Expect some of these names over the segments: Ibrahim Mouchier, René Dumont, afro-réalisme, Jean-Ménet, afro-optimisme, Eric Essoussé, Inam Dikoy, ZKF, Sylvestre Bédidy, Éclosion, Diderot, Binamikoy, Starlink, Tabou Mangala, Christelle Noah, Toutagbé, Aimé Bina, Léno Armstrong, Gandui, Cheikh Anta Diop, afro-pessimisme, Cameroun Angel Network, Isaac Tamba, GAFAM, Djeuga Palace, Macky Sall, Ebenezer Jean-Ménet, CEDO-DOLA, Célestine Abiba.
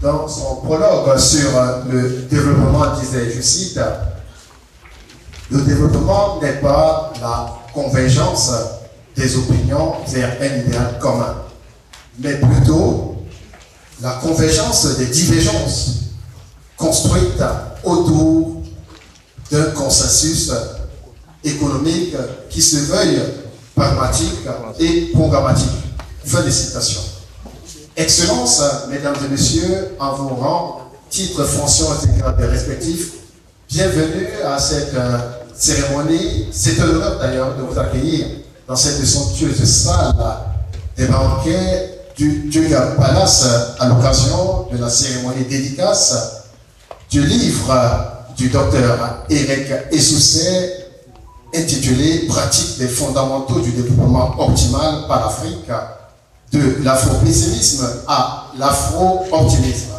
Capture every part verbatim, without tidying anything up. Dans son prologue sur le développement, disait, je cite, « Le développement n'est pas la convergence des opinions vers un idéal commun, mais plutôt la convergence des divergences construites autour d'un consensus économique qui se veuille pragmatique et programmatique. » Fin de citation. Excellence, mesdames et messieurs, en vos rangs, titres, fonctions, et cetera des respectifs, bienvenue à cette euh, cérémonie. C'est un honneur d'ailleurs de vous accueillir dans cette somptueuse salle des banquets du Djeuga Palace à l'occasion de la cérémonie dédicace du livre du docteur Eric Essoussé intitulé « Pratique des fondamentaux du développement optimal par l'Afrique ». De l'afro-pessimisme à l'afro-optimisme.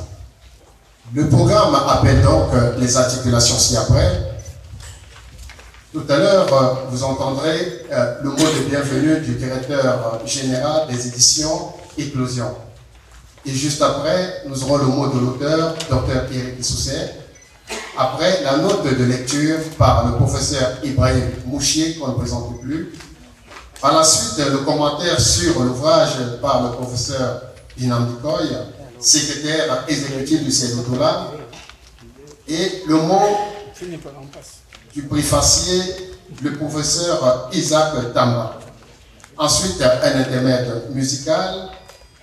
Le programme appelle donc les articulations ci-après. Tout à l'heure, vous entendrez le mot de bienvenue du directeur général des éditions Éclosion. Et juste après, nous aurons le mot de l'auteur, docteur Eric Essoussé. Après, la note de lecture par le professeur Ibrahim Mouchier, qu'on ne présente plus. Par la suite, le commentaire sur l'ouvrage par le professeur Inam Dikoy, secrétaire exécutif du C E D O-D O L A, et le mot du préfacier, le professeur Isaac Tamba. Ensuite, un intermède musical.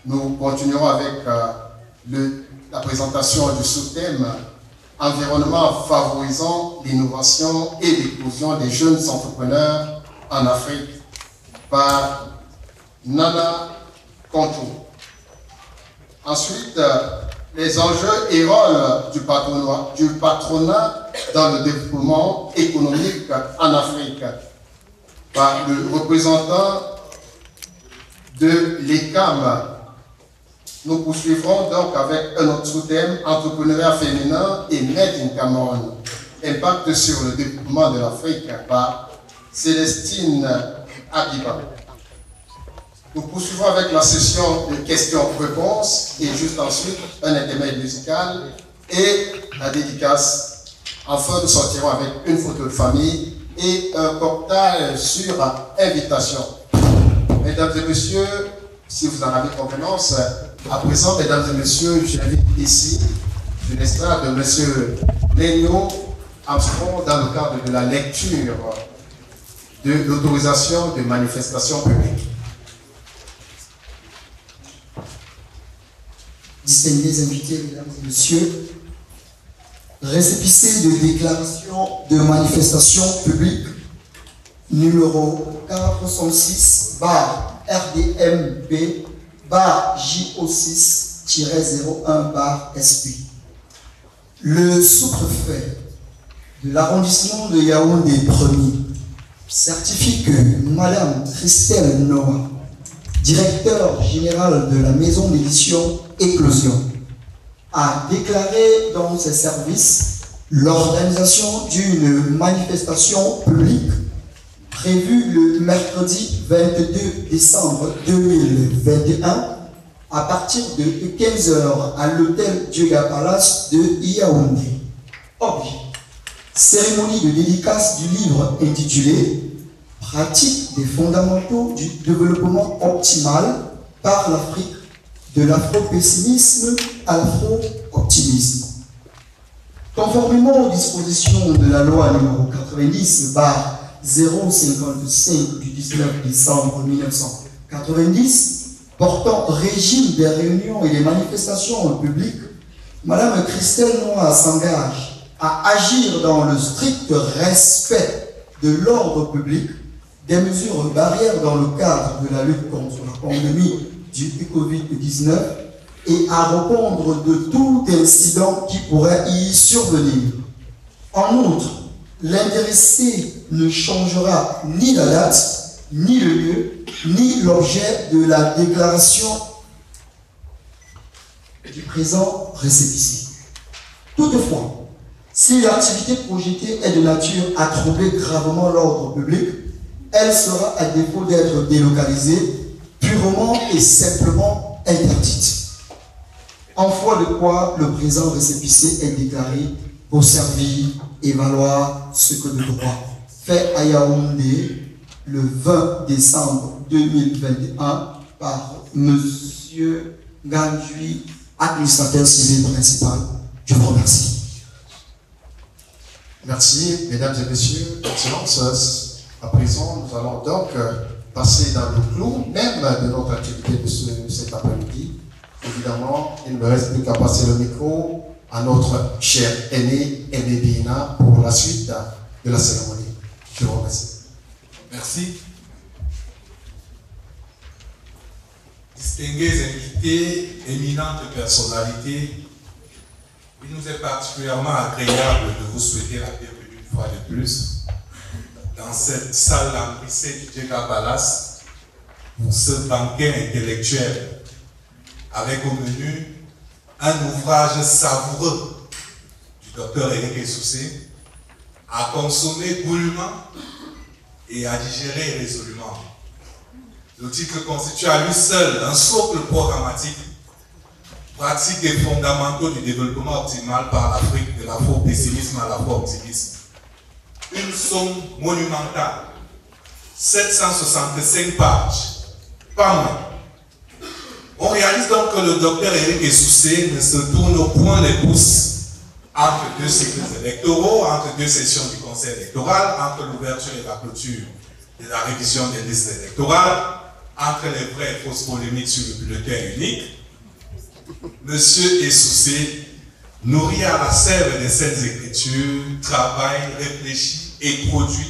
Nous continuerons avec le, la présentation du sous-thème « Environnement favorisant l'innovation et l'éclosion des jeunes entrepreneurs en Afrique ». Par Nana Konchou. Ensuite, les enjeux et rôles du patronat, du patronat dans le développement économique en Afrique. Par le représentant de l'E C A M. Nous poursuivrons donc avec un autre sous-thème, entrepreneuriat féminin et Made in Cameroun. Impact sur le développement de l'Afrique par Célestine Abiba. Nous poursuivons avec la session de questions-réponses et juste ensuite un intermède musical et la dédicace. Enfin, nous sortirons avec une photo de famille et un cocktail sur invitation. Mesdames et messieurs, si vous en avez convenance, à présent, mesdames et messieurs, j'invite ici une estrade de monsieur Léno Armstrong dans le cadre de la lecture de l'autorisation de manifestation publique. Distingués invités, mesdames et messieurs, récépissé de déclaration de manifestation publique numéro quatre cent six R D M B J O six zéro un S P. Le sous-préfet de l'arrondissement de Yaoundé premier certifie que Madame Christelle Noah, directeur général de la maison d'édition Éclosion, a déclaré dans ses services l'organisation d'une manifestation publique prévue le mercredi vingt-deux décembre deux mille vingt et un à partir de quinze heures à l'hôtel Djeuga Palace de Yaoundé. Objet. Cérémonie de dédicace du livre intitulé « Pratique des fondamentaux du développement optimal par l'Afrique, de l'afro-pessimisme à l'afro-optimisme ». Conformément aux dispositions de la loi numéro quatre-vingt-dix zéro cinquante-cinq du dix-neuf décembre mille neuf cent quatre-vingt-dix, portant régime des réunions et des manifestations publiques, Madame Christelle Noah s'engage à agir dans le strict respect de l'ordre public, des mesures barrières dans le cadre de la lutte contre la pandémie du covid dix-neuf et à répondre de tout incident qui pourrait y survenir. En outre, l'intéressé ne changera ni la date, ni le lieu, ni l'objet de la déclaration du présent récépissé. Toutefois, si l'activité projetée est de nature à troubler gravement l'ordre public, elle sera à défaut d'être délocalisée, purement et simplement interdite. En foi de quoi le présent récépissé est déclaré pour servir et valoir ce que le droit fait à Yaoundé le vingt décembre deux mille vingt et un par M. Gandui, administrateur civil principal. Je vous remercie. Merci, mesdames et messieurs, excellences. À présent, nous allons donc passer dans le clou même de notre activité de, ce, de cet après-midi. Évidemment, il ne me reste plus qu'à passer le micro à notre cher aîné, Aimé Bina, pour la suite de la cérémonie. Je vous remercie. Merci. Distingués invités, éminentes personnalités, il nous est particulièrement agréable de vous souhaiter la bienvenue une fois de plus dans cette salle emplissée du Djeuga Palace pour ce banquet intellectuel avec au menu un ouvrage savoureux du docteur Eric Essoussé à consommer goulûment et à digérer résolument. Le titre constitue à lui seul un socle programmatique, pratique et fondamentaux du développement optimal par l'Afrique de l'afro-pessimisme à l'afro-optimisme. Une somme monumentale, sept cent soixante-cinq pages, pas moins. On réalise donc que le docteur Eric Essoussé ne se tourne au point des pouces entre deux cycles électoraux, entre deux sessions du Conseil électoral, entre l'ouverture et la clôture de la révision des listes électorales, entre les vraies et fausses polémiques sur le bulletin unique. Monsieur Essoussé, nourri à la sève des Saintes Écritures, travaille, réfléchit et produit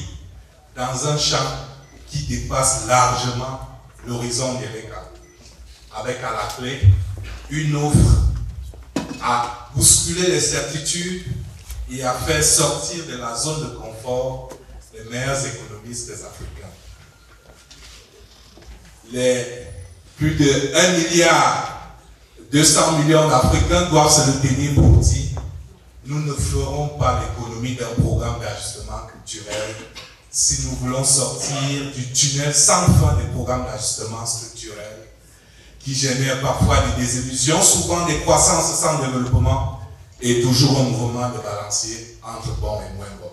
dans un champ qui dépasse largement l'horizon des regards, avec à la clé une offre à bousculer les certitudes et à faire sortir de la zone de confort les meilleurs économistes africains. Les plus de un milliard deux cents millions d'Africains doivent se le tenir pour dire nous ne ferons pas l'économie d'un programme d'ajustement culturel si nous voulons sortir du tunnel sans fin des programmes d'ajustement structurel qui génère parfois des désillusions, souvent des croissances sans développement et toujours un mouvement de balancier entre bon et moins bon.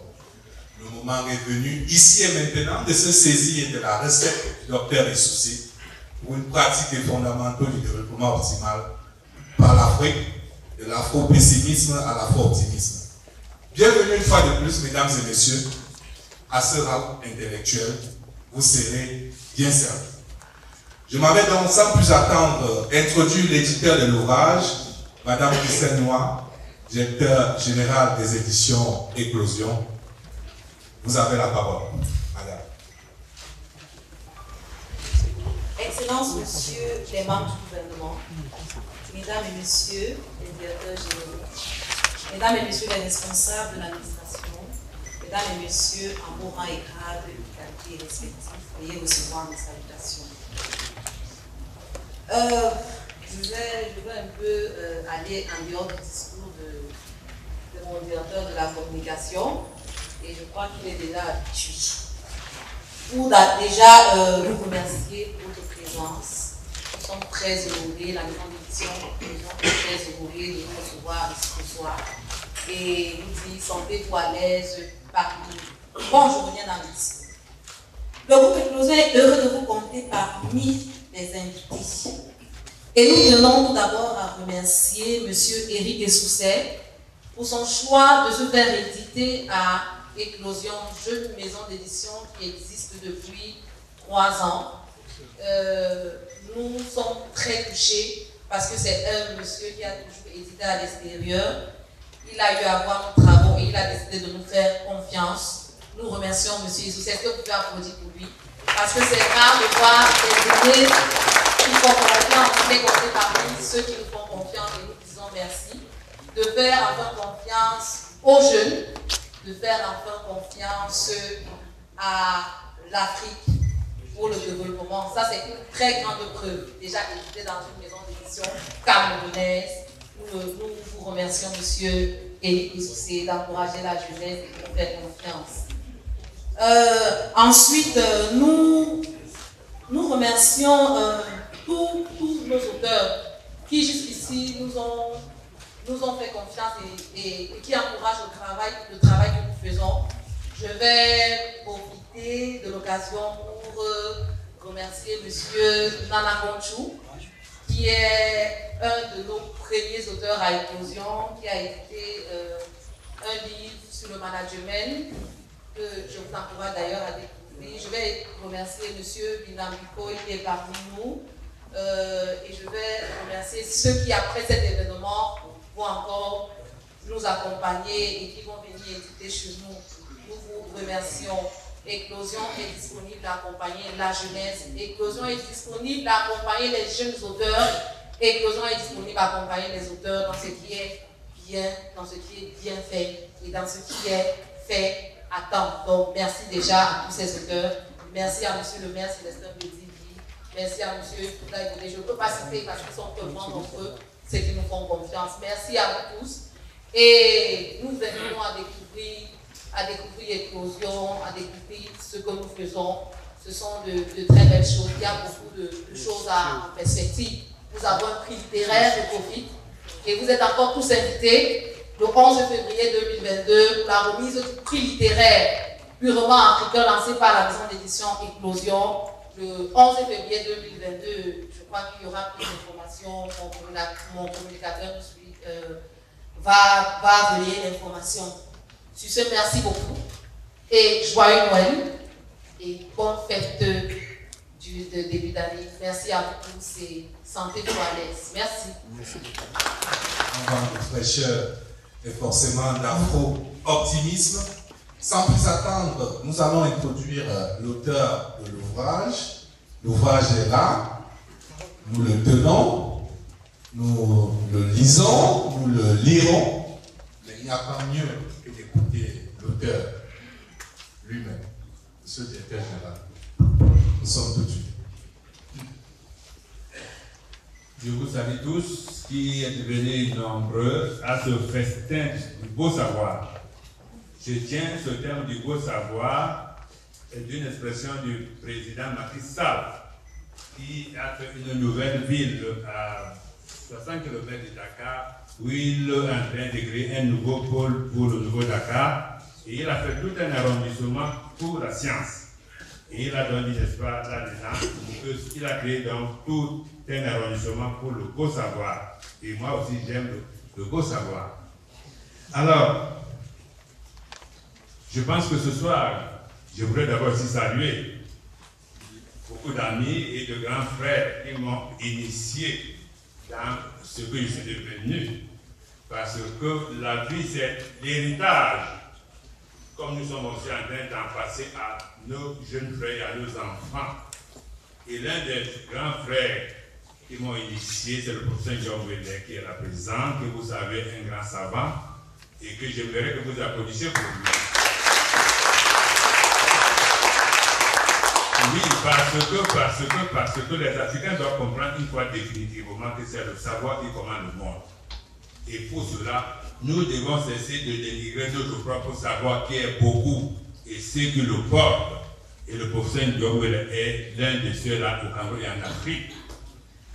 Le moment est venu, ici et maintenant, de se saisir de la recette du docteur Essoussé pour une pratique des fondamentaux du développement optimal par l'Afrique, de l'afro-pessimisme à l'afro-optimisme. Bienvenue une fois de plus, mesdames et messieurs, à ce rap intellectuel, vous serez bien servis. Je m'avais donc, sans plus attendre, introduit l'éditeur de l'ouvrage, Madame Christelle Noah, directeur général des éditions Éclosion. Vous avez la parole, Madame. Excellences, Monsieur les membres du gouvernement, Mesdames et Messieurs les directeurs généraux, Mesdames et Messieurs les responsables de l'administration, Mesdames et Messieurs en bon rang et grade, qualité et respectifs, veuillez recevoir mes salutations. Euh, je, vais, je vais un peu euh, aller en dehors du discours de, de mon directeur de la communication et je crois qu'il est déjà habitué. Pour déjà euh, vous remercier pour votre présence. Nous sommes très honorés, la maison d'édition, nous sommes très honorés de nous recevoir ce soir et nous dit sentez-vous à l'aise parmi nous. Bon, je reviens dans le discours. Le groupe Éclosion est heureux de vous compter parmi les invités. Et nous tenons tout d'abord à remercier M. Eric Essoussé pour son choix de se faire éditer à Éclosion, jeune maison d'édition qui existe depuis trois ans. Euh, nous sommes très touchés parce que c'est un monsieur qui a toujours édité à l'extérieur. Il a eu à voir nos travaux et il a décidé de nous faire confiance Nous remercions M. Essoussé. Est-ce que vous pouvez applaudir pour lui? Parce que c'est rare de voir des données qui font confiance, mais qu'on fait parmi ceux qui nous font confiance et nous disons merci. De faire enfin confiance aux jeunes, de faire enfin confiance à l'Afrique pour le développement. Ça, c'est une très grande preuve. Déjà édité dans une maison d'édition camerounaise. Nous, nous vous remercions, monsieur Eric Essoussé, d'encourager la jeunesse et de faire confiance. Euh, ensuite, euh, nous, nous remercions euh, tous, tous nos auteurs qui jusqu'ici nous ont, nous ont fait confiance et, et, et qui encouragent le travail, le travail que nous faisons. Je vais profiter de l'occasion pour euh, remercier monsieur Nana Konchou, qui est un de nos premiers auteurs à Éclosion, qui a édité euh, un livre sur le management. Que je vous encourage d'ailleurs à découvrir. Je vais remercier monsieur Binamikoy qui est parmi nous euh, et je vais remercier ceux qui, après cet événement, vont encore nous accompagner et qui vont venir éditer chez nous. Nous vous remercions. Éclosion est disponible à accompagner la jeunesse. Éclosion est disponible à accompagner les jeunes auteurs. Éclosion est disponible à accompagner les auteurs dans ce qui est bien, dans ce qui est bien fait et dans ce qui est fait. Attends, donc merci déjà à tous ces auteurs. Merci à M. le maire Sylvestre Bédidy. Merci à M. Toutagbé. Je ne peux pas citer parce qu'ils sont tellement nombreux, ceux qui nous font confiance. Merci à vous tous. Et nous venons à découvrir, à découvrir Éclosion, à découvrir ce que nous faisons. Ce sont de, de très belles choses. Il y a beaucoup de, de choses à, en perspective. Nous avons un prix littéraire, je profite. Et vous êtes encore tous invités. Le onze février deux mille vingt-deux, pour la remise du prix littéraire purement africain lancé par la maison d'édition Éclosion. Le onze février deux mille vingt-deux, je crois qu'il y aura plus d'informations. Mon, mon communicateur euh, va, va relayer l'information. Sur ce, merci beaucoup. Et joyeux Noël. Et bonne fête du de début d'année. Merci à vous tous et sentez-vous à l'aise. Merci. Merci. Merci. Et forcément d'afro-optimisme. Sans plus attendre, nous allons introduire l'auteur de l'ouvrage. L'ouvrage est là, nous le tenons, nous le lisons, nous le lirons, mais il n'y a pas mieux que d'écouter l'auteur lui-même, monsieur le directeur général. Nous sommes tout de suite. Je vous salue tous qui êtes venus nombreux à ce festin du beau savoir. Je tiens ce terme du beau savoir d'une expression du président Macky Sall, qui a fait une nouvelle ville à soixante kilomètres de Dakar, où il est en train de créer un nouveau pôle pour le nouveau Dakar. Et il a fait tout un arrondissement pour la science. Et il a donné, n'est-ce pas, là-dedans, qu'il a créé donc tout un arrangement pour le beau savoir. Et moi aussi, j'aime le, le beau savoir. Alors, je pense que ce soir, je voudrais d'abord aussi saluer beaucoup d'amis et de grands frères qui m'ont initié dans ce que je suis devenu. Parce que la vie, c'est l'héritage. Comme nous sommes aussi en train d'en passer à nos jeunes frères, à nos enfants. Et l'un des grands frères qui m'ont initié, c'est le professeur Jean-Ménet qui est là présent, que vous savez, un grand savant, et que j'aimerais que vous applaudissiez pour lui. Oui, parce que, parce que, parce que les Africains doivent comprendre une fois définitivement que c'est le savoir qui commande le monde. Et pour cela, nous devons cesser de dénigrer notre propre savoir qui est beaucoup, et ceux qui le portent. Et le professeur Diderot est l'un de ceux-là au Cameroun et en Afrique.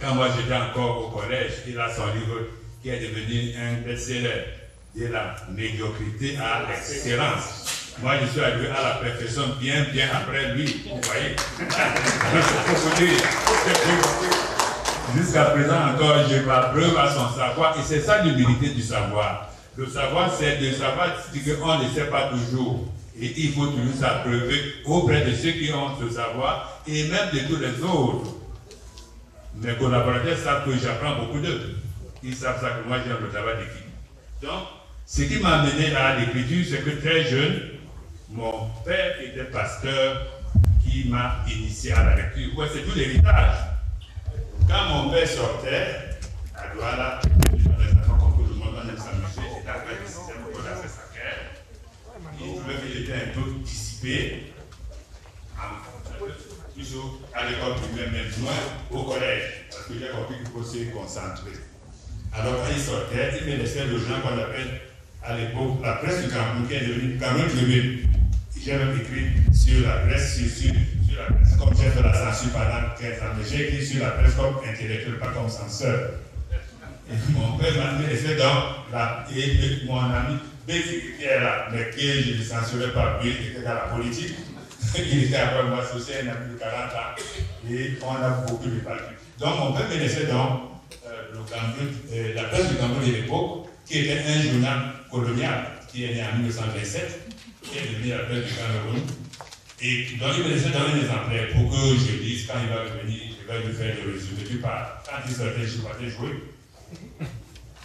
Quand moi j'étais encore au collège, il a son livre qui est devenu un best-seller, de la médiocrité à l'excellence. Moi je suis arrivé à la perfection bien, bien après lui, vous voyez. Jusqu'à présent encore, je m'abreuve à son savoir et c'est ça l'humilité du savoir. Le savoir, c'est de savoir qu'on ne sait pas toujours. Et il faut toujours s'abreuver auprès de ceux qui ont ce savoir et même de tous les autres. Mes collaborateurs savent que j'apprends beaucoup d'eux. Ils savent ça que moi j'aime le travail d'équipe. Donc, ce qui m'a amené à l'écriture, c'est que très jeune, Mon père était pasteur qui m'a initié à la lecture. Ouais, c'est tout l'héritage. Quand mon père sortait à Douala, je ne sais pas comme tout le monde, on aime s'amuser, j'étais avec le système pour la Sacré. Il trouvait qu'il était un peu dissipé, toujours à l'école primaire, mais moins au collège, parce que j'ai compris qu'il faut se concentrer. Alors quand il sortait, il me laissait le genre qu'on appelle à l'époque la presse du Cameroun, qui est devenue Cameroun Angel. J'ai même écrit sur la presse, sur, sur, sur la presse, comme chef de la censure pendant quinze ans, mais j'ai écrit sur la presse comme intellectuel, pas comme censeur. Et mon père m'a laissé dans la. Et mon ami Bédidy qui est là, mais que je ne censurais pas, mais il était dans la politique. Il était après moi, c'était un ami de quarante ans, et on a beaucoup de parler. Donc mon père me laissait dans euh, le Cameroun, euh, la presse du Cameroun de l'époque, qui était un journal colonial, qui est né en mille neuf cent vingt-sept, qui est devenu la presse du Cameroun. Et donc il me laissait dans un exemplaire pour que je dise quand il va revenir, je vais lui faire le résumé. Puis par, quand il sortait, je partais jouer.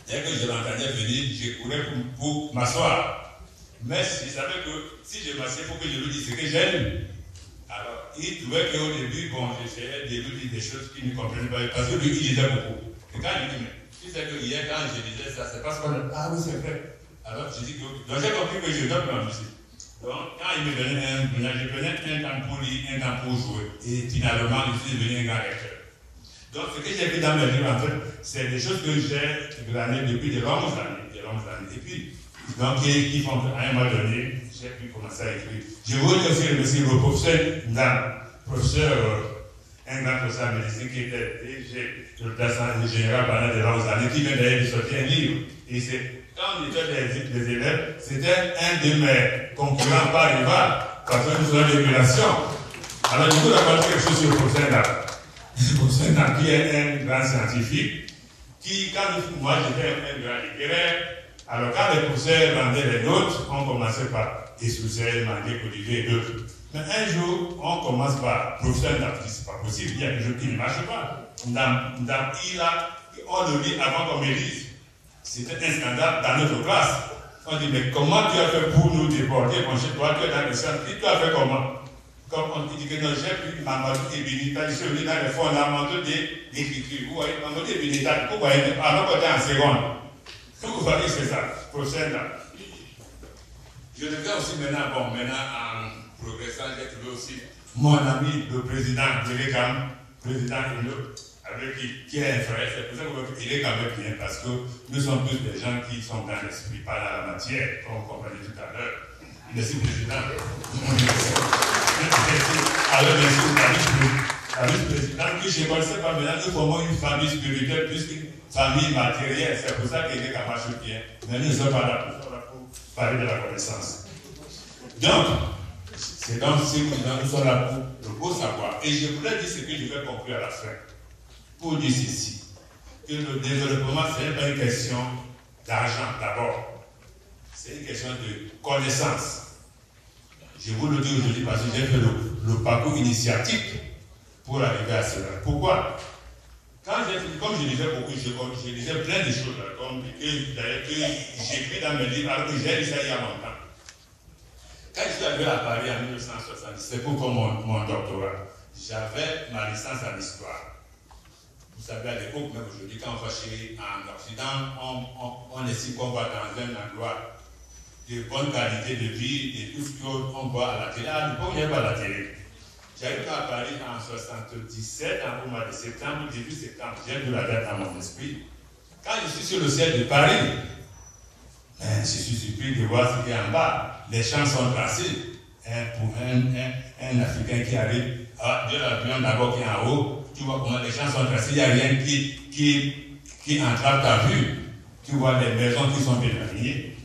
Dès que je l'entendais venir, je courais pour, pour m'asseoir. Mais il savait que si je m'assieds, il faut que je lui dise ce que j'aime. Alors, il trouvait qu'au début, bon, j'essayais de lui dire des choses qu'il ne comprenait pas, parce que lui, il lisait beaucoup. Et quand il dit, mais tu sais que hier, quand je disais ça, c'est parce qu'on a. Ah oui, c'est vrai. Alors, je dis que. Donc, j'ai compris que je dois me rembourser. Donc, quand il me donnait un. Je prenais un temps pour lire, un temps pour jouer. Et finalement, je suis devenu un grand lecteur. Donc, ce que j'ai vu dans mes livres, en fait, c'est des choses que j'ai glanées depuis de longues années. De longues années. Et puis. Donc, qui font qu'à un moment donné, j'ai pu commencer à écrire. Je vous remercie monsieur le professeur Ndam, professeur, euh, un grand professeur de médecine qui était D G de l'État général pendant de longues années, qui venait d'ailleurs de sortir un livre. Et c'est quand on était des élèves, c'était un de mes concurrents par rival, parce que nous avons l'émulation. Alors, je vous raconte quelque chose sur le professeur Ndam. Le professeur Ndam, qui est un grand scientifique, qui, quand moi j'étais un grand littéraire, alors, quand les professeurs rendaient les notes, on commençait par Essoussé, Mandé, Olivier et d'autres. Mais un jour, on commence par professeur Ndam, c'est pas possible, il y a quelque chose qui ne marche pas. Ndam, Ndam, il a, on le lit avant qu'on me dise. C'était un scandale dans notre classe. On dit, mais comment tu as fait pour nous déporter, mon chef, toi, tu es dans le centre, tu as fait comment? Comme on dit que nos chefs, Mamadou et Binita, ils sont venus dans les fondamentaux de l'écriture. Vous voyez, Mamadou et Binita, vous voyez, alors qu'on était en seconde. Vous voyez, c'est ça, prochaine là. Je regarde aussi maintenant, bon, maintenant en progressant, j'ai trouvé aussi mon ami, le président Djeuga, président Léno, avec qui, qui est un frère, c'est pour ça qu'il est quand même bien, parce que nous sommes tous des gens qui sont dans l'esprit, pas dans la matière, comme on comprenait tout à l'heure. Merci, président. Alors, bien sûr, la vice-présidente, que je ne connaissais pas maintenant, nous formons une famille spirituelle, puisque. Famille matérielle, c'est pour ça qu'il est capable de bien. Mais nous ne sommes pas là pour parler de la connaissance. Donc, c'est donc ce que nous sommes là pour le beau savoir. Et je voulais dire ce que je vais conclure à la fin. Pour dire ceci, que le développement, ce n'est pas une question d'argent d'abord. C'est une question de connaissance. Je vous le dis aujourd'hui parce que j'ai fait le, le parcours initiatique pour arriver à cela. Pourquoi? Quand j'ai fini, comme je lisais beaucoup, je, je lisais plein de choses, là, comme d'ailleurs que j'écris dans mes livres, alors que j'ai lu ça il y a longtemps. Quand je suis arrivé à Paris en mille neuf cent soixante-dix, c'est pour mon, mon doctorat, j'avais ma licence en histoire. Vous savez, à l'époque, même aujourd'hui, quand on va chez en Occident, on, on, on estime qu'on va dans un endroit de bonne qualité de vie, de tout ce qu'on voit à la télé. À l'époque, il n'y avait pas la télé. J'arrive à Paris en mille neuf cent soixante-dix-sept, en mois de septembre, début septembre, j'ai vu la date dans mon esprit. Quand je suis sur le ciel de Paris, ben, je suis surpris de voir ce qui est en bas. Les champs sont tracés. Un pour un, un, un Africain qui arrive à, de l'avion d'abord qui est en haut, tu vois comment les champs sont tracés, il n'y a rien qui, qui, qui entrave ta vue. Tu vois les maisons qui sont bien alignées.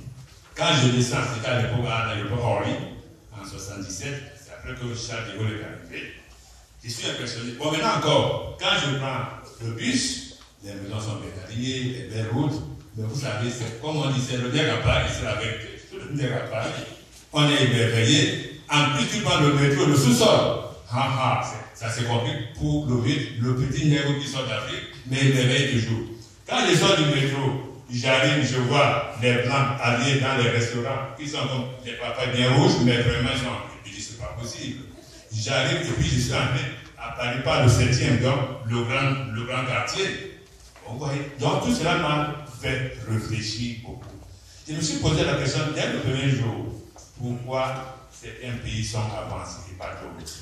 Quand je descends, c'était à l'époque à l'aéroport Orly, en mille neuf cent soixante-dix-sept. Après que Charles de Gaulle est arrivé, je suis impressionné. Bon, maintenant encore, quand je prends le bus, les maisons sont bien alignées, les belles routes, mais vous savez, c'est comme on dit, c'est le Djeuga Palace, c'est la vérité. Le Djeuga Palace, on est émerveillé. En plus, tu prends le métro, le sous-sol. Ah, ah, ça se complique pour le, le petit nègre qui sort d'Afrique, mais il émerveille toujours. Quand je sors du métro, j'arrive, je vois les blancs alliés dans les restaurants, ils sont donc des papas bien rouges, mais vraiment genre, je dis, c'est pas possible. J'arrive et puis je suis amené à Paris par le septième, donc le grand, le grand quartier. Vous voyez, donc tout cela m'a fait réfléchir beaucoup. Je me suis posé la question dès le premier jour, pourquoi certains pays sont avancés et pas d'autres.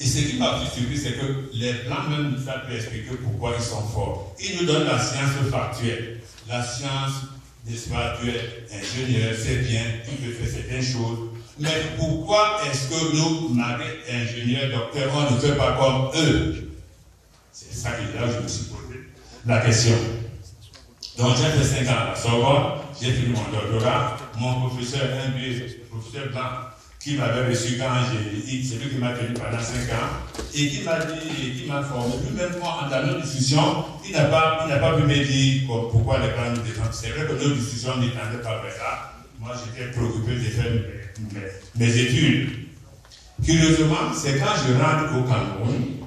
Et ce qui m'a plus surpris, c'est que les blancs même ne savent plus expliquer pourquoi ils sont forts. Ils nous donnent la science factuelle, la science des factuels, ingénieurs, c'est bien, tu peux faire certaines choses. Mais pourquoi est-ce que nous, malgré ingénieurs, docteurs, on ne fait pas comme eux? C'est ça que là je me suis posé la question. Donc j'ai fait cinq ans à la Sorbonne, j'ai fini mon doctorat, mon professeur, un des professeurs blancs, qui m'avait reçu quand j'ai... C'est lui qui m'a tenu pendant cinq ans et qui m'a dit, et qui m'a formé. Puis même moi, en dans nos discussions, il n'a pas, pas pu me dire quoi, pourquoi les blancs nous défendent. C'est vrai que nos discussions n'étendaient pas vers ça. Moi, j'étais préoccupé de faire mes, mes, mes études. Curieusement, c'est quand je rentre au Cameroun,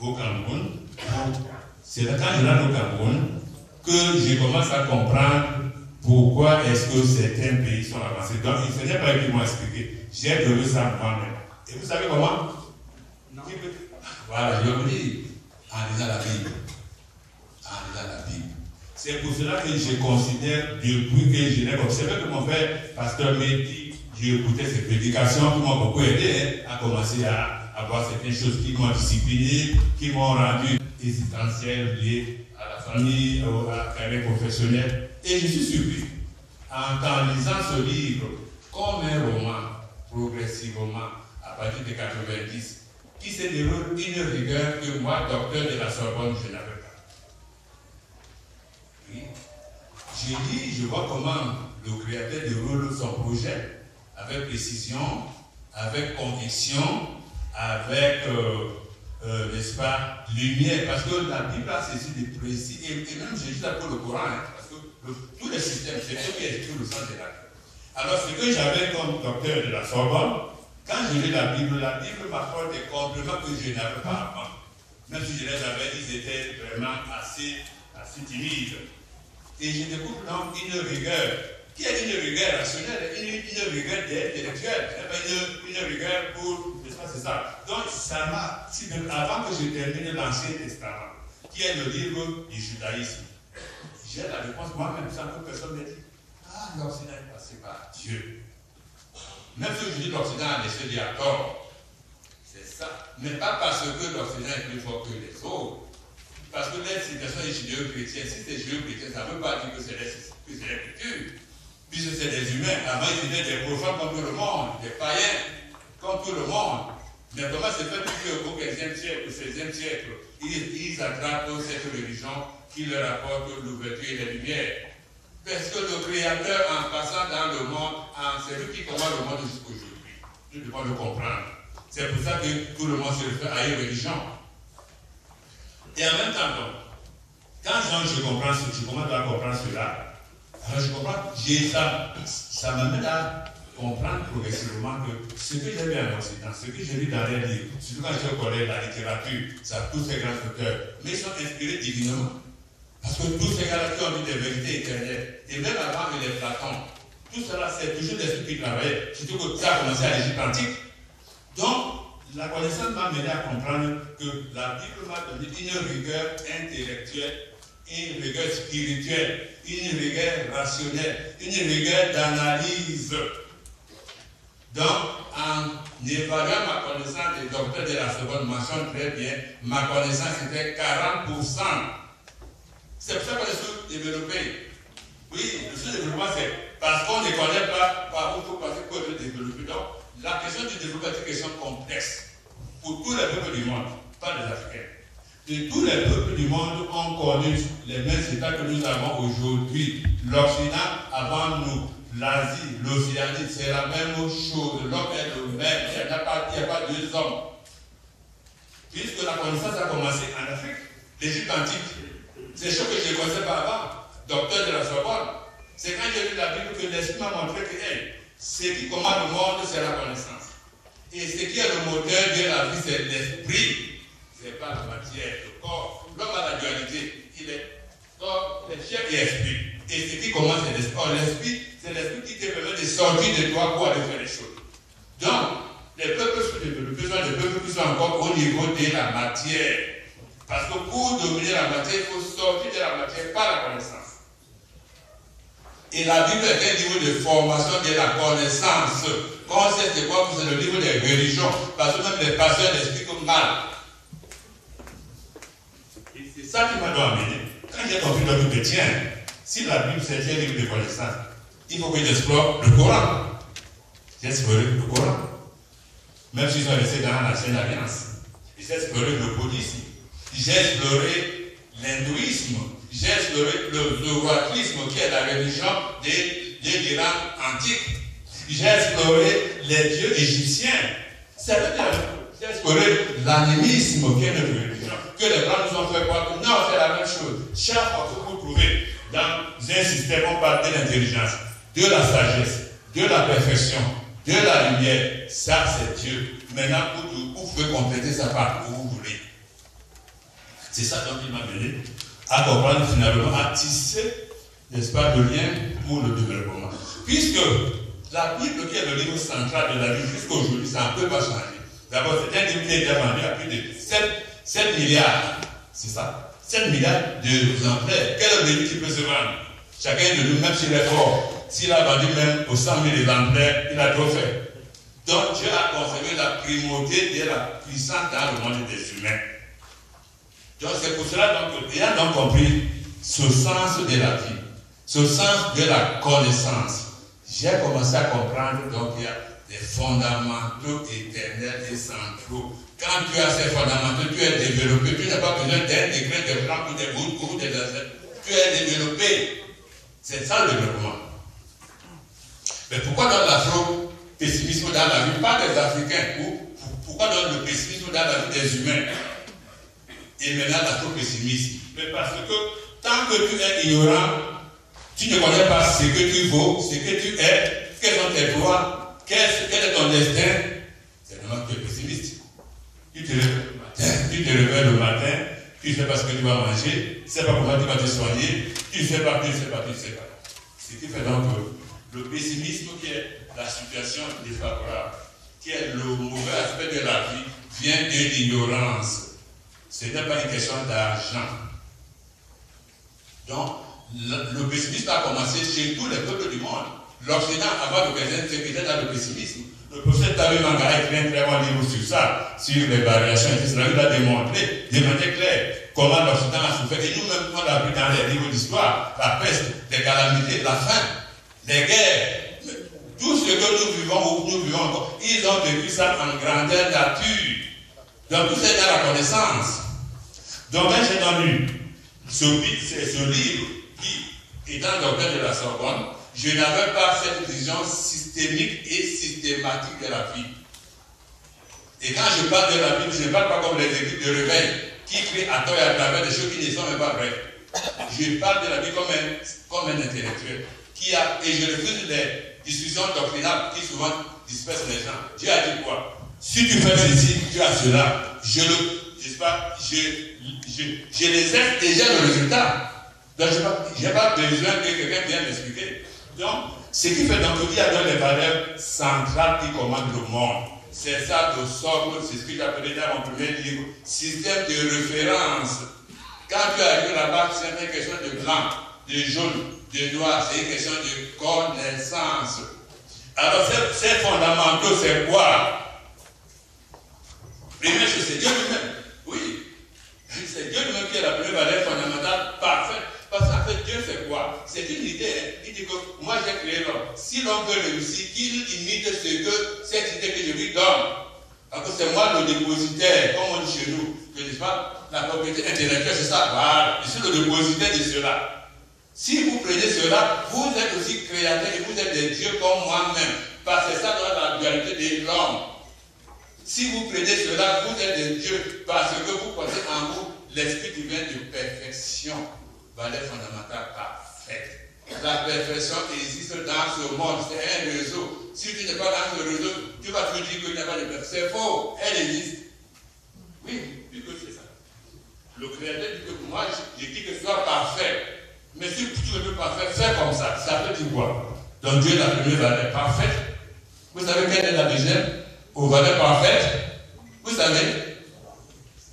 au Cameroun, c'est quand je rentre au Cameroun que je commence à comprendre pourquoi est-ce que certains pays sont avancés. Donc, il ne s'est pas qu'ils m'ont expliqué. J'ai trouvé ça moi-même. Et vous savez comment? Non. Voilà, je vous dis, en lisant la Bible. En lisant la Bible. C'est pour cela que je considère, depuis que je l'ai observé, que mon frère, pasteur Médi, j'ai écouté ses prédications qui m'ont beaucoup aidé hein, à commencer à, à voir certaines choses qui m'ont discipliné, qui m'ont rendu existentiel lié à la famille, à la carrière professionnelle. Et je suis surpris, en, en lisant ce livre, comme un roman, progressivement, à partir de quatre-vingt-dix, qui se déroule une rigueur que moi, docteur de la Sorbonne, je n'avais pas. Oui. Je dis, je vois comment le créateur déroule son projet, avec précision, avec conviction, avec, euh, euh, n'est-ce pas, lumière, parce que la Bible a ceci de précis, et, et même Jésus a pour le Coran, hein, parce que le, tout le système, c'est ce qui est le sens de la vie. Alors, ce que j'avais comme docteur de la Sorbonne, quand je lis la Bible, la Bible m'apporte des compléments que je n'avais pas avant. Même si je les avais, ils étaient vraiment assez, assez timides. Et je découvre donc une rigueur, qui est une rigueur rationnelle, une, une rigueur intellectuelle, une, une rigueur pour. C'est ça. Donc, ça m'a. Si avant que je termine l'Ancien Testament, qui est le livre du judaïsme, j'ai la réponse moi-même, sans que personne ne dit. Ah, l'Occident est passé par Dieu. Même si je dis l'Occident a laissé des accords, c'est ça. Mais pas parce que l'Occident est plus fort que les autres. Parce que la citation est judéo-chrétienne. Si c'est judéo-chrétien, ça ne veut pas dire que c'est la culture. Puisque c'est des humains. Avant, ils étaient des prophètes comme tout le monde, des païens comme tout le monde. Mais comment c'est fait qu'au quinzième siècle, au seizième siècle, ils, ils attrapent cette religion qui leur apporte l'ouverture et la lumière? Parce que le Créateur, en passant dans le monde, c'est lui qui commande le monde jusqu'aujourd'hui. Nous devons le comprendre. C'est pour ça que tout le monde se réfère à une religion. Et en même temps, donc, quand je comprends ce, je commence à comprendre cela, alors je comprends, j'ai ça, ça m'amène à comprendre progressivement que ce que j'ai vu en Occident, ce que j'ai vu dans les livres, surtout quand je connais la littérature, ça tous ces grands auteurs, mais ils sont inspirés divinement. Parce que tous ces gars-là qui ont dit des vérités éternelles, et même avant les Platon, tout cela c'est toujours des trucs qui travaillaient, surtout que ça a commencé à l'Égypte antique. Donc, la connaissance m'a mené à comprendre que la Bible m'a donné une rigueur intellectuelle, une rigueur spirituelle, une rigueur rationnelle, une rigueur d'analyse. Donc, en évaluant ma connaissance, les docteurs de la seconde mentionne très bien, ma connaissance était quarante pour cent. C'est pour ça qu'on est sous-développé. Oui, le sous-développement, c'est parce qu'on ne connaît pas par où il faut passer pour être développé. Donc, la question du développement est une question complexe pour tous les peuples du monde, pas les Africains. Et tous les peuples du monde ont connu les mêmes états que nous avons aujourd'hui. L'Occident avant nous, l'Asie, l'Océanie, c'est la même chose. L'homme est le même, il n'y a pas deux hommes. Puisque la connaissance a commencé en Afrique, l'Égypte antique. C'est chose que je ne connaissais pas avant, docteur de la Sorbonne. C'est quand j'ai lu la Bible que l'esprit m'a montré que hey, ce qui commande le monde, c'est la connaissance. Et ce qui est le moteur de la vie, c'est l'esprit. Ce n'est pas la matière, le corps. L'homme a la dualité. Il est Donc, c'est chef et esprit. Et ce qui commence, c'est l'esprit. L'esprit, c'est l'esprit qui te permet de sortir de toi pour aller faire les choses. Donc, les peuples sont développés, sont des peuples qui sont encore au niveau de la matière. Parce que pour dominer la matière, il faut sortir de la matière par la connaissance. Et la Bible est un niveau de formation de la connaissance. Quand on sait c'est quoi, c'est le niveau des religions. Parce que même les pasteurs l'expliquent mal. Et c'est ça qui m'a amené. Quand j'ai compris le Bible, tiens, si la Bible c'est un livre de connaissance, il faut que j'explore le Coran. J'ai exploré le Coran. Même s'ils sont restés dans la chaîne alliance. J'ai exploré le bouddhisme. J'ai exploré l'hindouisme. J'ai exploré le zoroastrisme qui est la religion de, de l'Iran antique. J'ai exploré les dieux égyptiens. C'est la même chose. J'ai exploré l'animisme qui est une religion que les Blancs nous ont fait croire. Non, c'est la même chose. Chaque fois que vous trouvez dans un système, on parle de l'intelligence, de la sagesse, de la perfection, de la lumière. Ça, c'est Dieu. Maintenant, vous pouvez compléter ça par où vous voulez. C'est ça dont il m'a mené à comprendre finalement, à tisser, n'est-ce pas, le lien pour le développement. Puisque la Bible, qui est le livre central de la vie jusqu'à aujourd'hui, ça ne peut pas changer. D'abord, c'est un livre qui est vendu à plus de sept milliards, c'est ça, sept milliards d'exemplaires. Quel est le livre qui peut se vendre? Chacun de nous, même s'il est fort, s'il a vendu même aux cent mille exemplaires, il a trop fait. Donc, Dieu a conservé la primauté de la puissance dans le monde des humains. Donc c'est pour cela que ayant donc compris ce sens de la vie, ce sens de la connaissance, j'ai commencé à comprendre donc il y a des fondamentaux éternels et centraux. Quand tu as ces fondamentaux, tu es développé, tu n'as pas besoin d'un décret de blanc ou de bout ou de ancêtres. Tu es développé. C'est ça le développement. Mais pourquoi dans l'afro-pessimisme dans la vie, pas des Africains, ou pourquoi dans le pessimisme dans la vie des humains? Et maintenant l'afro-pessimisme. Mais parce que tant que tu es ignorant, tu ne connais pas ce que tu vaux, ce que tu es, quels sont tes droits, quel est ton destin, c'est normal que tu es pessimiste. Tu te réveilles le matin, tu te réveilles le matin, tu ne sais pas ce que tu vas manger, tu ne sais pas comment tu vas te soigner, tu ne sais pas, tu ne sais pas, tu ne sais pas. Ce qui fait donc le pessimisme qui est la situation défavorable, qui est le mauvais aspect de la vie, vient de l'ignorance. Ce n'est pas une question d'argent. Donc, le, le pessimisme a commencé chez tous les peuples du monde. L'Occident, avant de faire ce qui était dans le pessimisme, le professeur Tabou Mangala écrit un très bon livre sur ça, sur les variations, et cetera. Il a démontré de manière claire comment l'Occident a souffert. Et nous-mêmes, on l'a vu dans les livres d'histoire, la peste, les calamités, la faim, les guerres. Tout ce que nous vivons, ou nous vivons encore, ils ont vécu ça en grandeur nature. Donc, tout c'est dans la connaissance. Donc, là, j'ai donné ce, ce livre qui, étant docteur de la Sorbonne, je n'avais pas cette vision systémique et systématique de la vie. Et quand je parle de la Bible, je ne parle pas comme les équipes de réveil qui crient à tort et à travers des choses qui ne sont même pas vraies. Je parle de la vie comme un, comme un intellectuel qui a, et je refuse les discussions doctrinales qui souvent dispersent les gens. Dieu a dit quoi? Si tu fais ceci, tu as cela. Je le, je sais pas, je, je, je les ai déjà le résultat. Donc, je n'ai pas besoin que quelqu'un vienne m'expliquer. Donc, ce qui fait donc qu'il y a dans les valeurs centrales qui commandent le monde. C'est ça de socle, c'est ce que j'appelais dans mon premier livre, système de référence. Quand tu arrives là-bas, c'est une question de blanc, de jaune, de noir, c'est une question de connaissance. Alors, ces fondamentaux, c'est quoi? Première chose, c'est Dieu lui-même. Oui. C'est Dieu lui-même qui est la première valeur fondamentale parfaite. Parce qu'en fait, Dieu fait quoi? C'est une idée. Il dit que moi j'ai créé l'homme. Si l'homme veut réussir, qu'il imite ce que cette idée que je lui donne. Parce que c'est moi le dépositaire, comme on dit chez nous. Je ne dis pas, la propriété intellectuelle, c'est ça. Voilà. Je suis le dépositaire de cela. Si vous prenez cela, vous êtes aussi créateur et vous êtes des dieux comme moi-même. Parce que c'est ça dans la dualité de l'homme. Si vous prenez cela, vous êtes des dieux, parce que vous portez en vous l'esprit divin de perfection. Valeur fondamentale parfaite. La perfection existe dans ce monde, c'est un réseau. Si tu n'es pas dans ce réseau, tu vas te dire qu'il n'y a pas de perfection. C'est faux, elle existe. Oui, puisque c'est ça. Le créateur dit que moi, je dis que ce soit parfait. Mais si tu ne veux pas faire, fais comme ça. Ça veut dire quoi? Donc Dieu, la première valeur parfaite. Vous savez quelle est la deuxième? Aux valeurs parfaites. Vous savez,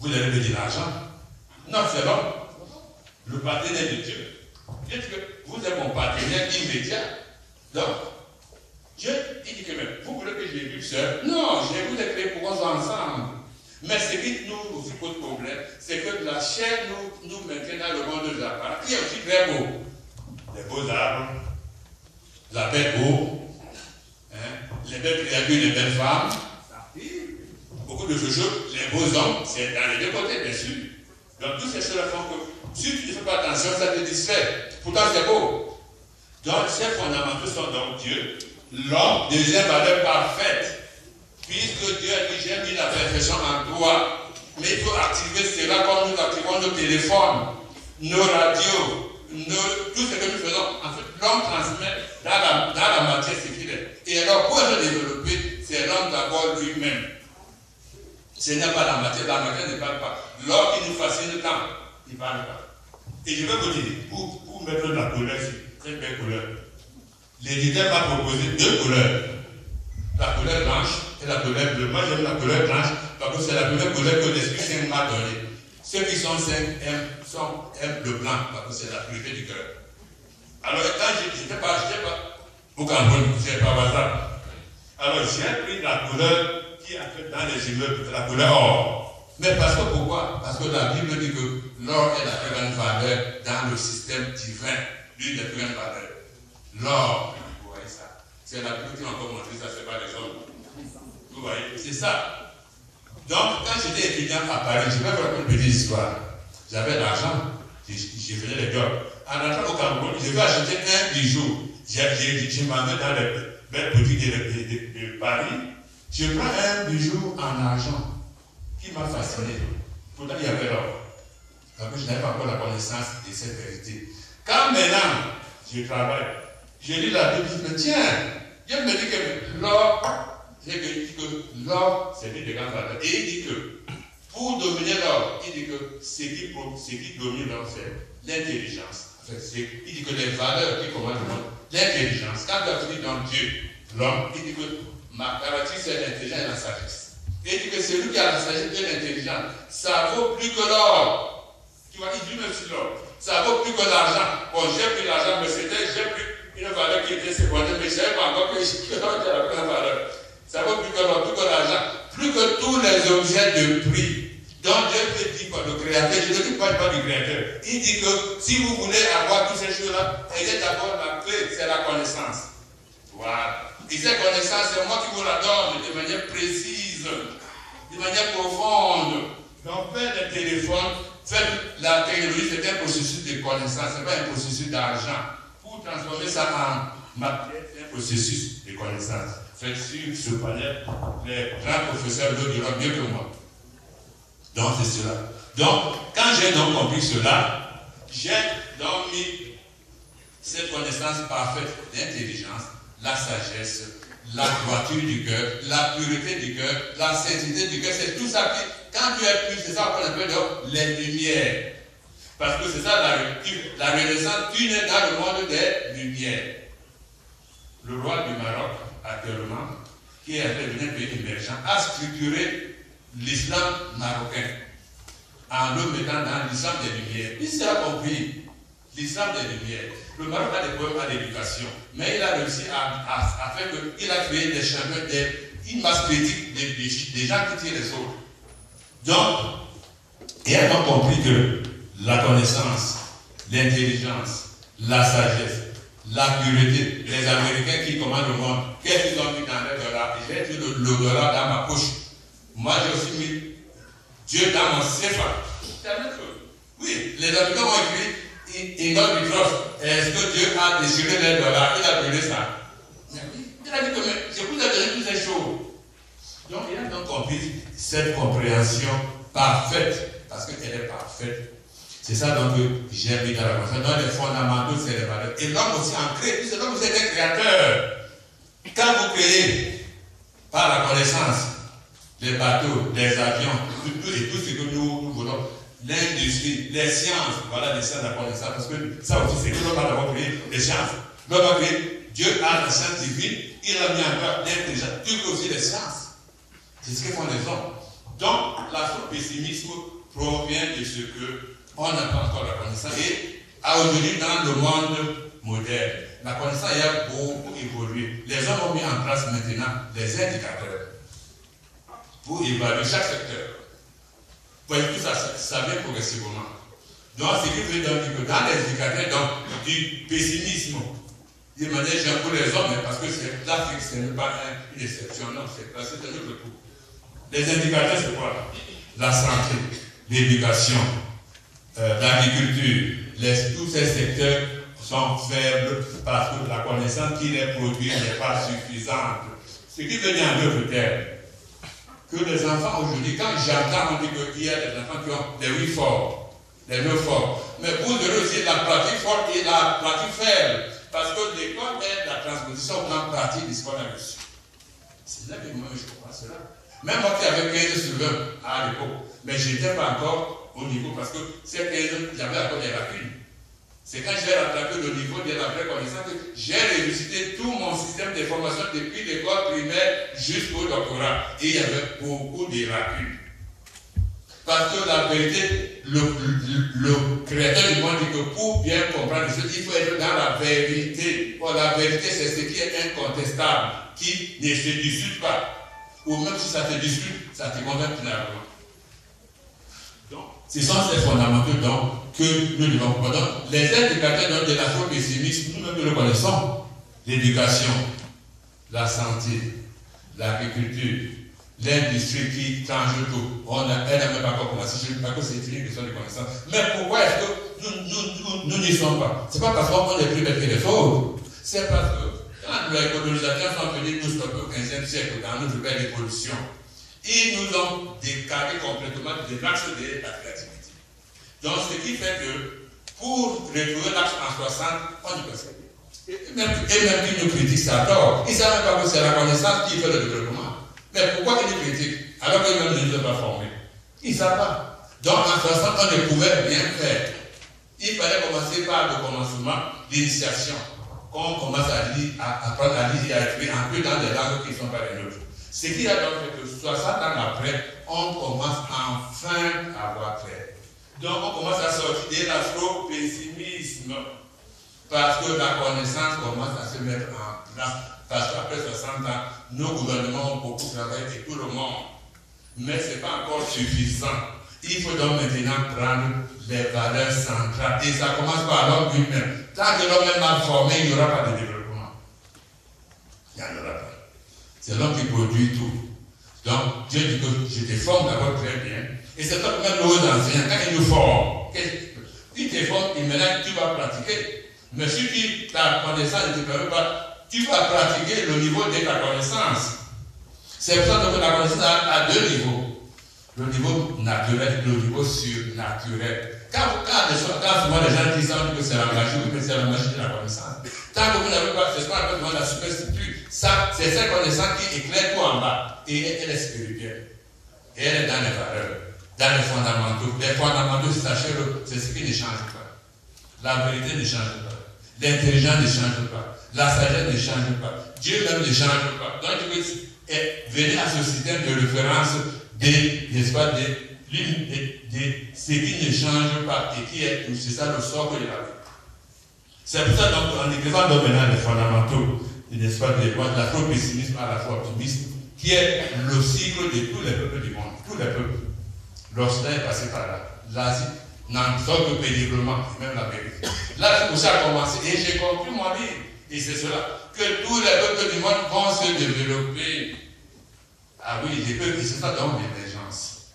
vous avez de l'argent. Non, c'est bon. Le partenaire de Dieu. Dites que vous êtes mon partenaire immédiat. Donc, Dieu dit que même, vous voulez que je vive seul? Non, je vous ai créé pour vous ensemble. Mais ce qui nous pose problème, c'est que la chair nous, nous maintient dans le monde de la part. Il y a aussi très beau. Les beaux arbres, la belle eau, hein, les belles créatures, les belles femmes, beaucoup de choses, les beaux hommes, c'est dans les deux côtés, bien sûr. Donc toutes ces choses font que si tu ne fais pas attention, ça te distrait. Pourtant c'est beau. Donc ces fondamentaux sont donc Dieu, l'homme, deuxième valeur parfaite. Puisque Dieu a dit, j'ai mis la perfection en toi, mais il faut activer cela comme nous activons nos téléphones, nos radios, nos, tout ce que nous faisons. En fait, l'homme transmet dans la, dans la matière ce qu'il est. Et alors, pour se développer, c'est l'homme d'abord lui-même. Ce n'est pas la matière, la matière ne parle pas. L'homme qui nous fascine tant, il ne parle pas. Et je vais vous dire, pour, pour mettre la couleur ici, très belle couleur, l'éditeur m'a proposé deux couleurs. La couleur blanche et la couleur bleue. Moi j'aime la couleur blanche parce que c'est la première couleur que l'Esprit Saint m'a donnée. Ceux qui sont saints aiment, sont, aiment le blanc parce que c'est la purité du cœur. Alors quand je n'étais pas acheté, au Cameroun, je n'ai pas hasard. Alors j'ai pris la couleur qui est dans les immeubles, la couleur or. Mais parce que pourquoi? Parce que la Bible dit que l'or est la plus grande valeur dans le système divin. L'une des plus grandes valeurs. L'or. C'est la Bible qui m'a encore montré ça, c'est pas les hommes. Vous voyez, c'est ça. Donc, quand j'étais étudiant à Paris, je vais vous raconter une petite histoire. J'avais l'argent, je, je faisais les jobs. En rentrant au Cameroun, je vais acheter un bijou. Je, je, je m'en vais dans les belles boutiques de, de, de, de Paris. Je prends un bijou en argent qui m'a fasciné. Pourtant, il y avait l'or. Donc, je n'avais pas encore la connaissance de cette vérité. Quand maintenant, je travaille, je lis la Bible, je me dis, tiens, Dieu me dit que l'or, c'est que l'or, c'est une des grandes valeurs. Et il dit que pour dominer l'or, il dit que ce qui, ce qui domine l'or, c'est l'intelligence. Enfin, il dit que les valeurs qui commandent l'intelligence. Quand tu as dit dans Dieu, l'homme, il dit que ma caractéristique, c'est l'intelligence et la sagesse. Et il dit que celui qui a la sagesse et l'intelligence, ça vaut plus que l'or. Tu vois, il dit même sur l'or. Ça vaut plus que l'argent. Bon, j'ai pris l'argent, mais c'était, j'ai pris. Une valeur qui était secondée, mais je ne savais pas encore que j'étais la première valeur. Ça vaut plus que l'or, plus que l'argent, plus que tous les objets de prix. Donc Dieu ne dit pas le créateur, je ne dis pas du créateur. Il dit que si vous voulez avoir toutes ces choses-là, ayez d'abord la clé, c'est la connaissance. Voilà. Et cette connaissance, c'est moi qui vous la donne de manière précise, de manière profonde. Donc faites le téléphone, faites la technologie, c'est un processus de connaissance, ce n'est pas un processus d'argent. Transformer ça en matière, c'est un processus de connaissance. Faites sur ce panel, les grands professeurs le diront mieux que moi. Donc, c'est cela. Donc, quand j'ai donc compris cela, j'ai donc mis cette connaissance parfaite, l'intelligence, la sagesse, la droiture du cœur, la pureté du cœur, la sainteté du cœur, c'est tout ça qui, quand tu es pur, c'est ça qu'on appelle donc les lumières. Parce que c'est ça la, la renaissance, tu n'es dans le monde des lumières. Le roi du Maroc, actuellement, qui est devenu un pays émergent, a structuré l'islam marocain en le mettant dans l'islam des lumières. Il s'est compris l'islam des lumières. Le Maroc a des problèmes à l'éducation, mais il a réussi à, à, à faire que, il a créé des chemins, des, une masse critique des, des gens qui tirent les autres. Donc, il a compris que la connaissance, l'intelligence, la sagesse, la pureté, les Américains qui commandent le monde, qu'est-ce qu'ils ont mis dans le dollar? J'ai mis le, le dollar dans ma poche. Moi, j'ai aussi mis Dieu dans mon C F A. C'est la même chose. Oui, les Américains ont écrit Inam Dikoy. Est-ce que Dieu a déchiré les dollars? Il a brûlé ça. Il a dit que je vous ai donné toutes ces choses. Donc, il a donc compris cette compréhension parfaite, parce qu'elle est parfaite. C'est ça donc que j'ai mis dans la conscience. Donc les fondamentaux, c'est les valeurs. Et l'homme aussi en crée, puisque l'homme aussi est un créateur. Quand vous créez par la connaissance, les bateaux, les avions, tout, tout, tout ce que nous voulons, l'industrie, les sciences, voilà les sciences de la connaissance, parce que ça aussi c'est que l'homme a créé les sciences. L'homme a créé, Dieu a la science divine, il a mis en place l'intelligence, Dieu aussi les sciences. C'est ce que font les hommes. Donc, l'afro-pessimisme provient de ce qu'on n'a pas encore la connaissance. Et aujourd'hui, dans le monde moderne, la connaissance a beaucoup évolué. Les hommes ont mis en place maintenant les indicateurs pour évaluer chaque secteur. Vous voyez, tout ça, ça vient progressivement. Donc, ce qui veut dire que dans les indicateurs donc, du pessimisme, de manière générale pour les hommes, parce que l'Afrique, ce n'est pas une exception, non, c'est un autre coup. Les indicateurs, c'est quoi? La santé, l'éducation, euh, l'agriculture, tous ces secteurs sont faibles parce que la connaissance qui les produit n'est pas suffisante. Ce qui veut dire en d'autres termes, que les enfants aujourd'hui, quand j'entends, on dit qu'il y a des enfants qui ont des huit forts, des neuf forts, mais vous devez aussi la pratique forte et la pratique faible, parce que l'école est la transposition en pratique de ce qu'on a reçu. C'est là que moi je comprends cela. Même moi qui avais quinze sur vingt à l'époque, mais je n'étais pas encore au niveau parce que c'est quinze, j'avais encore des lacunes. C'est quand j'ai rattrapé le niveau de la vraie connaissance que j'ai révisité tout mon système de formation depuis l'école primaire jusqu'au doctorat. Et il y avait beaucoup de lacunes. Parce que la vérité, le, le, le créateur du monde dit que pour bien comprendre ce qu'il faut être dans la vérité. Or, la vérité, c'est ce qui est incontestable, qui ne se discute pas. Ou même si ça te discute, ça te convainc finalement. Donc, ce sont ces fondamentaux donc, que nous devons prendre. Les indicateurs donc, de l'afro-pessimisme, nous-mêmes nous connaissons. L'éducation, la santé, l'agriculture, l'industrie qui change tout. On a, elle n'a même pas commencé, je ne dis pas que c'est une question de connaissance. Mais pourquoi est-ce que nous n'y sommes pas? Ce n'est pas parce qu'on est plus bête que les autres. C'est parce que quand les colonisateurs sont venus nous stopper au quinzième siècle dans notre belle évolution, ils nous ont décalé complètement de l'axe de la créativité. Donc, ce qui fait que pour retrouver l'axe en soixante, on ne peut pas. Et même qu'ils nous critiquent, ça tort. Ils ne savent pas que c'est la connaissance qui fait le développement. Mais pourquoi ils nous critiquent alors qu'ils ne nous ont pas formés? Ils ne savent pas. Donc, en soixante, on ne pouvait rien faire. Il fallait commencer par le commencement, l'initiation. On commence à, lire, à apprendre à lire et à écrire un peu dans des langues qui ne sont pas les nôtres. Ce qui a donc fait que soixante ans après, on commence enfin à avoir clair. Donc on commence à sortir de l'afro-pessimisme parce que la connaissance commence à se mettre en place. Parce qu'après soixante ans, nos gouvernements ont beaucoup travaillé et tout le monde. Mais ce n'est pas encore suffisant. Il faut donc maintenant prendre les valeurs centrales. Et ça commence par l'homme lui-même. Tant que l'homme est mal formé, il n'y aura pas de développement. Il n'y en aura pas. C'est l'homme qui produit tout. Donc, Dieu dit que je te forme d'abord très bien. Et c'est toi même nos anciens, quand ils nous forment, ils te forment, et maintenant tu vas pratiquer. Mais si ta connaissance ne te permet pas, tu vas pratiquer le niveau de ta connaissance. C'est pour ça que la connaissance a deux niveaux. Le niveau naturel, le niveau surnaturel. Quand, quand, quand souvent les gens disent que c'est la magie, que c'est la magie de la connaissance. Tant que vous n'avez pas fait ce qu'on appelle la superstitude, c'est cette connaissance qui éclaire tout en bas. Et elle est spirituelle. Et elle est dans les valeurs, dans les fondamentaux. Les fondamentaux, sachez-le, c'est ce qui ne change pas. La vérité ne change pas. L'intelligence ne change pas. La sagesse ne change pas. Dieu même ne change pas. Donc, venez à ce système de référence. Des, n'est-ce pas, des, des, des, des, ce qui ne change pas et qui est tout, c'est ça le socle de la vie. C'est pour ça qu'en écrivant maintenant les fondamentaux, n'est-ce pas, de l'afro-pessimisme à l'afro-optimisme, qui est le cycle de tous les peuples du monde, tous les peuples. L'Occident est passé par là, l'Asie n'en sort que péniblement, même la vérité. Là, tout ça a commencé et j'ai compris mon livre, et c'est cela, que tous les peuples du monde vont se développer. Ah oui, les peuples, c'est ça dans l'émergence.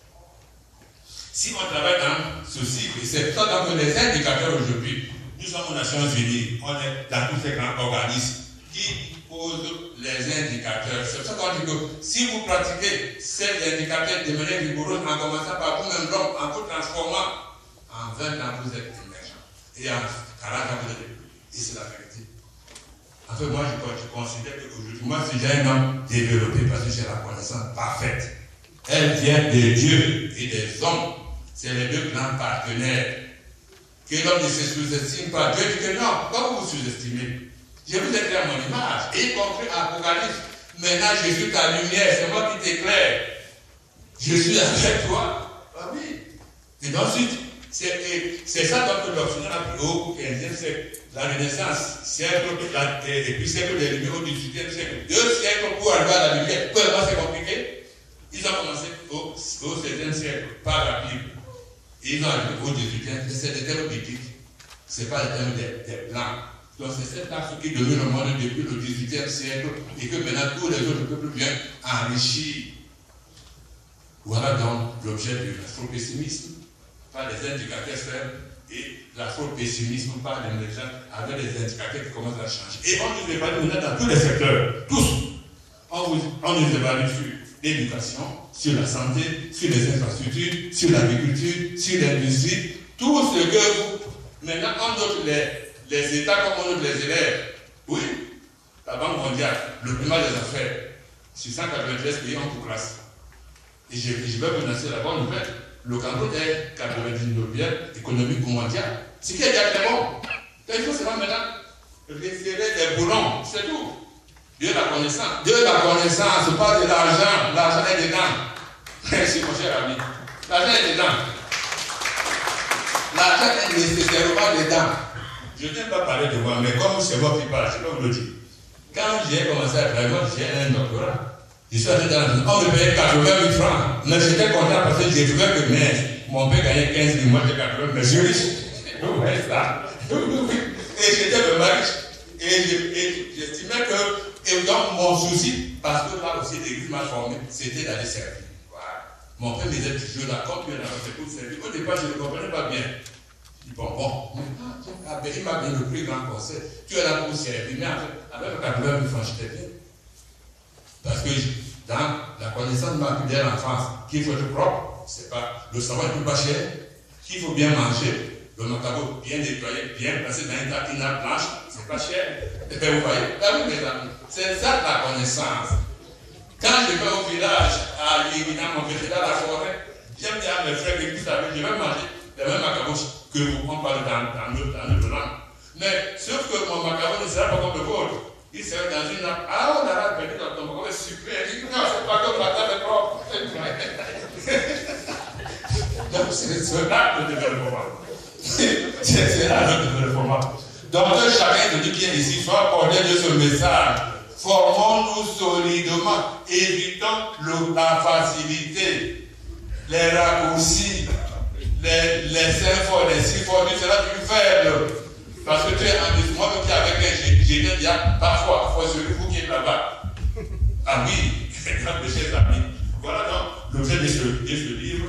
Si on travaille dans ce cycle, c'est ça dans les indicateurs aujourd'hui. Nous sommes aux Nations Unies, on est dans tous ces grands organismes qui posent les indicateurs. C'est pour ça qu'on dit que si vous pratiquez ces indicateurs de manière rigoureuse, en commençant par vous-même, en vous transformant, en vingt ans vous êtes émergent. Et en quarante ans vous êtes émergent. Et c'est la vérité. En fait, moi, je, je considère qu'aujourd'hui, moi, si j'ai un homme développé parce que j'ai la connaissance parfaite, elle vient de Dieu et des hommes. c'est les deux grands partenaires que l'on ne se sous-estime pas. Dieu dit que non, comme vous sous-estimez, je vous ai fait à mon image, y compris Apocalypse. Maintenant, je suis ta lumière, c'est moi qui t'éclaire. Je suis avec toi. Ah oui. Et ensuite, c'est ça donc l'option a pris au quinzième siècle, la Renaissance, siècle, la, et puis siècle des Lumières au dix-huitième siècle. Deux siècles pour arriver à la lumière. Comment c'est compliqué? Ils ont commencé au, au seizième siècle, par la Bible. Ils ont arrivé au dix-huitième siècle. C'est des termes bibliques. Ce n'est pas des termes des, des blancs. Donc c'est cet arbre qui devient le monde depuis le dix-huitième siècle et que maintenant tous les autres peuples viennent enrichir. Voilà donc l'objet de l'astropessimisme par les indicateurs faibles et l'astropessimisme par les médias avec les indicateurs qui commencent à changer. Et on nous évalue dans tous les secteurs, tous. On, vous, on nous évalue sur l'éducation, sur la santé, sur les infrastructures, sur l'agriculture, sur l'industrie, tout ce que vous... Maintenant, on note les... Les États comme on note les élèves, oui, la Banque mondiale, le climat des affaires, sur cent quatre-vingt-treize pays en tout classe. Et je, je vais vous lancer la bonne nouvelle, le Cameroun est quatre-vingt-dix-neuvième économique mondiale, ce qui est déjà très bon. Il faut seulement maintenant resserrer les boulons, c'est tout. Dieu la connaissance, Dieu la connaissance, pas de l'argent, l'argent est dedans. Merci mon cher ami, l'argent est dedans. L'argent est nécessairement dedans. Je ne vais pas parler de moi, mais comme c'est moi qui parle, je vais vous le dire. Quand j'ai commencé à travailler, j'ai un doctorat. Je suis allé dans la maison, on me payait quatre-vingt mille francs. Mais j'étais content parce que j'ai trouvé que mais, mon père gagnait quinze mille, moi j'ai quatre-vingt mille, mais je suis riche. Vous voyez ça? Et j'étais vraiment riche. Et j'estimais que, et donc mon souci, parce que là aussi l'église m'a formé, c'était d'aller servir. Voilà. Mon père me disait toujours la compte, mais la compte c'est pour servir. Au départ, je ne comprenais pas bien. Bon, bon, ah, ben, il m'a donné le plus grand conseil. Tu es là pour servir, mais avec quatre-vingt mille francs, j'étais bien. Parce que dans la connaissance de ma vie dès l'enfance, qu'il faut être propre, c'est pas le savoir n'est pas cher, qu'il faut bien manger, le macabre bien déployé, bien placé dans une tartinade blanche, c'est pas cher. Et bien, vous voyez, mes amis, c'est ça la connaissance. Quand je vais au village, à Yémina, mon village, dans la forêt, j'aime dire à mes frères que vous savez, je vais manger les mêmes macabres que vous, on parle dans notre langue. Mais sauf que mon macaron ne sera pas comme le vôtre. Il sera dans une langue. Ah, on a la petite dans ton macaron, c'est super. Il dit non, c'est pas comme la table est propre. Donc, c'est là le développement. C'est là le développement. Donc, chacun de nous qui est ici soit porté de ce message. Formons-nous solidement. Évitons la facilité, les raccourcis. Les, les cinq fois, les six fois, tu seras plus faible. Parce que tu es en disant, moi-même qui avec un génie, il y a parfois, fois celui vous qui est là-bas. Ah oui, mes chers amis. Voilà donc l'objet de ce, de ce livre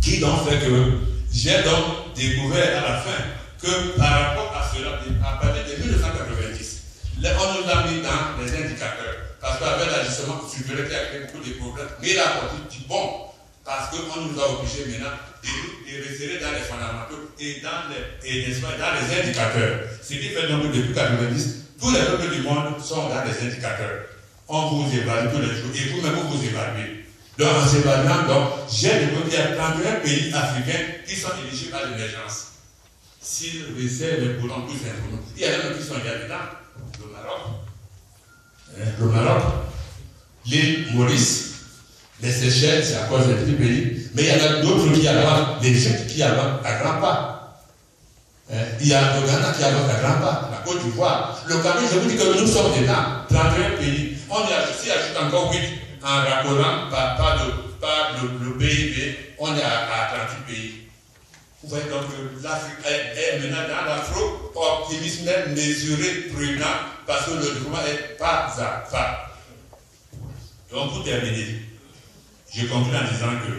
qui donc fait que j'ai donc découvert à la fin que par rapport à cela, à partir de mille neuf cent quatre-vingt-dix, là, on nous a mis dans les indicateurs. Parce qu'avec l'ajustement structurel qui a créé beaucoup de problèmes, mais il a apporté du bon. Parce qu'on nous a obligés maintenant de, de resserrer dans les fondamentaux et dans les, et dans les indicateurs. Ce qui fait donc que depuis quatre-vingt-dix, tous les peuples du monde sont dans les indicateurs. On vous évalue tous les jours et vous-même vous vous évaluez. Donc en s'évaluant, j'ai découvert qu'il y a trente et un pays africains qui sont éligibles à l'émergence. S'ils resserrent les boulons tous simplement, il y en a qui sont déjà dedans. Le Maroc, le Maroc, l'île Maurice. Les Seychelles, c'est à cause des petits pays, mais il y en a d'autres qui avancent, l'Égypte qui avance à grands pas. Hein? Il y a le Ghana qui avance à grands pas, la Côte d'Ivoire. Le Cameroun, je vous dis que nous sommes dedans, trente et un pays. On y ajoute, si ajoute encore huit en raccourant par, par, le, par le, le P I B, on est à, à trente-huit pays. Vous voyez donc que l'Afrique est, est maintenant dans l'afro-optimisme mesuré, prudent, parce que le développement est pas à pas. Donc pour terminer, je conclue en disant que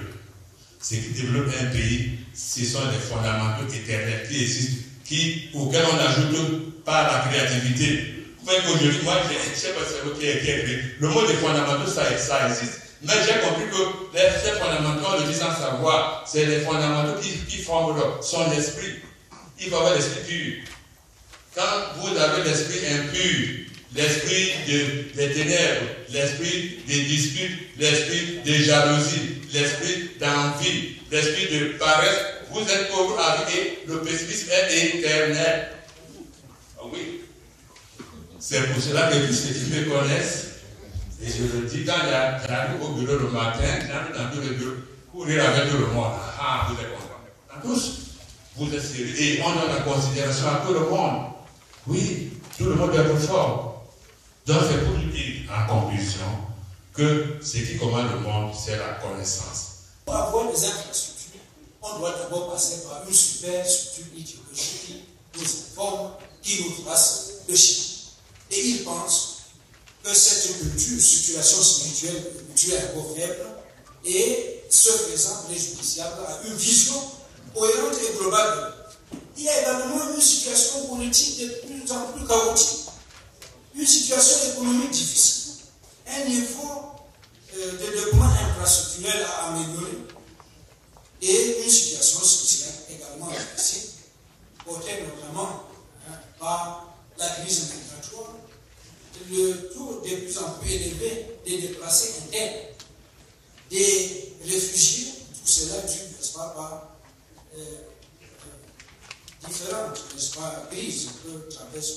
ce qui développe un pays, ce sont les fondamentaux éternels qui existent, qui, auxquels on ajoute par la créativité. Vous voyez qu'aujourd'hui, moi, je ne sais pas si c'est qui est créé. Le mot des fondamentaux, ça, ça existe. Mais j'ai compris que les, ces fondamentaux, on le dit sans savoir, c'est les fondamentaux qui, qui forment son esprit. Il faut avoir l'esprit pur. Quand vous avez l'esprit impur, l'esprit des ténèbres, l'esprit des disputes, l'esprit des jalousies, l'esprit d'envie, l'esprit de paresse. Vous êtes pauvres avec le pessimisme est éternel. Ah oui. C'est pour cela que puisque tu me connaisses, et je le dis quand j'arrive au bureau le matin, j'arrive dans tous les bureaux, courir avec tout le monde. Ah, vous êtes contents. Tous, vous êtes sérieux. Et on donne la considération à tout le monde. Oui, tout le monde est plus fort. Donc c'est pour dire en conclusion que ce qui commande le monde, c'est la connaissance. Pour avoir des infrastructures, on doit d'abord passer par une super structure idéologique qui nous informe, qui nous fasse le chien. Et ils pensent que c'est une culture, situation spirituelle, culturelle un peu faible, et se faisant préjudiciable à une vision cohérente et globale. Il y a également une situation politique de plus en plus chaotique, une situation économique difficile, un niveau euh, de développement infrastructurel à améliorer, et une situation sociale également difficile, portée notamment hein, par la crise migratoire, le taux de plus en plus élevé des déplacés internes, des réfugiés, tout cela dû, n'est-ce pas, par euh, euh, différentes, n'est-ce pas, crises que traverse le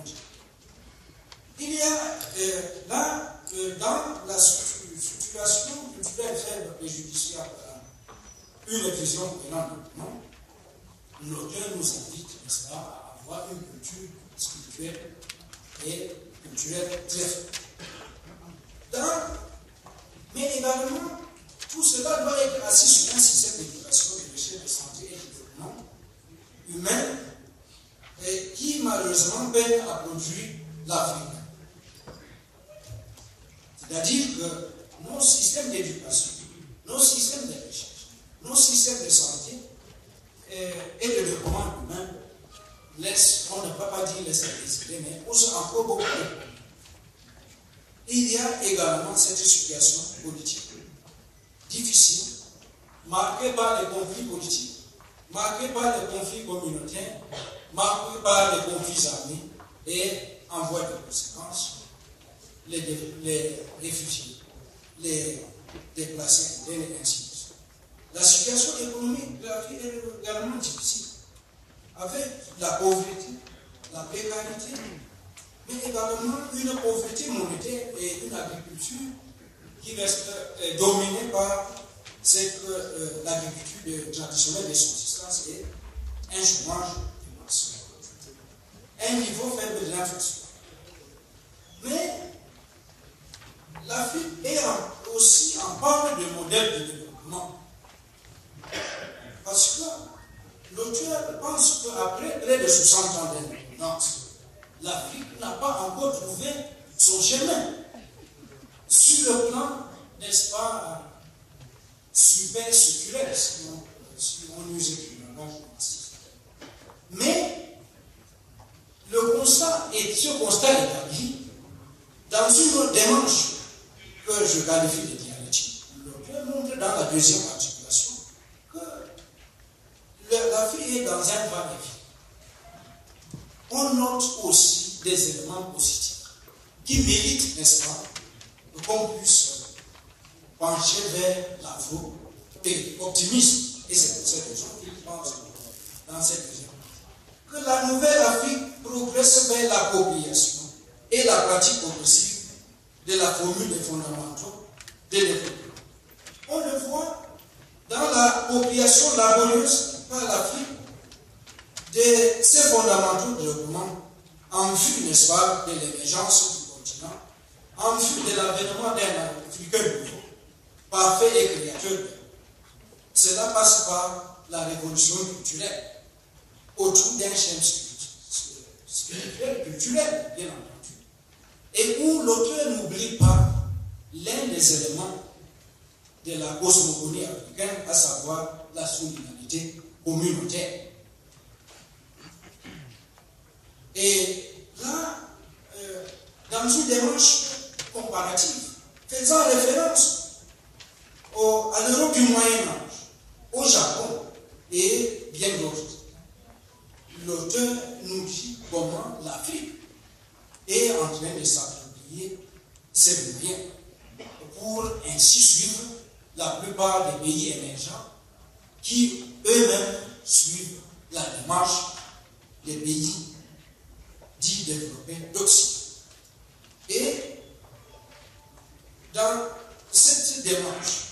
monde. Il y a euh, là, euh, dans la situation culturelle faible préjudiciable à une vision pénale, l'auteur nous invite, n'est-ce pas, à avoir une culture spirituelle et culturelle très forte. Mais également, tout cela doit être assis sur un système d'éducation et de chef de santé et de développement humain et qui malheureusement peine à produire l'Afrique. C'est-à-dire que nos systèmes d'éducation, nos systèmes de recherche, nos systèmes de santé et, et de développement humain laissent, on ne peut pas dire laissent à désirer, mais on se encore beaucoup. Il y a également cette situation politique difficile, marquée par les conflits politiques, marquée par les conflits communautaires, marquée par les conflits armés et en voie de conséquence, les, les réfugiés, les déplacés et les ainsi de suite. La situation économique de la vie est également difficile, avec la pauvreté, la précarité, mais également une pauvreté monétaire et une agriculture qui reste euh, dominée par cette euh, l'agriculture traditionnelle de subsistance et un chômage de masse. Un niveau faible de l'inflation. Mais l'Afrique est en, aussi en parle de modèle de développement. Parce que l'auteur pense qu'après près de soixante ans d'indépendance, l'Afrique n'a pas encore trouvé son chemin sur le plan, n'est-ce pas, super structurel, si on, si on use le langage massif. Mais le constat est ce constat établi dans une autre démarche que je qualifie de dialectique. L'auteur montre dans la deuxième articulation que l'Afrique est dans un bas de vie. On note aussi des éléments positifs qui méritent, n'est-ce pas, qu'on puisse pencher vers l'avant et l'optimisme. Et c'est pour cette raison qu'ils pensent dans cette vision que la nouvelle Afrique progresse vers l'appropriation et la pratique progressive de la formule des fondamentaux de développement. On le voit dans l'appropriation laborieuse par l'Afrique de ces fondamentaux de développement en vue, n'est-ce pas, de l'émergence du continent, en vue de l'avènement d'un Africain nouveau, parfait et créateur. Cela passe par la révolution culturelle, autour d'un schéma spirituel, culturel, bien entendu, et où l'auteur n'oublie pas l'un des éléments de la cosmogonie africaine, à savoir la solidarité communautaire. Et là, euh, dans une démarche comparative, faisant référence au, à l'Europe du Moyen-Âge, au Japon et bien d'autres, l'auteur nous dit comment l'Afrique est en train de s'approprier ces moyens pour ainsi suivre la plupart des pays émergents qui eux-mêmes suivent la démarche des pays dits développés d'Occident. Et dans cette démarche,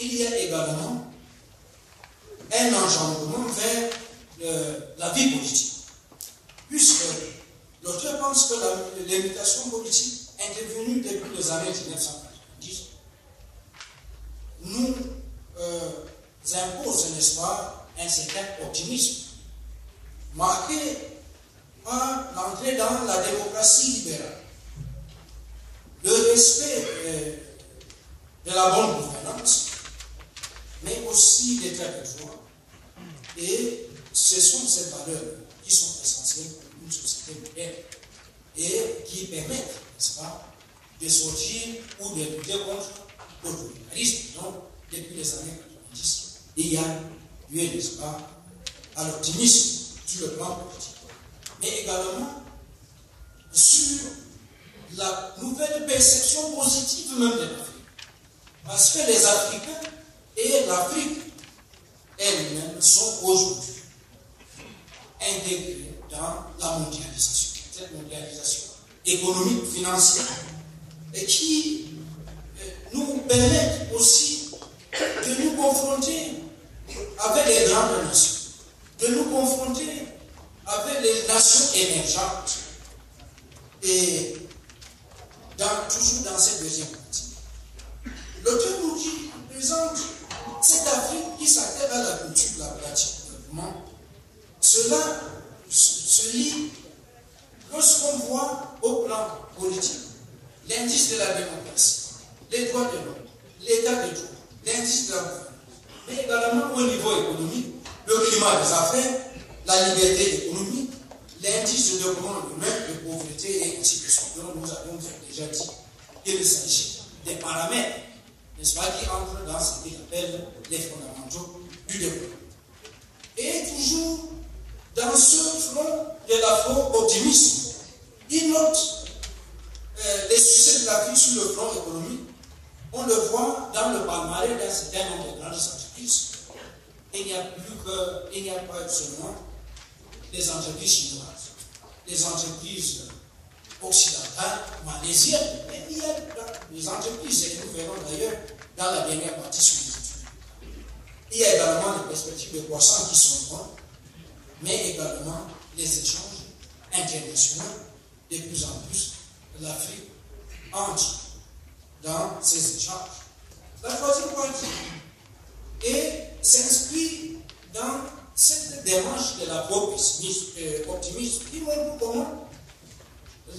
il y a également un engendrement vers le, la vie politique, puisque l'auteur pense que la, les mutations politiques intervenues depuis les années mille neuf cent quatre-vingt-dix nous euh, imposent, n'est-ce pas, un certain optimisme, marqué par l'entrée dans la démocratie libérale, le respect euh, de la bonne gouvernance, mais aussi des traits de joie. Et ce sont ces valeurs qui sont essentielles pour une société moderne et qui permettent, n'est-ce pas, de sortir ou de lutter contre l'autoritarisme. Donc, depuis les années quatre-vingt-dix, il y a eu, n'est-ce pas, à l'optimisme sur le plan politique, mais également sur la nouvelle perception positive même de l'Afrique. Parce que les Africains et l'Afrique elle-même sont aujourd'hui intégrées dans la mondialisation, cette mondialisation économique, financière, et qui nous permet aussi de nous confronter avec les grandes nations, de nous confronter avec les nations émergentes. Et dans, toujours dans cette deuxième partie, l'auteur nous dit, présente cette Afrique qui s'attelle à la culture de la pratique du développement. Cela se lit lorsqu'on voit au plan politique l'indice de la démocratie, les droits de l'homme, l'état de droit, l'indice de la gouvernance, mais également au niveau économique, le climat des affaires, la liberté économique, l'indice de développement humain, de pauvreté et ainsi de suite. Nous avons déjà dit qu'il s'agit des paramètres, n'est-ce pas, qui entre dans ce qu'il appelle les fondamentaux du développement. Et toujours dans ce front de l'afro-optimisme, il note euh, les succès de l'Afrique sur le front économique. On le voit dans le palmarès d'un certain nombre de grandes entreprises. Il n'y a plus que, il n'y a pas seulement les entreprises chinoises, les entreprises occidentales, malaisiennes, mais il y a des entreprises, et nous verrons d'ailleurs dans la dernière partie sur les études. Il y a également des perspectives de croissance qui sont bonnes, mais également les échanges internationaux. De plus en plus, l'Afrique entre dans ces échanges. La troisième partie est s'inscrit dans cette démarche de l'optimisme qui montre comment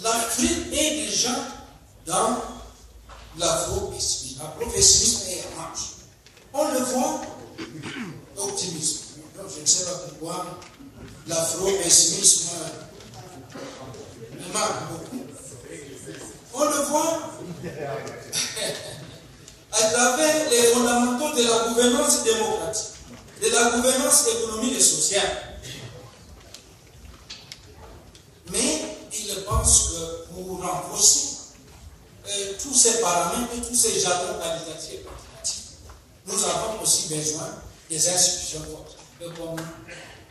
l'Afrique est déjà dans l'afro-pessimisme. L'afro-pessimisme est en marche. On le voit, l'optimisme. Je ne sais pas pourquoi l'afro-pessimisme me marque beaucoup. On le voit à travers les fondamentaux de la gouvernance démocratique, de la gouvernance économique et sociale. Mais il pense que pour renforcer euh, tous ces paramètres et tous ces jalons qualitatifs et quantitatifs, nous avons aussi besoin des institutions fortes. Comme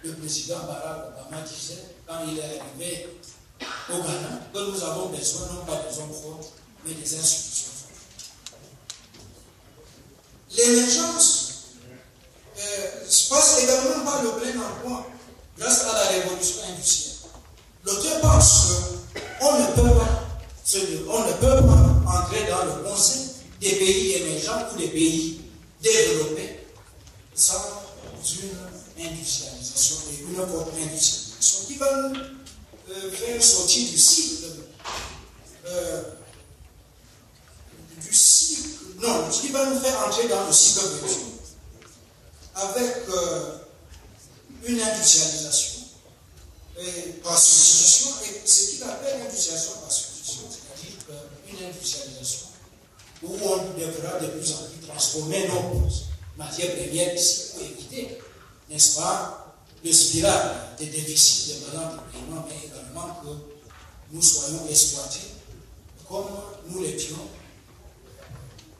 le président Barack Obama disait quand il est arrivé au Ghana, que nous avons besoin non pas des hommes forts, mais des institutions fortes. L'émergence euh, se passe également par le plein emploi grâce à la révolution industrielle. L'auteur pense qu'on ne peut pas, on ne peut pas entrer dans le concept des pays émergents ou des pays développés sans une industrialisation et une autre industrialisation qui va nous euh, faire sortir du cycle, euh, du cycle, non, qui va nous faire entrer dans le cycle de avec euh, une industrialisation. Et par substitution, et ce qu'il appelle l'industrialisation par substitution, c'est-à-dire une industrialisation où on devra de plus en plus transformer nos matières premières ici pour éviter, n'est-ce pas, le spiral des déficits des balances de paiement, mais également que nous soyons exploités comme nous l'étions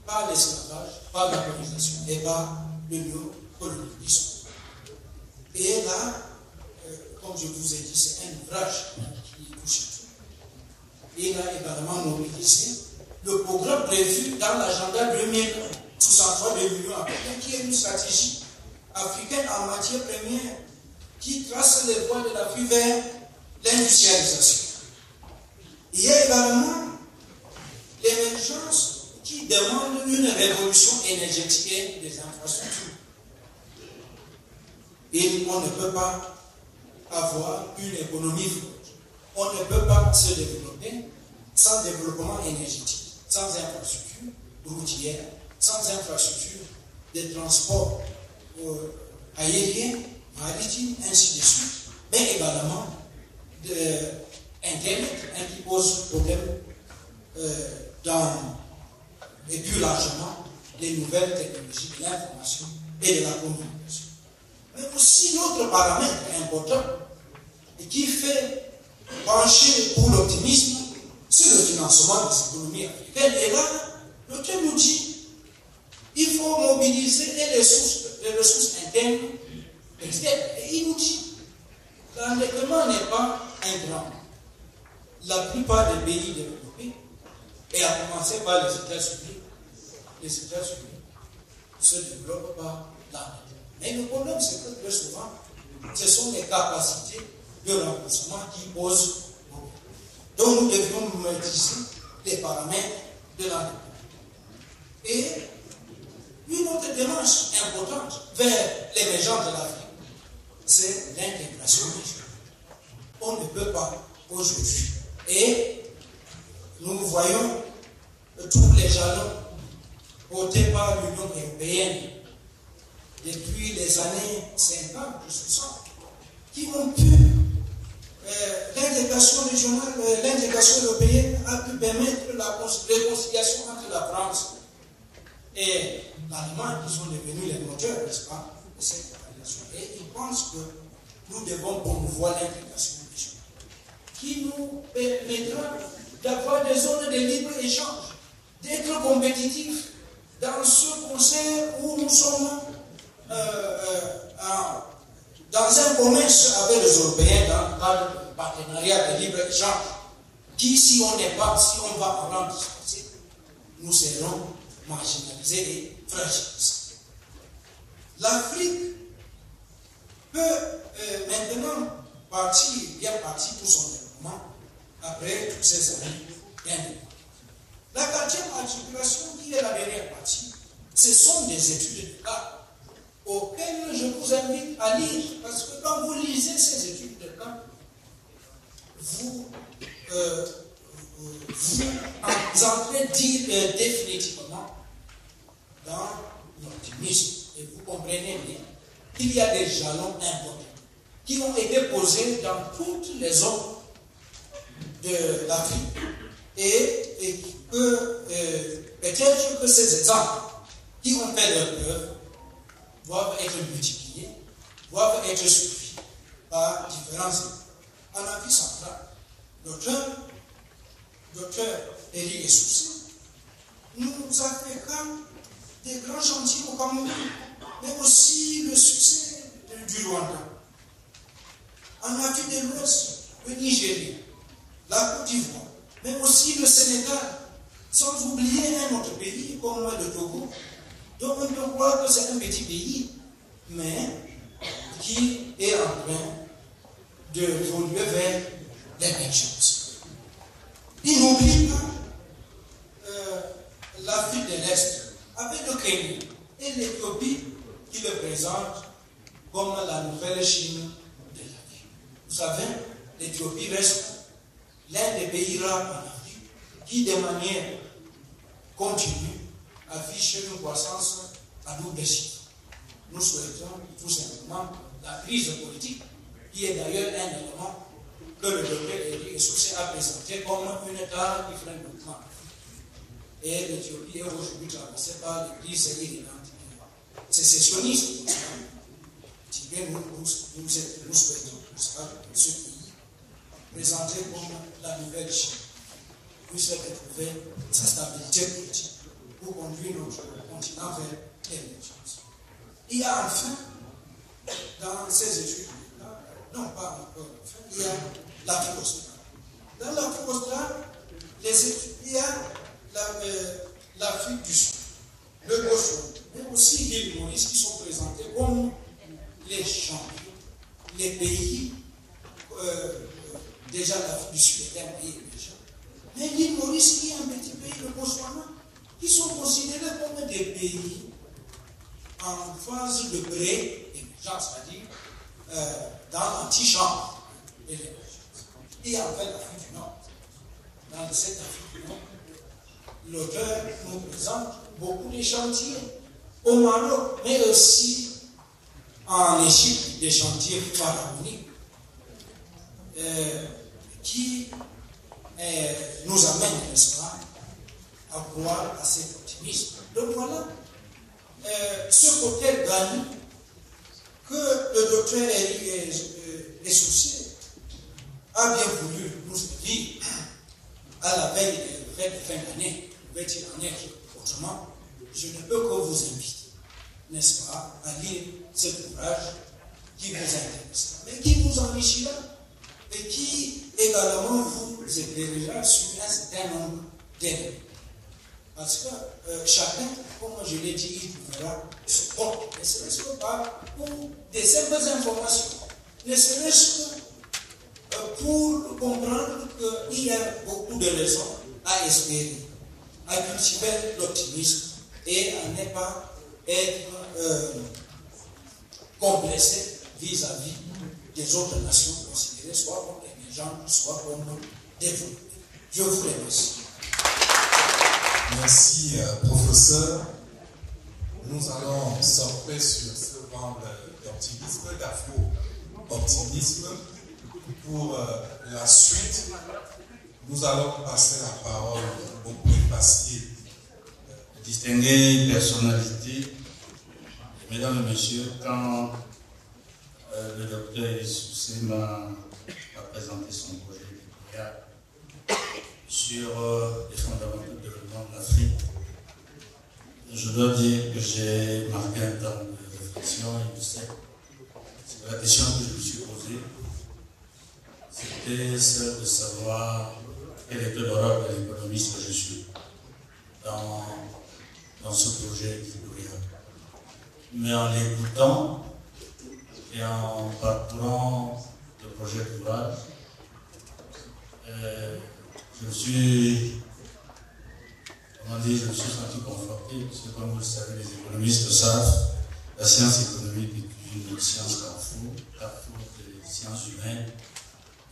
par l'esclavage, par la colonisation et par le néocolonialisme. Et là, euh, comme je vous ai dit, c'est un ouvrage qui touche tout. Et là, également, mobilisé le programme prévu dans l'agenda deux mille soixante-trois de l'Union africaine, qui est une stratégie africaine en matière première qui trace les voies de l'Afrique vers l'industrialisation. Il y a également l'émergence qui demande une révolution énergétique et des infrastructures. Et on ne peut pas avoir une économie forte. On ne peut pas se développer sans développement énergétique, sans infrastructure routière, sans infrastructure des transports euh, aériens, maritimes, ainsi de suite, mais également de Internet, hein, qui pose problème euh, dans, et plus largement, les nouvelles technologies de l'information et de la communication. Mais aussi l'autre paramètre important et qui fait pencher pour l'optimisme, c'est le financement des économies africaines. Et là, l'autre nous dit, il faut mobiliser les ressources, les ressources internes, externes. Et il nous dit, l'endettement n'est pas un drame. La plupart des pays développés, et à commencer par les États-Unis, les États-Unis se développent par l'endettement. Mais le problème, c'est que très souvent, ce sont les capacités de remboursement qui posent problème. Donc nous devons maîtriser les paramètres de l'endettement. Et une autre démarche importante vers l'émergence de l'Afrique, c'est l'intégration régionale. On ne peut pas aujourd'hui. Et nous voyons tous les jalons portés par l'Union européenne depuis les années cinquante, soixante, qui ont pu, euh, l'intégration régionale, euh, l'intégration européenne a pu permettre la réconciliation entre la France et l'Allemagne, qui sont devenus les moteurs, n'est-ce pas, de cette relation. Et ils pensent que nous devons promouvoir l'intégration régionale, qui nous permettra d'avoir des zones de libre-échange, d'être compétitifs dans ce conseil où nous sommes euh, euh, à, dans un commerce avec les Européens dans le cadre de partenariat de libre-échange, qui, si on n'est pas, si on va en discuter, nous serons marginalisés et fragilisés. L'Afrique peut euh, maintenant partir, bien partir pour son développement après toutes ces années d'indépendance. La quatrième articulation, qui est la dernière partie, ce sont des études de cas auxquelles je vous invite à lire, parce que quand vous lisez ces études de cas, vous euh, vous entrez euh, définitivement dans l'optimisme et vous comprenez bien qu'il y a des jalons importants qui ont été posés dans toutes les zones de l'Afrique et, et que euh, peut-être que ces exemples qui ont fait leur preuve doivent être multipliés, doivent être suivis par différents exemples. En Afrique centrale, l'auteur, l'auteur Eric Essoussé, nous a fait cas des grands chantiers au Cameroun, mais aussi le succès du Rwanda. En Afrique de l'Ouest, le Nigeria, la Côte d'Ivoire, mais aussi le Sénégal, sans oublier un autre pays comme le Togo, dont on peut croire que c'est un petit pays, mais qui est en train de évoluer vers l'émergence. Il n'oublie pas euh, l'Afrique de l'Est, avec le Kenya et l'Éthiopie qui le présente comme la nouvelle Chine. Vous savez, l'Éthiopie reste l'un des pays rares en Afrique qui, de manière continue, affiche une croissance à double chiffre. Nous souhaitons tout simplement la crise politique, qui est d'ailleurs un élément que le docteur Eric Essoussé a présenté comme une carte qui freine le plan. Et l'Éthiopie est aujourd'hui traversée par les crises irrégulières. C'est sécessionniste. Nous, nous, nous, nous souhaitons ce pays présentée comme la nouvelle Chine, puisse retrouver sa stabilité politique pour conduire notre continent vers l'émergence. Il y a enfin, dans ces études, non pas encore, il y a l'Afrique australe. Dans l'Afrique australe, les études, il y a l'Afrique du Sud, le Gauchon, mais aussi l'île Maurice qui sont présentés comme les champions, les pays euh, déjà l'Afrique du Sud est un pays déjà. Mais l'île Maurice qui est un petit pays, le Botswana, qui sont considérés comme des pays en phase de pré-émergence, c'est-à-dire euh, dans l'antichambre de l'émergence. Et après l'Afrique du Nord, dans cette Afrique du Nord, l'auteur nous présente beaucoup de chantiers au Maroc, mais aussi en Égypte, des chantiers pharaoniques euh, qui euh, nous amènent, n'est-ce pas, à croire à cet optimisme. Donc voilà euh, ce côté gagnant que le docteur Eric Essoussé a bien voulu nous dire à la veille de la fin d'année, pouvait-il en être autrement, je ne peux que vous inviter, n'est-ce pas, à lire ce ouvrage qui vous intéresse, mais qui vous enrichira et qui également vous éclairera sur un certain nombre d'éléments. Parce que euh, chacun, comme je l'ai dit, il trouvera ce compte, ne serait-ce que pas pour des simples informations, ne serait-ce que euh, pour comprendre qu'il y a beaucoup de raisons à espérer, à cultiver l'optimisme et à ne pas être euh, complexé vis-à-vis des autres nations considérées soit comme émergentes, soit comme développées. Je vous remercie. Merci, euh, professeur. Nous allons sortir sur ce banc d'optimisme, d'afro-optimisme. Pour euh, la suite, nous allons passer la parole au préfacier, distingué personnalité. Mesdames et messieurs, quand euh, le docteur Essoussé m'a présenté son projet de sur euh, les fondamentaux de développement de l'Afrique, je dois dire que j'ai marqué un temps de réflexion et de sec. C'est la question que je me suis posée. C'était celle de savoir quel était le rôle de l'économiste que je suis dans, dans ce projet équilibré. Mais en l'écoutant et en parcourant le projet d'ouvrage, euh, je me suis, comment dire, je me suis senti conforté, parce que comme vous le savez, les économistes le savent, la science économique est une science carrefour, carrefour des sciences humaines,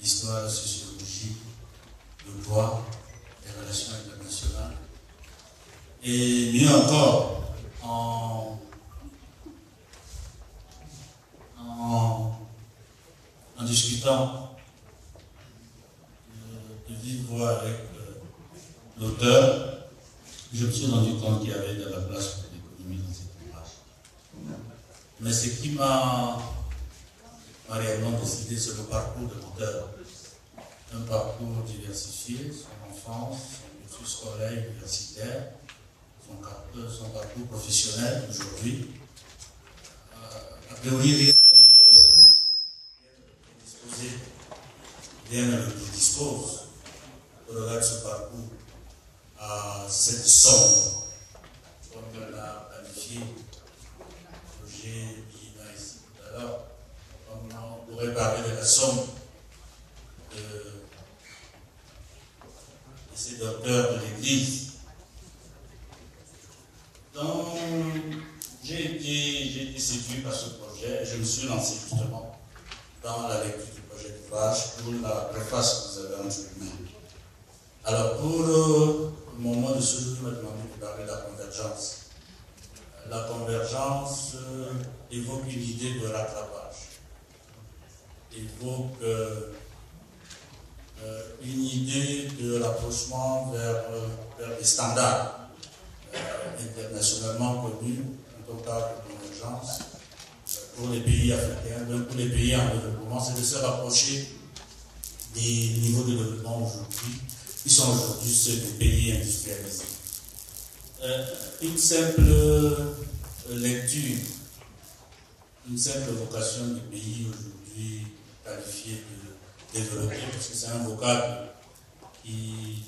l'histoire, la sociologie, le droit, les relations internationales. Et mieux encore, en, en, en discutant de, de vivre avec euh, l'auteur, je me suis rendu compte qu'il y avait de la place pour l'économie dans cet ouvrage. Mais ce qui m'a réellement décidé, c'est le parcours de l'auteur. Un parcours diversifié, son enfance, son cursus scolaire, universitaire, son parcours, son parcours professionnel aujourd'hui. Euh, a priori, rien ne le prédispose au regard de ce parcours à cette somme, comme on l'a qualifié le projet Bina ici tout à l'heure. On pourrait parler de la somme de, de ces docteurs de l'Église. Donc, j'ai été, j'ai été séduit par ce projet. Je me suis lancé justement dans la lecture du projet de page pour la préface que vous avez entre les mains. Alors, pour euh, le moment de ce jour, je me demandais de parler de la convergence. La convergence euh, évoque une idée de rattrapage. Évoque euh, euh, une idée de rapprochement vers, euh, vers des standards euh, internationalement connus, en tout cas de convergence, pour les pays africains, pour les pays en développement, c'est de se rapprocher des niveaux de développement aujourd'hui qui sont aujourd'hui ceux des pays industrialisés. Euh, une simple lecture, une simple vocation des pays aujourd'hui qualifiés de développés, parce que c'est un vocable qui,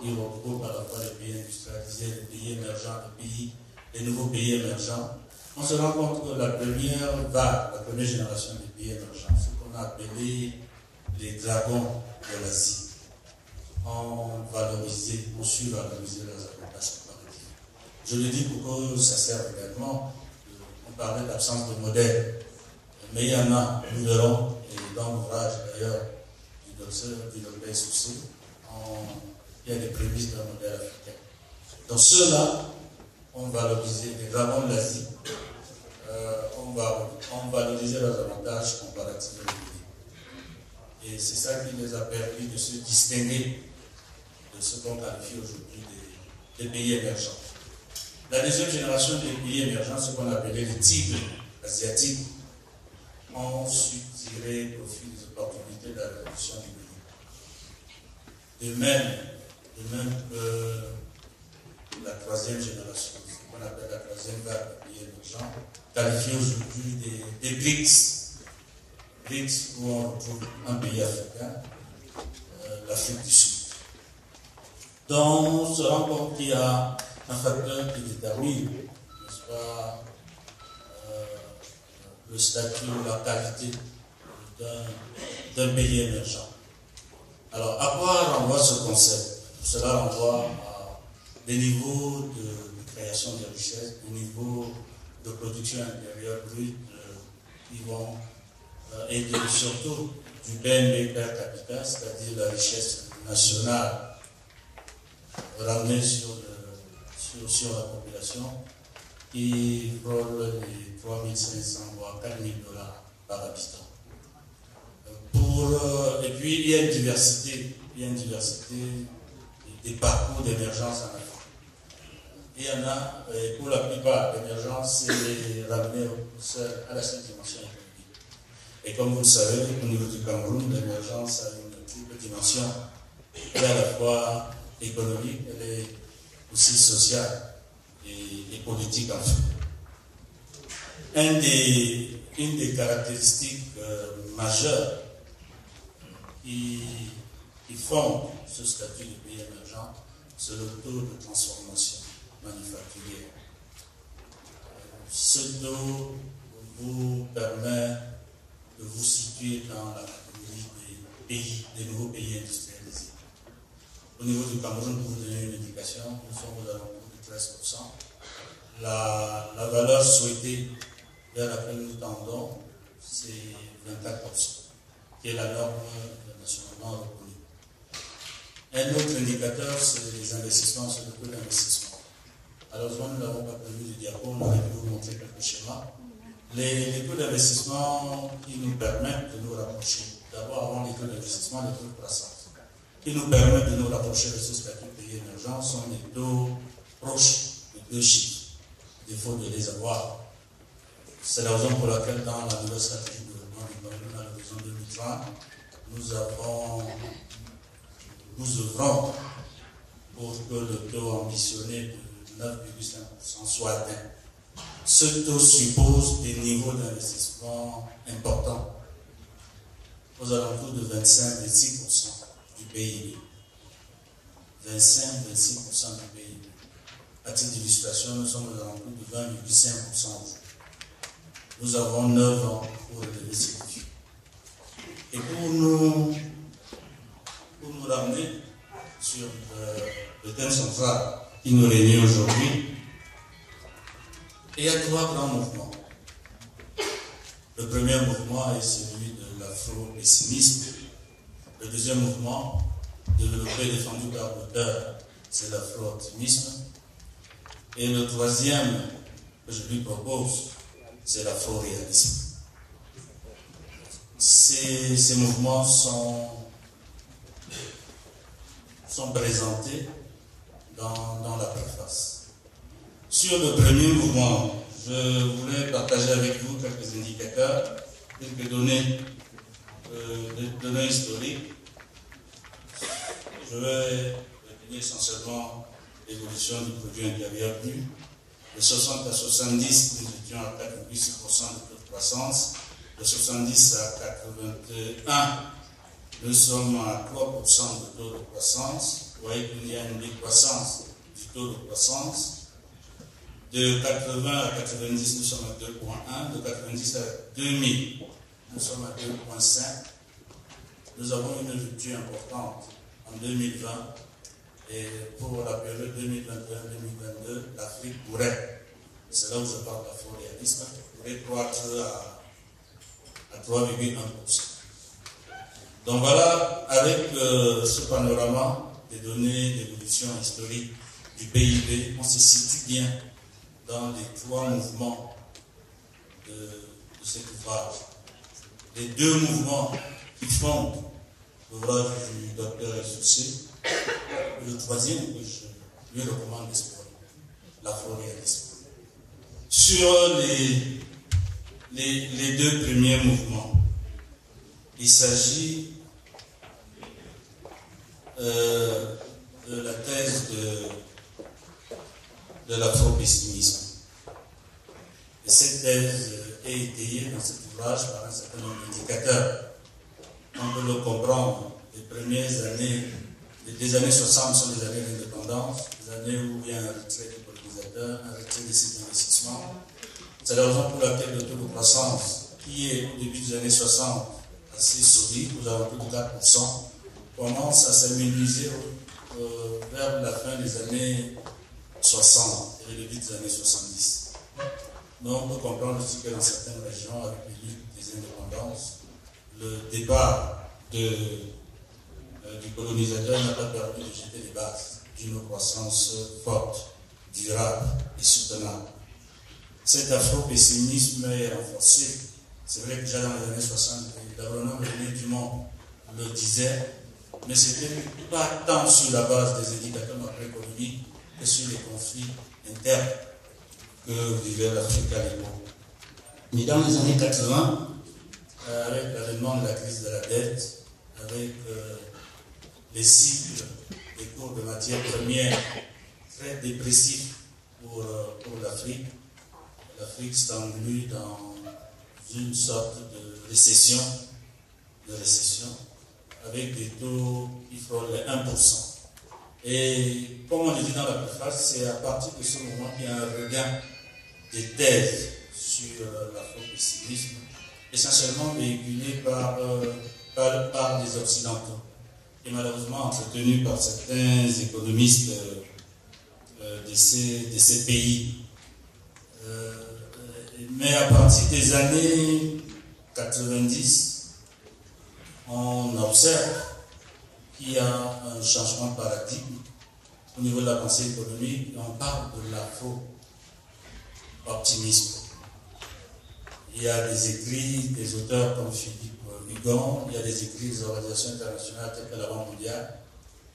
qui regroupe à la fois les pays industrialisés, les pays émergents, les pays, les nouveaux pays émergents. On se rend compte que la première vague, la première génération des pays émergents, ce qu'on a appelé les dragons de l'Asie, ont valorisé, ont su valoriser leurs avantages comparatifs. Je le dis pour que ça serve également. On parlait d'absence de modèle, mais il y en a, nous verrons, et dans l'ouvrage d'ailleurs du docteur Eric Essoussé, il y a des prémices d'un modèle africain. Donc ceux-là ont valorisé les dragons de l'Asie. Euh, on, va, on valorisait leurs avantages comparatifs aux pays. Et c'est ça qui les a permis de se distinguer de ce qu'on qualifie aujourd'hui des, des pays émergents. La deuxième génération des pays émergents, ce qu'on appelait les tigres asiatiques, ont su tirer profit des opportunités de la révolution du pays. De même, de même que la troisième génération, ce qu'on appelle la troisième vague des pays émergents, qualifiée aujourd'hui des, des BRICS, BRICS où on retrouve un pays africain, euh, l'Afrique du Sud. Donc on se rend compte qu'il y a un facteur qui détermine, n'est-ce pas, euh, le statut ou la qualité d'un pays émergent. Alors à quoi renvoie ce concept? Cela renvoie à des niveaux de création de richesses, au niveau de production intérieure brute, euh, qui vont, euh, et de, surtout du P N B per capita, c'est-à-dire la richesse nationale ramenée sur, le, sur, sur la population, qui frôle les trois mille cinq cents voire quatre mille dollars par habitant. Pour, euh, et puis il y a une diversité, il y a une diversité des parcours d'émergence en Afrique. Il y en a, et pour la plupart, l'émergence, c'est ramener à la seule dimension économique. Et comme vous le savez, au niveau du Cameroun, l'émergence a une triple dimension, elle est à la fois économique, elle est aussi sociale et, et politique en fait. Un des, une des caractéristiques euh, majeures qui, qui forment ce statut de pays émergent, c'est le taux de transformation manufacturière. Ce taux vous permet de vous situer dans la catégorie des pays, des nouveaux pays industrialisés. Au niveau du Cameroun, pour vous donner une indication, nous sommes aux alentours de treize pour cent. La, la valeur souhaitée vers laquelle nous tendons, c'est vingt-quatre pour cent, qui est la norme nationalement reconnue. Un autre indicateur, c'est les investissements, c'est le coût d'investissement. Malheureusement, nous n'avons pas prévu de diapo, on aurait pu vous montrer quelques schémas. Les, les taux d'investissement qui nous permettent de nous rapprocher, d'abord avant les taux d'investissement, les taux de croissance, qui nous permettent de nous rapprocher de ce statut de pays émergent sont les taux proches de deux chiffres, défaut de les avoir. C'est la raison pour laquelle, dans la nouvelle stratégie de développement du Cameroun à l'horizon deux mille trente, nous avons, nous œuvrons pour que le taux ambitionné de neuf virgule cinq pour cent soit atteint. Ce taux suppose des niveaux d'investissement importants, aux alentours de vingt-cinq à vingt-six pour cent du P I B. vingt-cinq à vingt-six pour cent du P I B. À titre d'illustration, nous sommes aux alentours de vingt virgule cinq pour cent. Nous avons neuf ans pour élever ce défi. Et pour nous, pour nous ramener sur le, le thème central qui nous réunit aujourd'hui, et il y a trois grands mouvements. Le premier mouvement est celui de l'afro-pessimisme. Le deuxième mouvement, développé et défendu par l'auteur, c'est l'afro-optimisme. Et le troisième que je lui propose, c'est l'afro-réalisme. Ces, ces mouvements sont, sont présentés Dans, dans la préface. Sur le premier mouvement, je voulais partager avec vous quelques indicateurs, quelques données, euh, des données historiques Je vais retenir essentiellement l'évolution du produit intérieur brut. De soixante à soixante-dix, nous étions à quatre virgule six pour cent de taux de croissance. De soixante-dix à quatre-vingt-un, nous sommes à trois pour cent de taux de croissance. Vous voyez qu'il y a une décroissance du taux de croissance. De quatre-vingts à quatre-vingt-dix, nous sommes à deux virgule un. De quatre-vingt-dix à deux mille, nous sommes à deux virgule cinq. Nous avons une rupture importante en deux mille vingt. Et pour la période deux mille vingt et un deux mille vingt-deux, l'Afrique pourrait, c'est là où je parle d'afro-réalisme, pourrait croître à, à trois virgule un pour cent. Donc voilà, avec euh, ce panorama des données d'évolution historique du P I B, on se situe bien dans les trois mouvements de, de cet ouvrage. Les deux mouvements qui fondent l'ouvrage du docteur Essoussé. Le troisième que je lui recommande d'explorer, l'afro-réalisme. Sur les, les, les deux premiers mouvements, il s'agit euh, de la thèse de, de l'afro-pessimisme. Et cette thèse est étayée dans cet ouvrage par un certain nombre d'indicateurs. On peut le comprendre, les premières années. Les années soixante sont les années d'indépendance, les années où il y a un retrait des colonisateurs, un retrait des sites d'investissement. C'est la raison pour laquelle le taux de croissance, qui est au début des années soixante assez solide, aux alentours de quatre pour cent, commence à s'amenuiser euh, vers la fin des années soixante et le début des années soixante-dix. Donc on peut comprendre aussi que dans certaines régions, avec les luttes des indépendances, le départ de du colonisateur n'a pas permis de jeter les bases d'une croissance forte, durable et soutenable. Cet afro-pessimisme est renforcé. C'est vrai que déjà dans les années soixante, l'agronome René Dumont le disait, mais c'était pas tant sur la base des indicateurs macroéconomiques que sur les conflits internes que vivait l'Afrique à l'époque. Mais dans les années quatre-vingts, avec l'avènement de la crise de la dette, avec euh, les cycles des cours de matières premières très dépressifs pour, pour l'Afrique. L'Afrique s'est engluée dans une sorte de récession, de récession avec des taux qui frôlent les un pour cent. Et comme on le dit dans la préface, c'est à partir de ce moment qu'il y a un regain des thèses sur l'afro-pessimisme, essentiellement véhiculé par, euh, par, par les Occidentaux. Et malheureusement entretenu par certains économistes euh, euh, de, ces, de ces pays. Euh, mais à partir des années quatre-vingt-dix, on observe qu'il y a un changement de paradigme au niveau de la pensée économique, et on parle de l'afro-optimisme. Il y a des écrits, des auteurs comme Philippe, il y a des écrits des organisations internationales telles que la Banque mondiale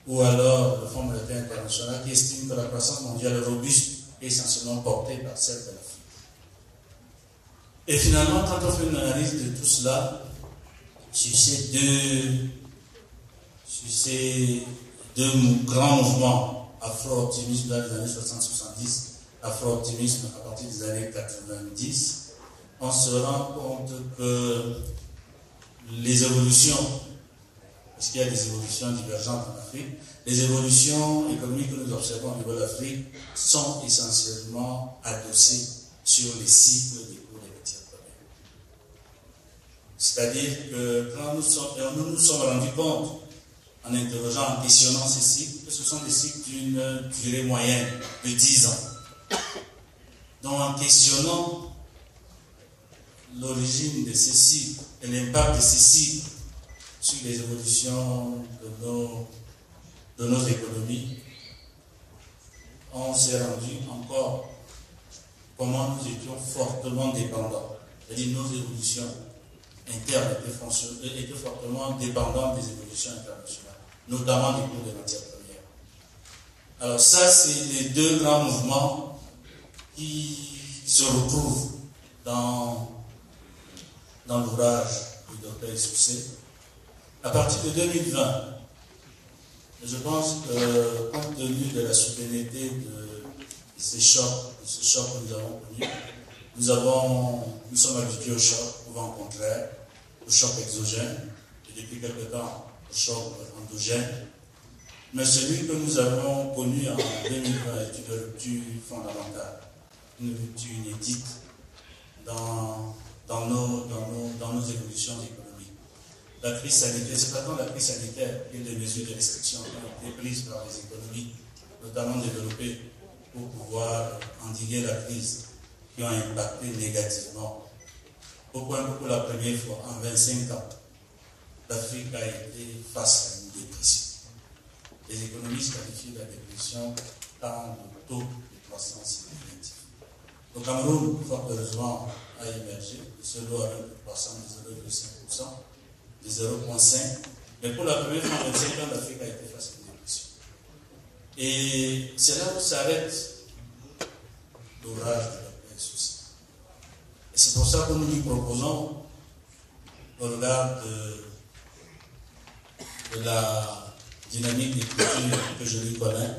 ou alors le Fonds monétaire international qui estime que la croissance mondiale est robuste et essentiellement portée par celle de l'Afrique. Et finalement, quand on fait une analyse de tout cela, sur ces deux, sur ces deux grands mouvements, afro-optimisme dans les années soixante soixante-dix, afro-optimisme à partir des années quatre-vingt-dix, on se rend compte que les évolutions, parce qu'il y a des évolutions divergentes en Afrique, les évolutions économiques que nous observons au niveau de l'Afrique sont essentiellement adossées sur les cycles des cours des matières premières. C'est-à-dire que quand nous sommes, et nous nous sommes rendus compte, en interrogeant, en questionnant ces cycles, que ce sont des cycles d'une durée moyenne de dix ans. Donc en questionnant l'origine de ces cycles et l'impact de ces cycles sur les évolutions de nos, de nos économies, on s'est rendu encore comment nous étions fortement dépendants. C'est-à-dire nos évolutions internes étaient, étaient fortement dépendantes des évolutions internationales, notamment des cours des matières premières. Alors ça, c'est les deux grands mouvements qui se retrouvent dans dans l'ouvrage du docteur Essoussé. À partir de deux mille vingt, Je pense que, compte tenu de la soudaineté de ces chocs, de ce choc que nous avons connu, nous, avons, nous sommes habitués au choc, au vent contraire, au choc exogène, et depuis quelque temps, au choc endogène. Mais celui que nous avons connu en deux mille vingt est une rupture fondamentale, une rupture inédite dans, dans, nos, dans, nos, dans nos évolutions économiques. La crise sanitaire, c'est pas tant la crise sanitaire que des mesures de restriction qui ont été prises par les économies, notamment développées, pour pouvoir endiguer la crise, qui ont impacté négativement. Au point que pour la première fois en vingt-cinq ans, l'Afrique a été face à une dépression. Les économistes qualifient la dépression par le taux de croissance négatif. Le Cameroun, fort heureusement, a émergé, le C E D O avec une croissance de zéro virgule cinq pour cent, de zéro virgule cinq pour cent, mais pour la première fois en vingt-cinq ans, l'Afrique a été face à une dépression. Et c'est là où s'arrête l'orage de la paix sociale. Et c'est pour ça que nous nous proposons, au regard de, de la dynamique des cultures que je lui connais,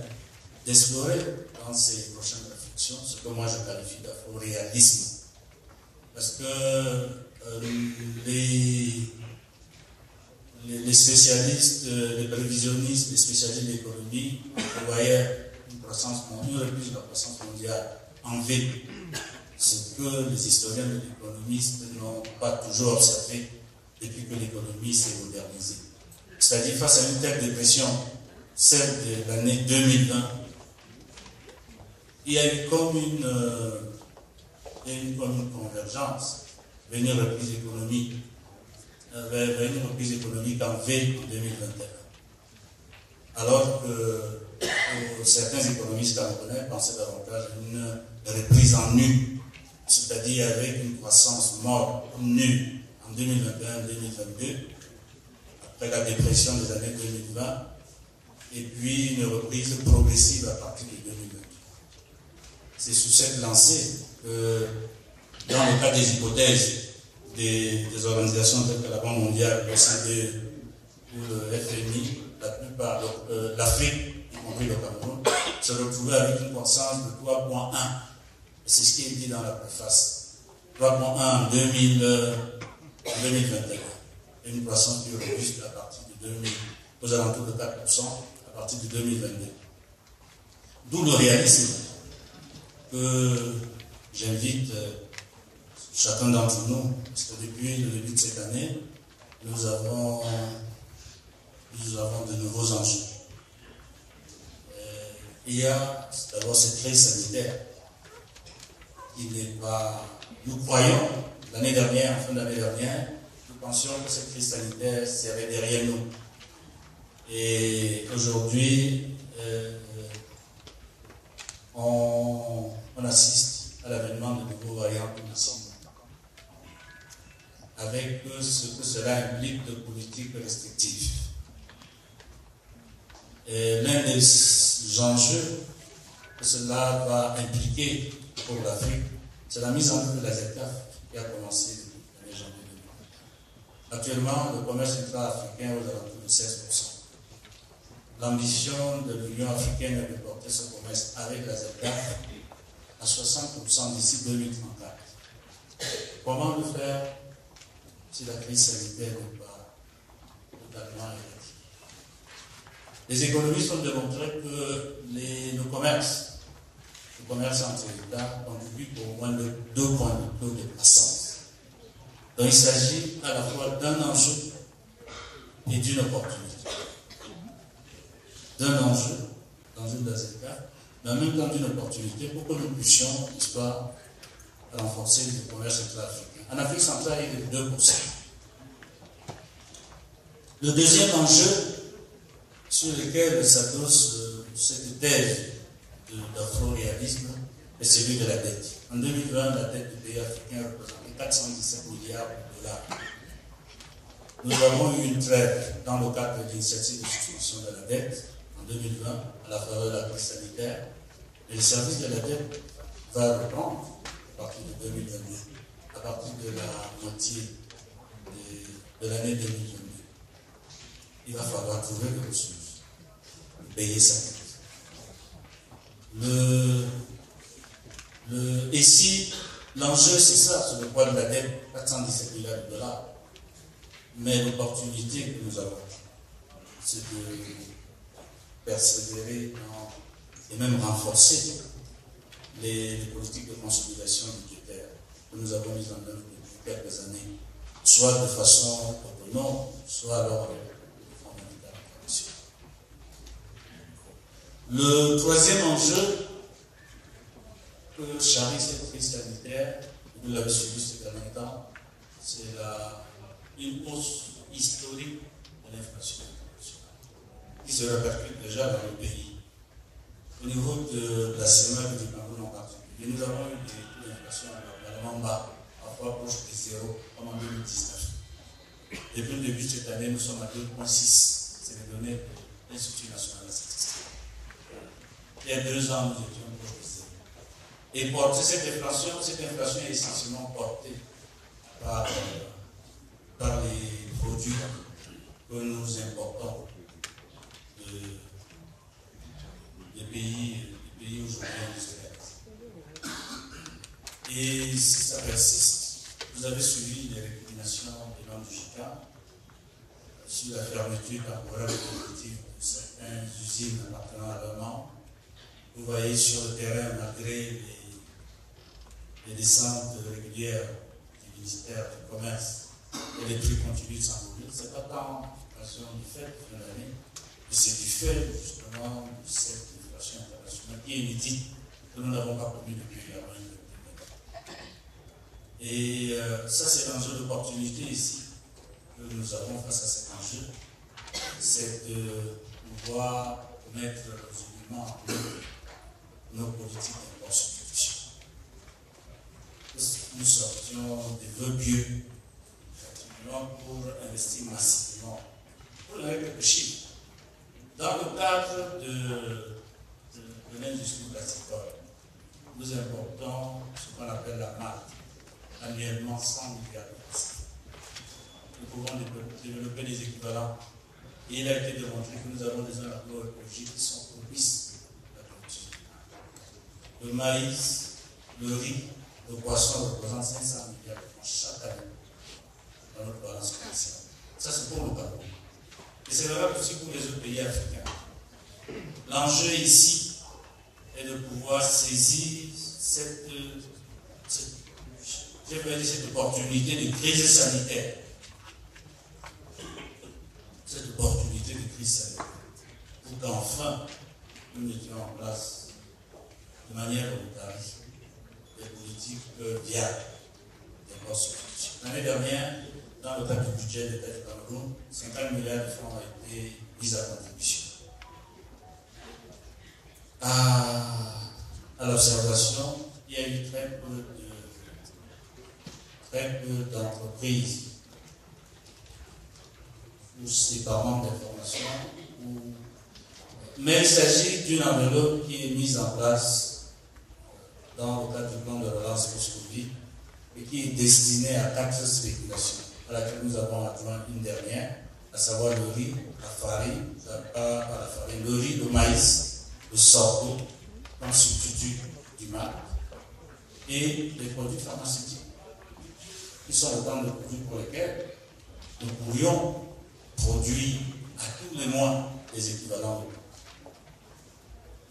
d'explorer dans ces prochaines réflexions ce que moi je qualifie d'afro-réalisme. Parce que euh, les, les spécialistes, les prévisionnistes, les spécialistes de l'économie prévoyaient une croissance mondiale, plus de la croissance mondiale en V, ce que les historiens et les économistes n'ont pas toujours observé depuis que l'économie s'est modernisée. C'est-à-dire face à une telle dépression, celle de l'année deux mille vingt, il y a eu comme une, euh, une, comme une convergence vers une reprise économique, euh, vers une reprise économique en V en deux mille vingt et un. Alors que euh, certains économistes camerounais pensaient davantage à une reprise en U, c'est-à-dire avec une croissance morte nue en deux mille vingt et un deux mille vingt-deux. La dépression des années deux mille vingt et puis une reprise progressive à partir de deux mille vingt. C'est sous cette lancée que, dans le cas des hypothèses des, des organisations telles que la Banque mondiale, l'O C D E ou le F M I, la plupart, euh, l'Afrique, y compris le Cameroun, se retrouvait avec une croissance de trois virgule un. C'est ce qui est dit dans la préface. trois virgule un en deux mille vingt et un. Une croissance plus robuste à partir de deux mille, aux alentours de quatre pour cent à partir de deux mille vingt-deux. D'où le réalisme que j'invite chacun d'entre nous, parce que depuis le début de cette année, nous avons, nous avons de nouveaux enjeux. Il y a d'abord cette crise sanitaire qui n'est pas. Nous croyons, l'année dernière, en fin d'année dernière, pensions que cette crise sanitaire serait derrière nous. Et aujourd'hui, euh, on, on assiste à l'avènement de nouveaux variants de naissance. Avec ce que cela implique de politiques restrictives. L'un des enjeux que cela va impliquer pour l'Afrique, c'est la mise en œuvre de la Z K F qui a commencé depuis le premier janvier. Actuellement, le commerce intra-africain est aux alentours de seize pour cent. L'ambition de l'Union africaine est de porter ce commerce avec la Z K F à soixante pour cent d'ici deux mille trente-quatre. Comment le faire si la crise sanitaire n'est pas totalement éradiquée? Les économistes ont démontré que les, le commerce, le commerce entre États contribue pour au moins de deux points de taux de croissance. Donc il s'agit à la fois d'un enjeu et d'une opportunité. D'un enjeu dans une Z K F, mais en même temps d'une opportunité pour que nous puissions, histoire, renforcer le commerce intra-africain. En Afrique centrale, il est de deux pour cent. Le deuxième enjeu sur lequel s'adosse euh, cette thèse d'afro-réalisme est celui de la dette. En deux mille vingt, la dette du pays africain représente quatre cent dix-sept milliards de dollars. Nous avons eu une trêve dans le cadre de l'initiative de suspension de la dette en deux mille vingt à la faveur de la crise sanitaire et le service de la dette va reprendre à partir de deux mille vingt-deux, à partir de la moitié de, de l'année deux mille vingt-deux. Il va falloir trouver des ressources. paysannes. Le, le, et si l'enjeu c'est ça, sur le point de la dette, quatre cent dix-sept milliards de dollars, mais l'opportunité que nous avons, c'est de persévérer dans, et même renforcer les, les politiques de consolidation budgétaire que nous avons mises en œuvre depuis quelques années, soit de façon autonome, soit alors avec le Fonds monétaire international. Le troisième enjeu que charrie cette crise sanitaire, vous l'avez suivi ces derniers temps, c'est une hausse historique de l'inflation internationale qui se répercute déjà dans le pays. Au niveau de la semaine du Cameroun en particulier, nous avons eu des taux d'inflation globalement bas, parfois proche de zéro, comme en deux mille dix-neuf. Depuis le début de cette année, nous sommes à deux virgule six. C'est les données de l'Institut national de la statistique. Il y a deux ans, nous étions proches de zéro. Et porter cette inflation, cette inflation est essentiellement portée par, par les produits que nous importons de, des pays, des pays aujourd'hui industriels. Et si ça persiste, vous avez suivi les réclamations des membres du G I C A sur la fermeture temporaire collective de certaines usines appartenant à l'Allemand. Vous voyez sur le terrain, malgré les, les descentes régulières du ministère du Commerce, et les prix continuent de s'envoler. Ce n'est pas tant l'inflation du fait de l'année, mais c'est du fait justement de cette inflation internationale qui est inédite, que nous n'avons pas connue depuis la fin de l'année. Et euh, ça, c'est l'enjeu d'opportunité ici que nous avons face à cet enjeu, c'est de pouvoir mettre résolument en œuvre nos politiques d'importation. Nous sortions des vœux pieux, effectivement, pour investir massivement. Pour la règle de Chine, dans le cadre de, de, de l'industrie plasticole, nous importons ce qu'on appelle la marque, annuellement cent milliards de dollars. Nous pouvons développer des équivalents. Et il a été démontré que nous avons des agroécologiques qui sont propices à la production. Le maïs, le riz, le poisson représentent cinq cents milliards de francs chaque année dans notre balance commerciale. Ça, c'est pour le Cameroun. Et c'est valable aussi pour les autres pays africains. L'enjeu ici est de pouvoir saisir cette, cette, cette opportunité de crise sanitaire. Cette opportunité de crise sanitaire pour qu'enfin nous mettions en place de manière volontaire des politiques viables des substitutions. L'année dernière, dans le cadre du budget de l'État du Cameroun, cinquante milliards de francs ont été mis à contribution à, à l'observation. Il y a eu très peu de, très peu d'entreprises ou séparant d'informations, ou... mais il s'agit d'une enveloppe qui est mise en place dans le cadre du plan de relance post-Covid et qui est destinée à quatre spéculations, à laquelle nous avons adjoint une dernière, à savoir le riz, la farine, la, pas, pas la farine, le riz, le maïs, le sorgho, comme substitut du malt, et les produits pharmaceutiques, qui sont autant de produits pour lesquels nous pourrions produit à tous les mois les équivalents.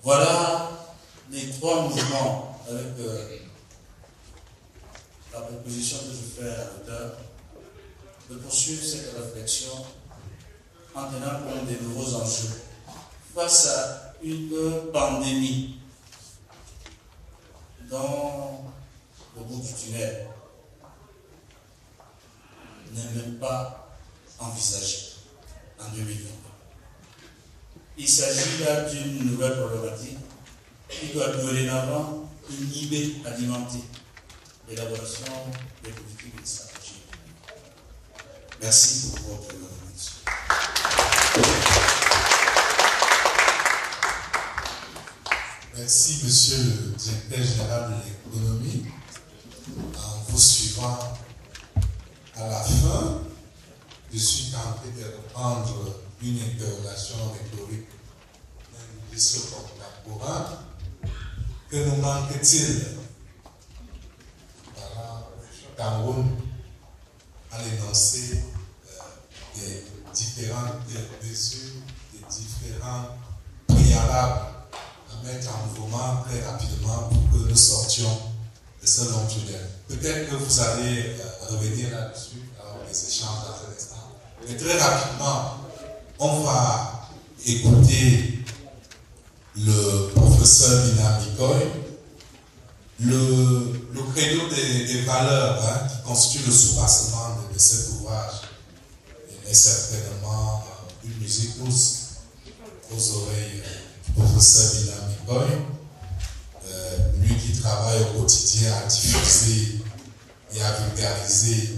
Voilà les trois mouvements avec euh, la proposition que je fais à l'auteur de poursuivre cette réflexion en tenant compte des nouveaux enjeux. Face à une pandémie dont le bout du tunnel n'est même pas envisagé. En deux mille vingt. Il s'agit là d'une nouvelle problématique qui doit dorénavant inhiber, alimenter l'élaboration des politiques et des stratégies. Merci pour votre attention. Merci, monsieur le directeur général de l'économie. En vous suivant à la fin, je suis tenté de reprendre une interrogation rhétorique de ce programme. Que nous manque-t-il Cameroun à l'énoncé euh, des différentes mesures, des, des différents préalables à mettre en mouvement très rapidement pour que nous sortions de ce long tunnel. Peut-être que vous allez euh, revenir là-dessus dans les échanges à cet instant. Mais très rapidement, on va écouter le professeur Binamikoy. Le, le credo des, des valeurs hein, qui constitue le soubassement de, de cet ouvrage est certainement une musique douce aux oreilles du professeur Binamikoy, euh, lui qui travaille au quotidien à diffuser et à vulgariser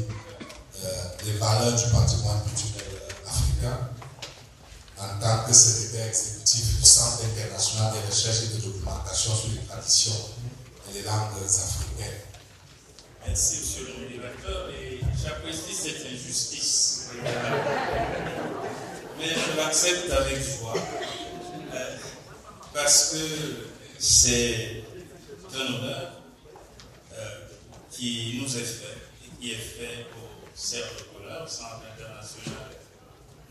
euh, les valeurs du patrimoine culturel africain en tant que secrétaire exécutif du Centre international des recherches et de documentation sur les traditions des langues africaines. Merci, monsieur le rédacteur, et j'apprécie cette injustice. Mais je l'accepte avec joie, euh, parce que c'est un honneur euh, qui nous est fait, et qui est fait au CEDO-DOLA, Centre international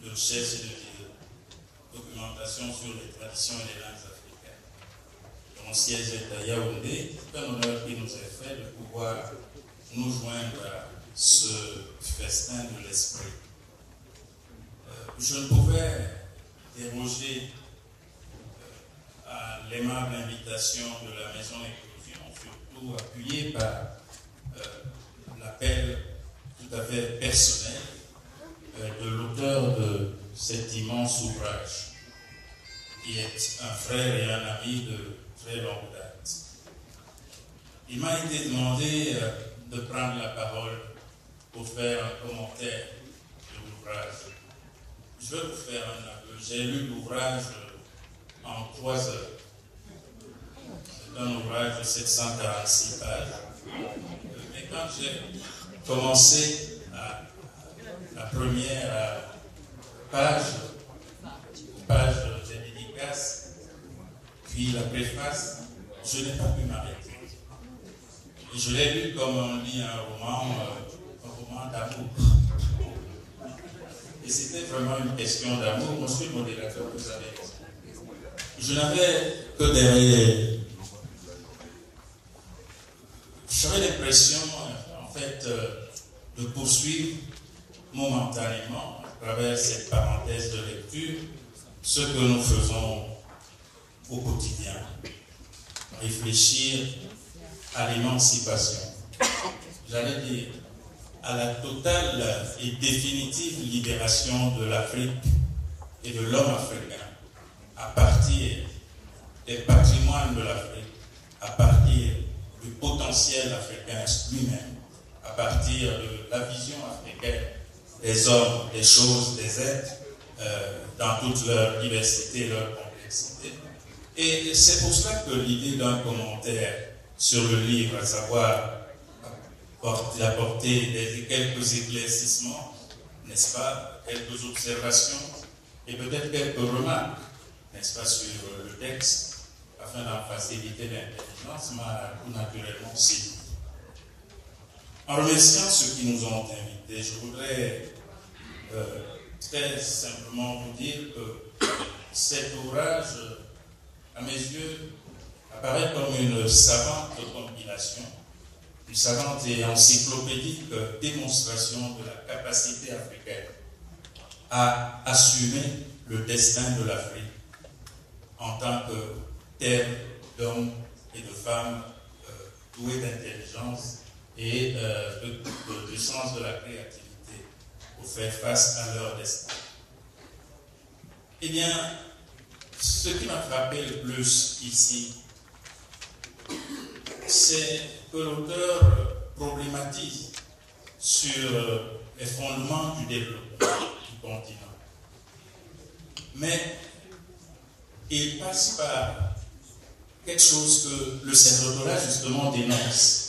de recherche et de documentation sur les traditions et les langues africaines. Mon siège est à Yaoundé. C'est un honneur qui nous est fait de pouvoir nous joindre à ce festin de l'esprit. Euh, je ne pouvais déroger euh, à l'aimable invitation de la maison Éclosion, surtout appuyée par euh, l'appel tout à fait personnel euh, de l'auteur de cet immense ouvrage, qui est un frère et un ami de très longue date. Il m'a été demandé euh, de prendre la parole pour faire un commentaire de l'ouvrage. Je vais vous faire un aveu. J'ai lu l'ouvrage en trois heures. C'est un ouvrage de sept cent quarante-six pages. Mais quand j'ai commencé à la première page, page des dédicaces, puis la préface, je n'ai pas pu m'arrêter. Je l'ai lu comme on lit un roman, euh, un roman d'amour. Et c'était vraiment une question d'amour, monsieur le modérateur, vous savez. Je n'avais que derrière. J'avais l'impression, en fait, euh, de poursuivre momentanément, à travers cette parenthèse de lecture, ce que nous faisons au quotidien, réfléchir à l'émancipation, j'allais dire à la totale et définitive libération de l'Afrique et de l'homme africain à partir des patrimoines de l'Afrique, à partir du potentiel africain lui-même, à partir de la vision africaine des hommes, des choses, des êtres, euh, dans toute leur diversité, leur complexité. Et c'est pour cela que l'idée d'un commentaire sur le livre, à savoir apporter quelques éclaircissements, n'est-ce pas, quelques observations et peut-être quelques remarques, n'est-ce pas, sur le texte, afin d'en faciliter l'intelligence, m'a tout naturellement séduit. En remerciant ceux qui nous ont invités, je voudrais euh, très simplement vous dire que cet ouvrage, à mes yeux, apparaît comme une savante compilation, une savante et encyclopédique démonstration de la capacité africaine à assumer le destin de l'Afrique en tant que terre d'hommes et de femmes euh, doués d'intelligence et euh, de, de, de sens de la créativité pour faire face à leur destin. Eh bien, ce qui m'a frappé le plus ici, c'est que l'auteur problématise sur les fondements du développement du continent. Mais il passe par quelque chose que le CEDO-DOLA justement dénonce.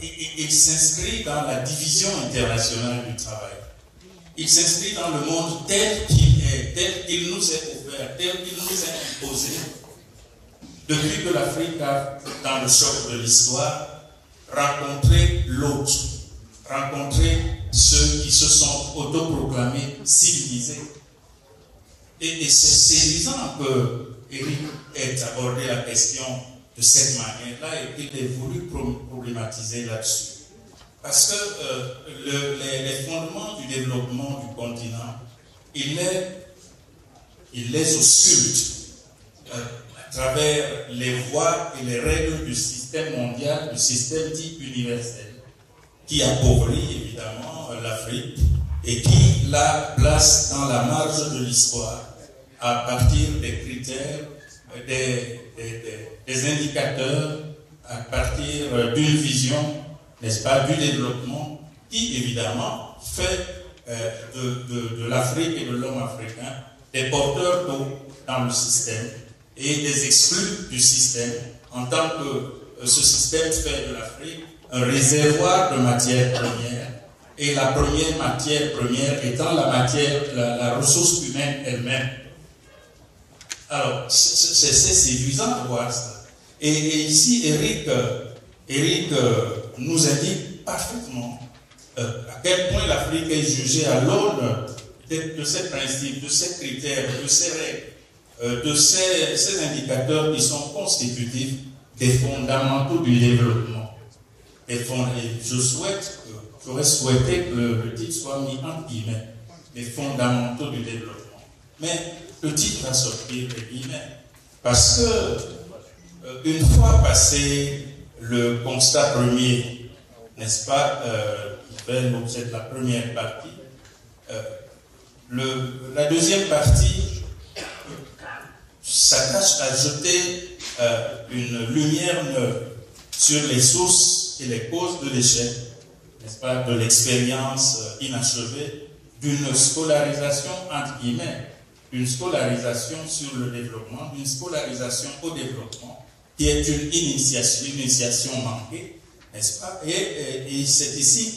Il, il s'inscrit dans la division internationale du travail. Il s'inscrit dans le monde tel qu'il est, tel qu'il nous est ouvert terre qui nous est imposée depuis que l'Afrique a, dans le choc de l'histoire, rencontré l'autre, rencontré ceux qui se sont autoproclamés civilisés. Et, et c'est séduisant que Eric ait abordé la question de cette manière-là et qu'il ait voulu problématiser là-dessus. Parce que euh, le, les, les fondements du développement du continent, il les, il les ausculte euh, à travers les voies et les règles du système mondial, du système dit universel, qui appauvrit évidemment l'Afrique et qui la place dans la marge de l'histoire à partir des critères, des, des, des indicateurs, à partir d'une vision, n'est-ce pas, du développement, qui évidemment fait euh, de, de, de l'Afrique et de l'homme africain des porteurs d'eau dans le système et des exclus du système, en tant que euh, ce système fait de l'Afrique un réservoir de matières premières, et la première matière première étant la matière, la, la ressource humaine elle-même. Alors, c'est séduisant de voir ça. Et, et ici, Eric, Eric nous indique parfaitement à quel point l'Afrique est jugée à l'aune de, de ces principes, de ces critères, de ces règles, de ces, ces indicateurs qui sont constitutifs des fondamentaux du développement. Et je souhaite, j'aurais souhaité que le titre soit mis en guillemets, les fondamentaux du développement. Mais le titre va sortir des guillemets, parce que une fois passé le constat premier, n'est-ce pas, euh, c'est la première partie. Euh, le, la deuxième partie s'attache à jeter euh, une lumière neuve sur les sources et les causes de l'échec, n'est-ce pas, de l'expérience inachevée, d'une scolarisation entre guillemets, d'une scolarisation sur le développement, d'une scolarisation au développement, qui est une initiation, une initiation manquée, n'est-ce pas? Et, et, et c'est ici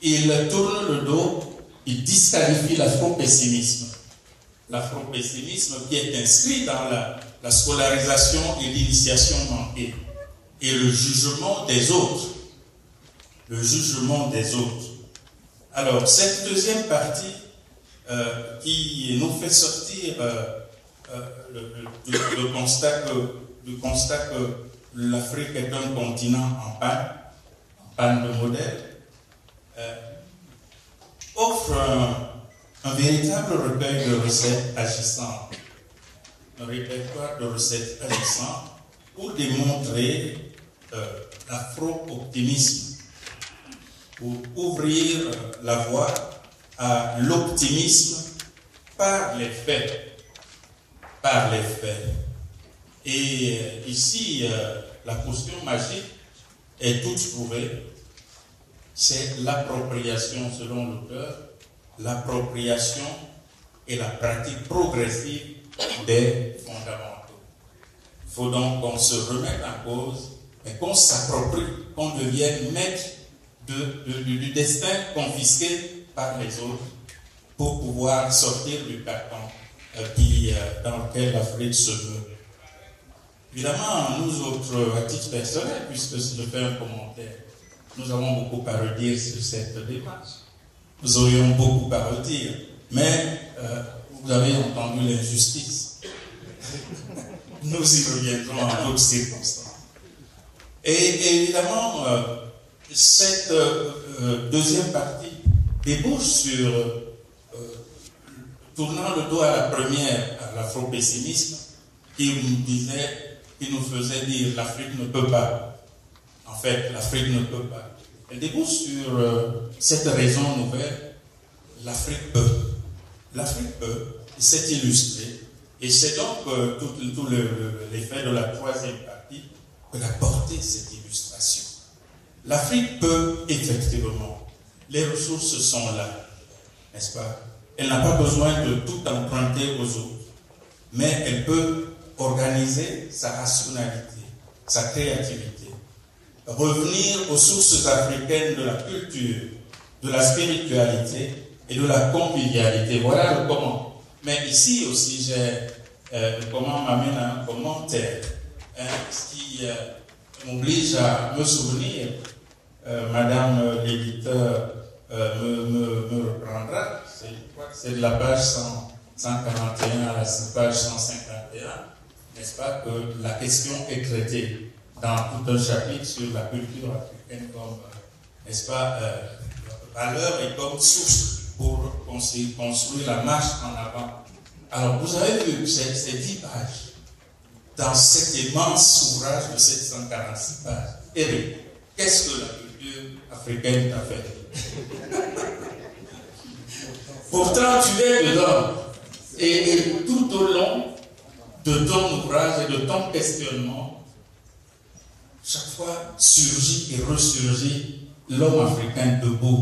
qu'il tourne le dos, il disqualifie l'afro-pessimisme. L'afro-pessimisme qui est inscrit dans la, la scolarisation et l'initiation manquée. Et le jugement des autres. Le jugement des autres. Alors, cette deuxième partie euh, qui nous fait sortir euh, euh, le, le, le, le constat que le constat que l'Afrique est un continent en panne, en panne de modèle, euh, offre un, un véritable recueil de recettes agissantes, un répertoire de recettes agissantes pour démontrer euh, l'afro-optimisme, pour ouvrir la voie à l'optimisme par les faits, par les faits. Et ici, euh, la posture magique est toute trouvée. C'est l'appropriation, selon l'auteur, l'appropriation et la pratique progressive des fondamentaux. Il faut donc qu'on se remette en cause, mais qu'on s'approprie, qu'on devienne maître de, de, du destin confisqué par les autres pour pouvoir sortir du carcan euh, qui, euh, dans lequel l'Afrique se veut. Évidemment, nous autres, à titre personnel, puisque je fais un commentaire, nous avons beaucoup à redire sur cette démarche. Nous aurions beaucoup à redire, mais euh, vous avez entendu l'injustice. Nous y reviendrons en d'autres circonstances. Et, et évidemment, euh, cette euh, deuxième partie débouche sur, euh, tournant le dos à la première, à l'afro-pessimisme, qui nous disait, qui nous faisait dire l'Afrique ne peut pas. En fait, l'Afrique ne peut pas. Elle débouche sur euh, cette raison nouvelle, l'Afrique peut. L'Afrique peut, c'est illustré. Et c'est donc euh, tout, tout le, le, l'effet de la troisième partie que la portée de cette illustration. L'Afrique peut, effectivement. Les ressources sont là, n'est-ce pas? Elle n'a pas besoin de tout emprunter aux autres, mais elle peut organiser sa rationalité, sa créativité, revenir aux sources africaines de la culture, de la spiritualité et de la convivialité. Voilà le comment. Mais ici aussi, j'ai euh, comment m'amène un commentaire hein, qui euh, m'oblige à me souvenir, euh, Madame l'éditeur euh, me, me, me reprendra, c'est de la page cent, cent quarante et un à la page cent cinquante et un, n'est-ce pas, que la question est traitée dans tout un chapitre sur la culture africaine comme, n'est-ce pas, euh, valeur et comme source pour construire, construire la marche en avant. Alors, vous avez vu ces, ces dix pages dans cet immense ouvrage de sept cent quarante-six pages. Eric, qu'est-ce que la culture africaine t'a fait? Pourtant, tu es dedans. Et, et tout au long de ton ouvrage et de ton questionnement, chaque fois surgit et ressurgit l'homme africain debout,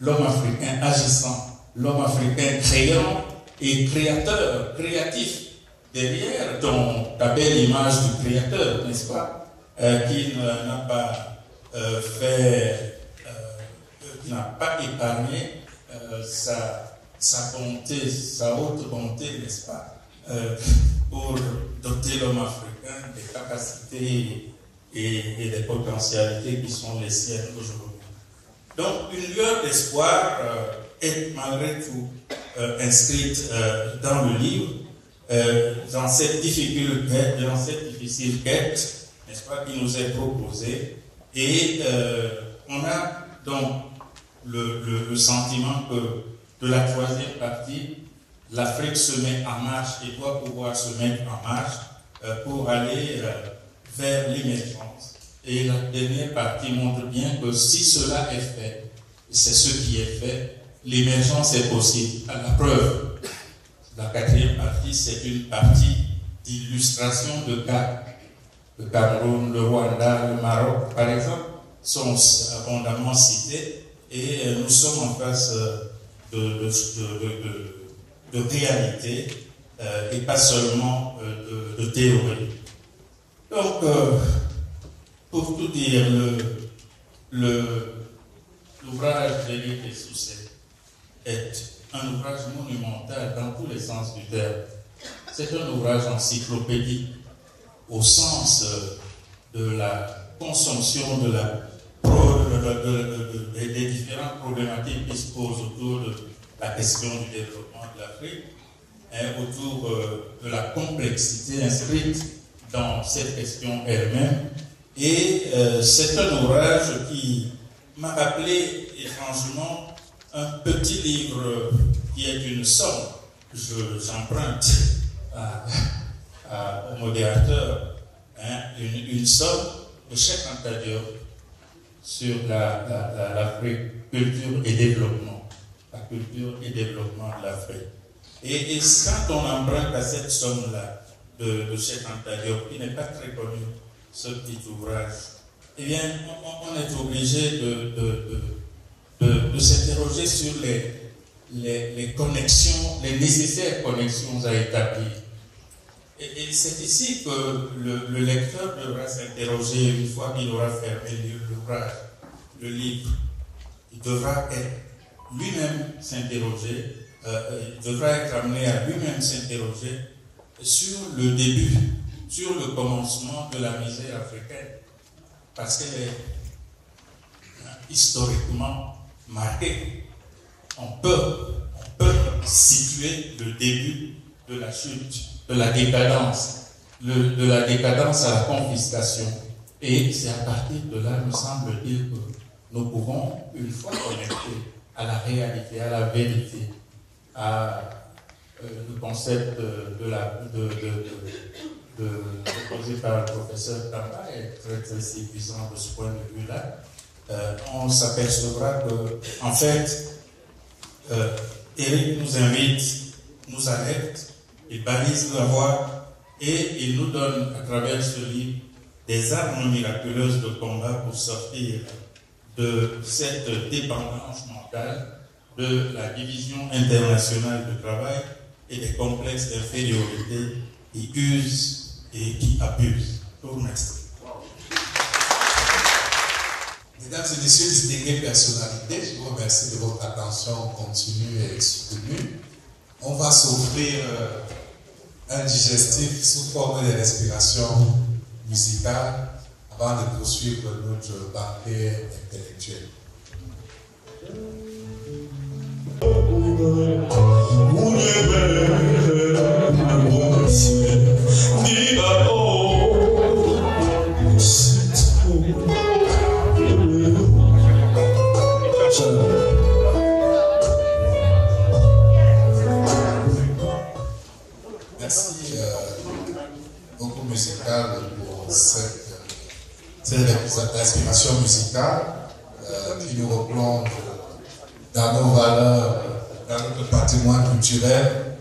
l'homme africain agissant, l'homme africain créant et créateur, créatif. Derrière ton, ta belle image du créateur, n'est-ce pas, euh, qui n'a pas euh, fait, euh, qui n'a pas épargné euh, sa, sa bonté, sa haute bonté, n'est-ce pas, euh, pour doter l'homme africain des capacités et, et des potentialités qui sont les siennes aujourd'hui. Donc, une lueur d'espoir euh, est malgré tout euh, inscrite euh, dans le livre, euh, dans cette difficile quête, dans cette difficile quête, n'est-ce pas, qui nous est proposée. Et euh, on a donc le, le, le sentiment que de la troisième partie, l'Afrique se met en marche et doit pouvoir se mettre en marche euh, pour aller euh, vers l'émergence. Et la dernière partie montre bien que si cela est fait, c'est ce qui est fait, l'émergence est possible. À la preuve, la quatrième partie, c'est une partie d'illustration de cas. Le Cameroun, le Rwanda, le Maroc, par exemple, sont abondamment cités et nous sommes en face de, de, de, de, de réalité euh, et pas seulement euh, de, de théorie. Donc, euh, pour tout dire, l'ouvrage d'Éric Essoussé est un ouvrage monumental dans tous les sens du terme. C'est un ouvrage encyclopédique au sens de la consommation de la, de, de, de, de, de, des différentes problématiques qui se posent autour de la question du développement de l'Afrique, hein, autour euh, de la complexité inscrite dans cette question elle-même. Et euh, c'est un ouvrage qui m'a rappelé étrangement un petit livre qui est une somme. J'emprunte je, au modérateur hein, une, une somme de Cheikh Anta Diop sur la, la, la, l'Afrique, culture et développement. La culture et développement de l'Afrique. Et, et quand on emprunte à cette somme-là de, de Cheikh Anta Diop, qui n'est pas très connu, ce petit ouvrage, eh bien, on, on est obligé de, de, de, de, de s'interroger sur les, les, les connexions, les nécessaires connexions à établir. Et, et c'est ici que le, le lecteur devra s'interroger une fois qu'il aura fermé l'ouvrage, le livre. Il devra lui-même s'interroger, euh, il devra être amené à lui-même s'interroger sur le début, sur le commencement de la misère africaine, parce qu'elle est historiquement marquée. On peut, on peut situer le début de la chute, de la décadence, le, de la décadence à la confiscation. Et c'est à partir de là, me semble-t-il, que nous pouvons, une fois connectés à la réalité, à la vérité, à euh, le concept de, de la... De, de, de, proposé par le professeur Tamba est très très séduisant de ce point de vue-là, euh, on s'apercevra que, en fait, euh, Eric nous invite, nous alerte, il balise la voie et il nous donne, à travers ce livre, des armes miraculeuses de combat pour sortir de cette dépendance mentale de la division internationale du travail et des complexes d'infériorité qui usent et qui abuse. Je vous remercie. Mesdames et messieurs, distinguées personnalités, je vous remercie de votre attention continue et soutenue. on va s'offrir euh, un digestif sous forme de respiration musicale avant de poursuivre notre banquet intellectuel. Merci euh, beaucoup musical pour cette, cette inspiration musicale euh, qui nous replonge dans nos valeurs, dans notre patrimoine culturel,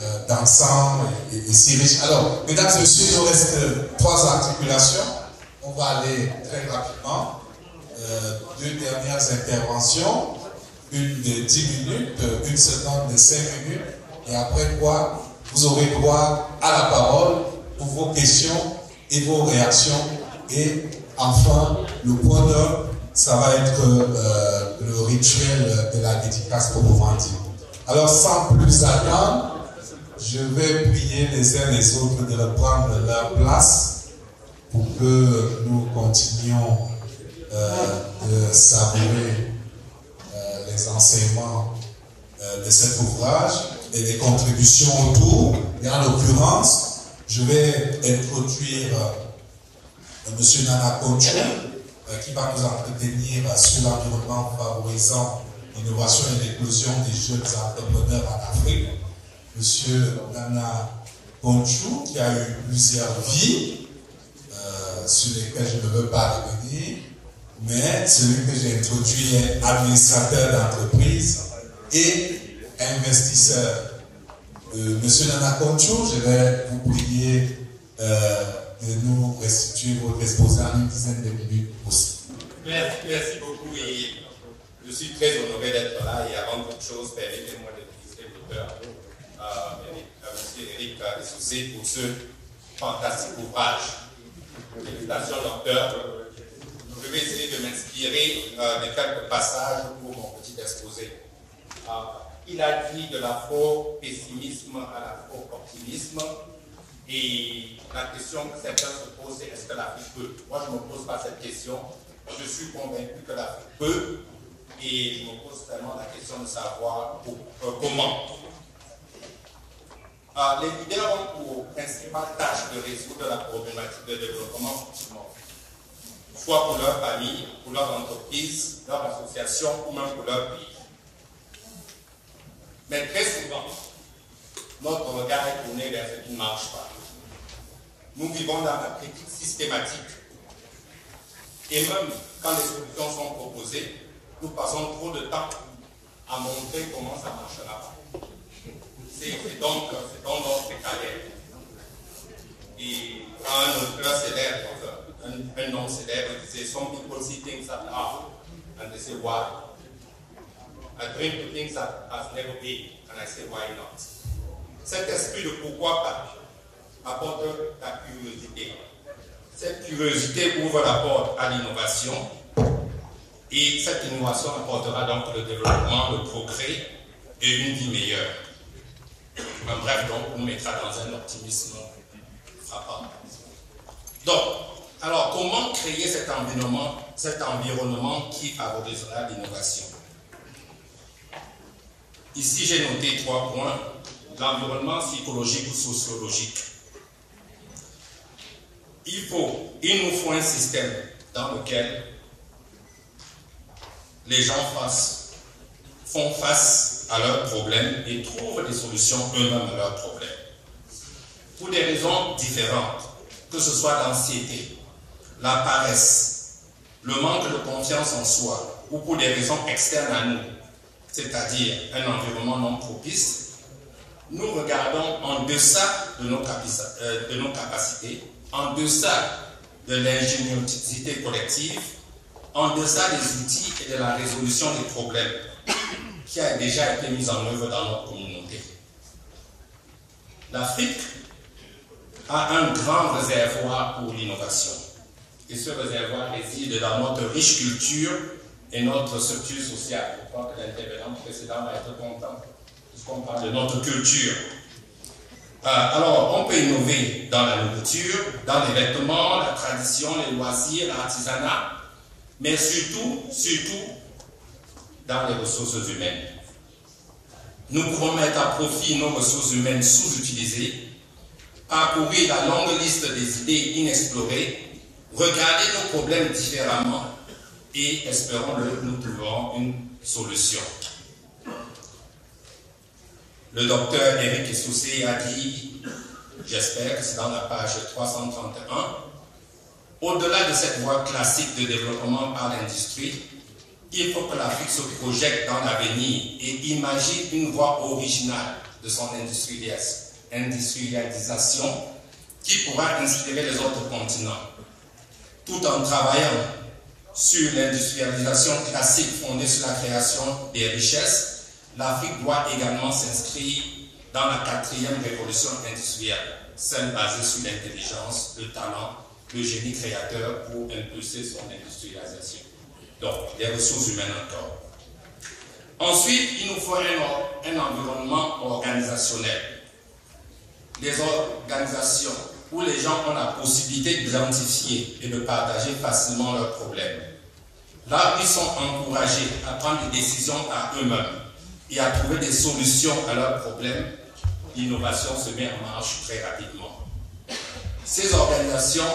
euh, d'ensemble et, et, et si riche. Alors, mesdames et messieurs, il nous reste trois articulations. On va aller très rapidement. Euh, deux dernières interventions, une de dix minutes, une seconde de cinq minutes, et après quoi, vous aurez droit à la parole pour vos questions et vos réactions. Et enfin, le point d'heure, ça va être euh, le rituel de la dédicace pour vous vendre. Alors, sans plus attendre, je vais prier les uns les autres de reprendre leur place pour que nous continuions euh, de savourer euh, les enseignements euh, de cet ouvrage et les contributions autour. Et en l'occurrence, je vais introduire euh, M. Nana Kotto, qui va nous entretenir sur l'environnement favorisant l'innovation et l'éclosion des jeunes entrepreneurs en Afrique. Monsieur Nana Konchou, qui a eu plusieurs vies, euh, sur lesquelles je ne veux pas revenir, mais celui que j'ai introduit est administrateur d'entreprise et investisseur. Euh, Monsieur Nana Konchou, je vais vous prier euh, de nous restituer votre exposé en une dizaine de minutes aussi. Merci, merci beaucoup et je suis très honoré d'être là. Et avant toute chose, permettez-moi de féliciter l'auteur, M. Eric Essoussé, pour ce fantastique ouvrage. Félicitations l'auteur. Je vais essayer de m'inspirer euh, de quelques passages pour mon petit exposé. Euh, il a dit de l'afro-pessimisme à l'afro-optimisme. Et la question que certains se posent, c'est est-ce que l'Afrique peut? Moi, je ne me pose pas cette question. Je suis convaincu que l'Afrique peut. Et je me pose vraiment la question de savoir pour, euh, comment. Euh, les leaders ont pour principale tâche de résoudre la problématique de développement du monde. Soit pour leur famille, pour leur entreprise, leur association ou même pour leur pays. Mais très souvent, notre regard est tourné vers ce qui ne marche pas. Nous vivons dans la critique systématique. Et même quand les solutions sont proposées, nous passons trop de temps à montrer comment ça marchera. C'est donc notre carrière. Et quand un auteur célèbre, un, un homme célèbre disait, some people see things that are, and they say why. I dream to things that has never been, and I say why not. Cet esprit de pourquoi pas apporte la curiosité. Cette curiosité ouvre la porte à l'innovation et cette innovation apportera donc le développement, le progrès et une vie meilleure. En bref, donc, on mettra dans un optimisme frappant. Donc, alors, comment créer cet environnement, cet environnement qui favorisera l'innovation? Ici, j'ai noté trois points. L'environnement psychologique ou sociologique. Il faut, il nous faut un système dans lequel les gens fassent, font face à leurs problèmes et trouvent des solutions eux-mêmes à leurs problèmes. Pour des raisons différentes, que ce soit l'anxiété, la paresse, le manque de confiance en soi, ou pour des raisons externes à nous, c'est-à-dire un environnement non propice, nous regardons en deçà de nos, euh, de nos capacités, en deçà de l'ingéniosité collective, en deçà des outils et de la résolution des problèmes qui a déjà été mise en œuvre dans notre communauté. L'Afrique a un grand réservoir pour l'innovation. Et ce réservoir réside dans notre riche culture et notre structure sociale. Je crois que l'intervenant précédent va être content. de notre culture. Euh, alors, on peut innover dans la nourriture, dans les vêtements, la tradition, les loisirs, l'artisanat, mais surtout, surtout, dans les ressources humaines. Nous pouvons mettre à profit nos ressources humaines sous-utilisées, parcourir la longue liste des idées inexplorées, regarder nos problèmes différemment et, espérons-le, nous trouverons une solution. Le docteur Eric Essoussé a dit, j'espère que c'est dans la page trois cent trente et un, au-delà de cette voie classique de développement par l'industrie, il faut que l'Afrique se projette dans l'avenir et imagine une voie originale de son industrialisation qui pourra inspirer les autres continents. Tout en travaillant sur l'industrialisation classique fondée sur la création des richesses, l'Afrique doit également s'inscrire dans la quatrième révolution industrielle, celle basée sur l'intelligence, le talent, le génie créateur pour impulser son industrialisation. Donc, les ressources humaines encore. Ensuite, il nous faut un, un environnement organisationnel. Les organisations où les gens ont la possibilité d'identifier et de partager facilement leurs problèmes. Là, ils sont encouragés à prendre des décisions à eux-mêmes et à trouver des solutions à leurs problèmes, l'innovation se met en marche très rapidement. Ces organisations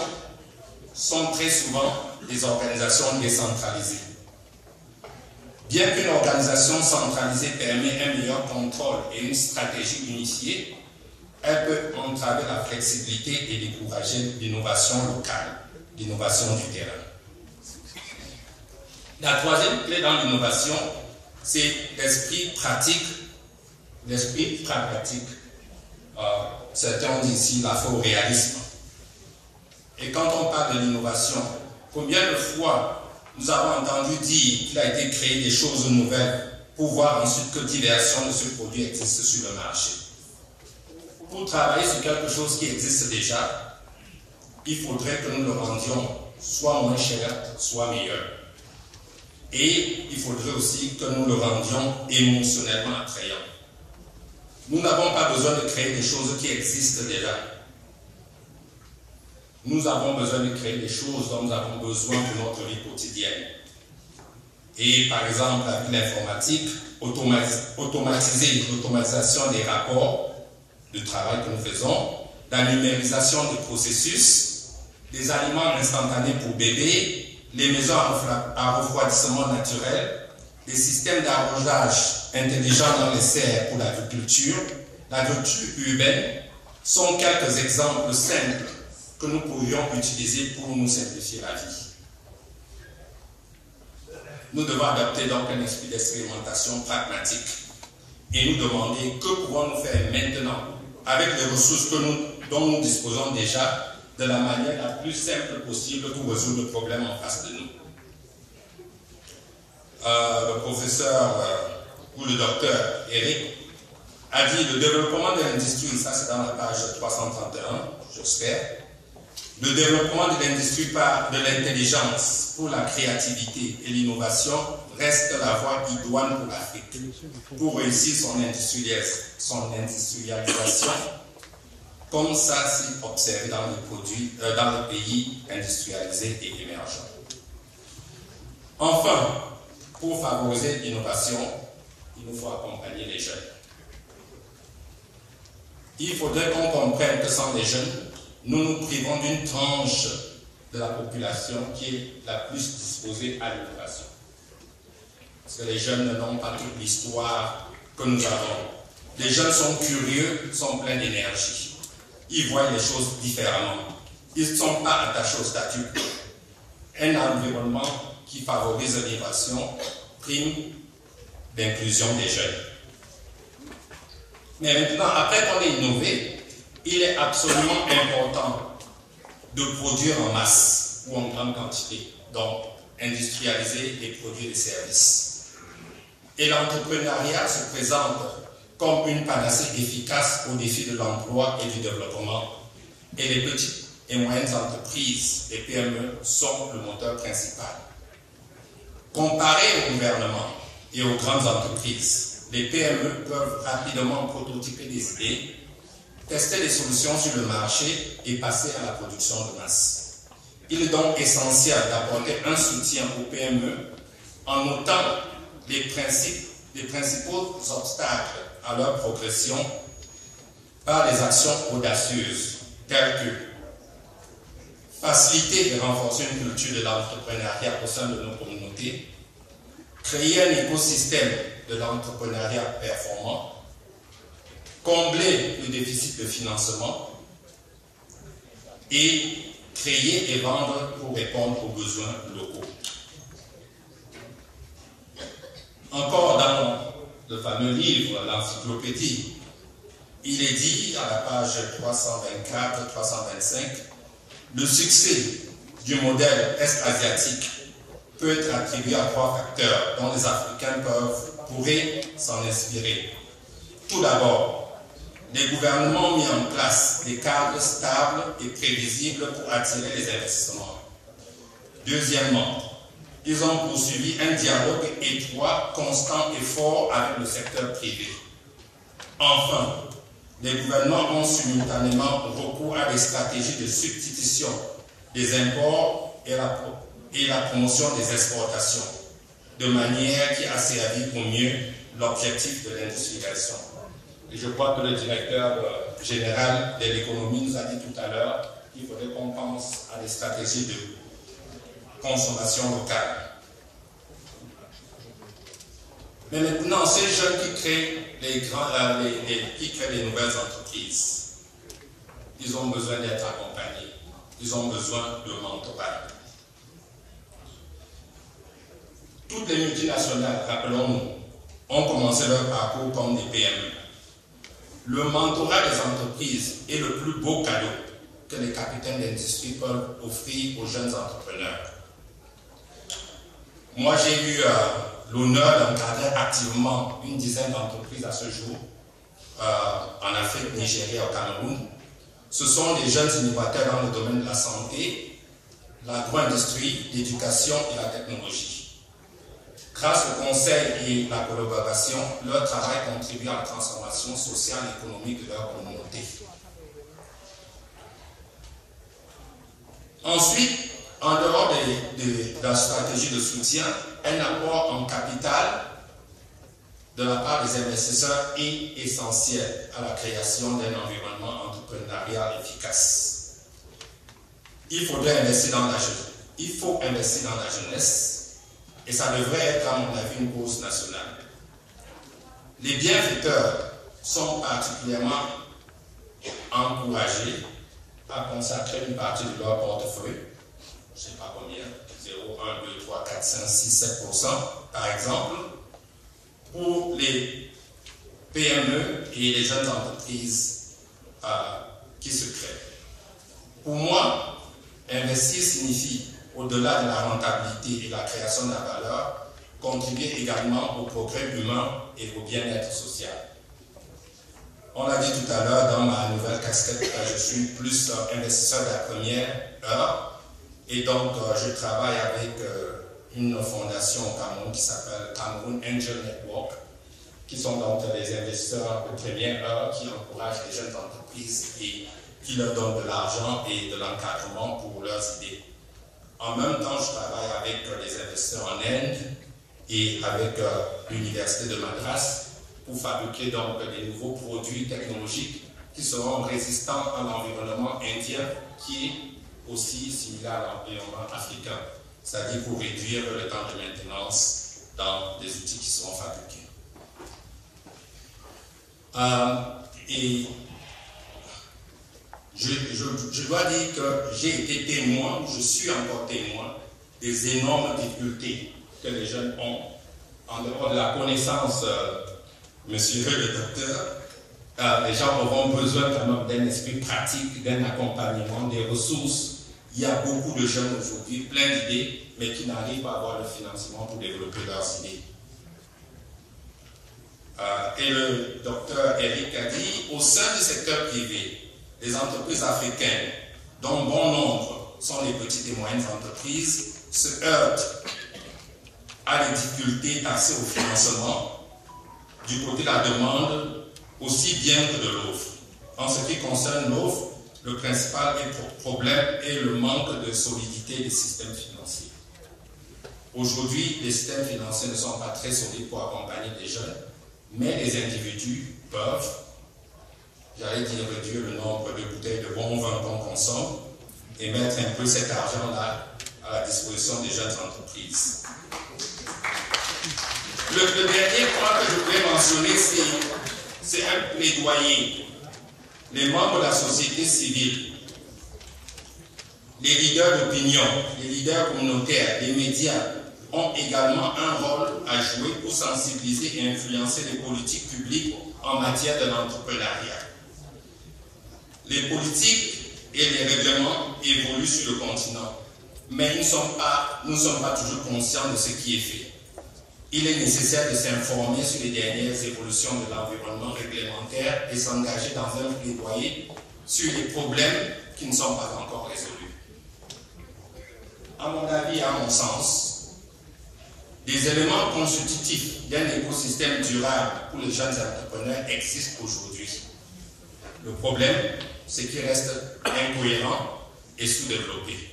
sont très souvent des organisations décentralisées. Bien qu'une organisation centralisée permet un meilleur contrôle et une stratégie unifiée, elle peut entraver la flexibilité et décourager l'innovation locale, l'innovation du terrain. La troisième clé dans l'innovation, c'est l'esprit pratique, l'esprit pragmatique. Euh, certains ont dit ici l'afro-réalisme. Et quand on parle de l'innovation, combien de fois nous avons entendu dire qu'il a été créé des choses nouvelles pour voir ensuite que diversion de ce produit existe sur le marché. Pour travailler sur quelque chose qui existe déjà, il faudrait que nous le rendions soit moins cher, soit meilleur. Et il faudrait aussi que nous le rendions émotionnellement attrayant. Nous n'avons pas besoin de créer des choses qui existent déjà. Nous avons besoin de créer des choses dont nous avons besoin pour notre vie quotidienne. Et par exemple, avec l'informatique, automatiser l'automatisation des rapports du travail que nous faisons, la numérisation des processus, des aliments instantanés pour bébés, les mesures à refroidissement naturel, les systèmes d'arrosage intelligents dans les serres pour l'agriculture, l'agriculture urbaine, sont quelques exemples simples que nous pourrions utiliser pour nous simplifier la vie. Nous devons adopter donc un esprit d'expérimentation pragmatique et nous demander que pouvons-nous faire maintenant avec les ressources que nous, dont nous disposons déjà, de la manière la plus simple possible pour résoudre le problème en face de nous. Euh, le professeur euh, ou le docteur Eric a dit le développement de l'industrie, ça c'est dans la page trois cent trente et un, j'espère, le développement de l'industrie par de l'intelligence pour la créativité et l'innovation reste la voie idoine pour l'Afrique, pour réussir son, son industrialisation. Comme ça, c'est observé dans les, produits, euh, dans les pays industrialisés et émergents. Enfin, pour favoriser l'innovation, il nous faut accompagner les jeunes. Il faudrait qu'on comprenne que sans les jeunes, nous nous privons d'une tranche de la population qui est la plus disposée à l'innovation. Parce que les jeunes n'ont pas toute l'histoire que nous avons. Les jeunes sont curieux, sont pleins d'énergie. Ils voient les choses différemment. Ils ne sont pas attachés au statut. Un environnement qui favorise l'innovation prime l'inclusion des jeunes. Mais maintenant, après qu'on ait innové, il est absolument important de produire en masse ou en grande quantité, donc industrialiser et produire des services. Et l'entrepreneuriat se présente comme une panacée efficace au défi de l'emploi et du développement. Et les petites et moyennes entreprises, les P M E, sont le moteur principal. Comparé au gouvernement et aux grandes entreprises, les P M E peuvent rapidement prototyper des idées, tester des solutions sur le marché et passer à la production de masse. Il est donc essentiel d'apporter un soutien aux P M E en notant les, principes, les principaux obstacles à leur progression par des actions audacieuses, telles que faciliter et renforcer une culture de l'entrepreneuriat au sein de nos communautés, créer un écosystème de l'entrepreneuriat performant, combler le déficit de financement et créer et vendre pour répondre aux besoins locaux. Encore dans le fameux livre, l'encyclopédie, il est dit à la page trois cent vingt-quatre à trois cent vingt-cinq, le succès du modèle est-asiatique peut être attribué à trois facteurs dont les Africains peuvent, pourraient s'en inspirer. Tout d'abord, les gouvernements ont mis en place des cadres stables et prévisibles pour attirer les investissements. Deuxièmement, ils ont poursuivi un dialogue étroit, constant et fort avec le secteur privé. Enfin, les gouvernements ont simultanément recours à des stratégies de substitution des imports et la propagande et la promotion des exportations, de manière qui a servi au mieux l'objectif de l'industrialisation. Et je crois que le directeur général de l'économie nous a dit tout à l'heure qu'il faudrait qu'on pense à des stratégies de consommation locale. Mais maintenant, ces jeunes qui créent les, grands, les, les, qui créent les nouvelles entreprises, ils ont besoin d'être accompagnés, ils ont besoin de mentorat. Toutes les multinationales, rappelons-nous, ont commencé leur parcours comme des P M E. Le mentorat des entreprises est le plus beau cadeau que les capitaines d'industrie peuvent offrir aux jeunes entrepreneurs. Moi, j'ai eu euh, l'honneur d'encadrer activement une dizaine d'entreprises à ce jour, euh, en Afrique, Nigeria, au Cameroun. Ce sont des jeunes innovateurs dans le domaine de la santé, l'agro-industrie, l'éducation et la technologie. Grâce au conseil et la collaboration, leur travail contribue à la transformation sociale et économique de leur communauté. Ensuite, en dehors de, de, de la stratégie de soutien, un apport en capital de la part des investisseurs est essentiel à la création d'un environnement entrepreneurial efficace. Il faudrait investir dans la jeunesse. Il faut investir dans la jeunesse. Et ça devrait être, à mon avis, une cause nationale. Les bienfaiteurs sont particulièrement encouragés à consacrer une partie de leur portefeuille, je ne sais pas combien, zéro, un, deux, trois, quatre, cinq, six, sept pour cent par exemple, pour les P M E et les jeunes entreprises euh, qui se créent. Pour moi, investir signifie, au-delà de la rentabilité et la création de la valeur, contribuer également au progrès humain et au bien-être social. On l'a dit tout à l'heure dans ma nouvelle casquette, je suis plus investisseur de la première heure et donc je travaille avec une fondation au Cameroun qui s'appelle Cameroun Angel Network, qui sont donc des investisseurs de première heure qui encouragent les jeunes entreprises et qui leur donnent de l'argent et de l'encadrement pour leurs idées. En même temps, je travaille avec euh, les investisseurs en Inde et avec euh, l'université de Madras pour fabriquer donc des nouveaux produits technologiques qui seront résistants à l'environnement indien qui est aussi similaire à l'environnement africain, c'est-à-dire pour réduire le temps de maintenance dans des outils qui seront fabriqués. Euh, et Je, je, je dois dire que j'ai été témoin, je suis encore témoin, des énormes difficultés que les jeunes ont en dehors de la connaissance, euh, monsieur le docteur. Euh, les gens auront besoin quand même d'un esprit pratique, d'un accompagnement, des ressources. Il y a beaucoup de jeunes aujourd'hui, plein d'idées, mais qui n'arrivent pas à avoir le financement pour développer leurs idées. Euh, et le docteur Eric a dit, au sein du secteur privé, les entreprises africaines, dont bon nombre sont les petites et moyennes entreprises, se heurtent à des difficultés d'accès au financement, du côté de la demande aussi bien que de l'offre. En ce qui concerne l'offre, le principal problème est le manque de solidité des systèmes financiers. Aujourd'hui, les systèmes financiers ne sont pas très solides pour accompagner les jeunes, mais les individus peuvent, j'allais dire, réduire le nombre de bouteilles de bon vin qu'on consomme et mettre un peu cet argent-là à la disposition des jeunes entreprises. Le, le dernier point que je voulais mentionner, c'est un plaidoyer. Les membres de la société civile, les leaders d'opinion, les leaders communautaires, les médias ont également un rôle à jouer pour sensibiliser et influencer les politiques publiques en matière de l'entrepreneuriat. Les politiques et les règlements évoluent sur le continent, mais nous ne sommes pas, nous ne sommes pas toujours conscients de ce qui est fait. Il est nécessaire de s'informer sur les dernières évolutions de l'environnement réglementaire et s'engager dans un plaidoyer sur les problèmes qui ne sont pas encore résolus. À mon avis, à mon sens, des éléments constitutifs d'un écosystème durable pour les jeunes entrepreneurs existent aujourd'hui. Le problème, c'est qu'ils restent incohérents et sous-développés.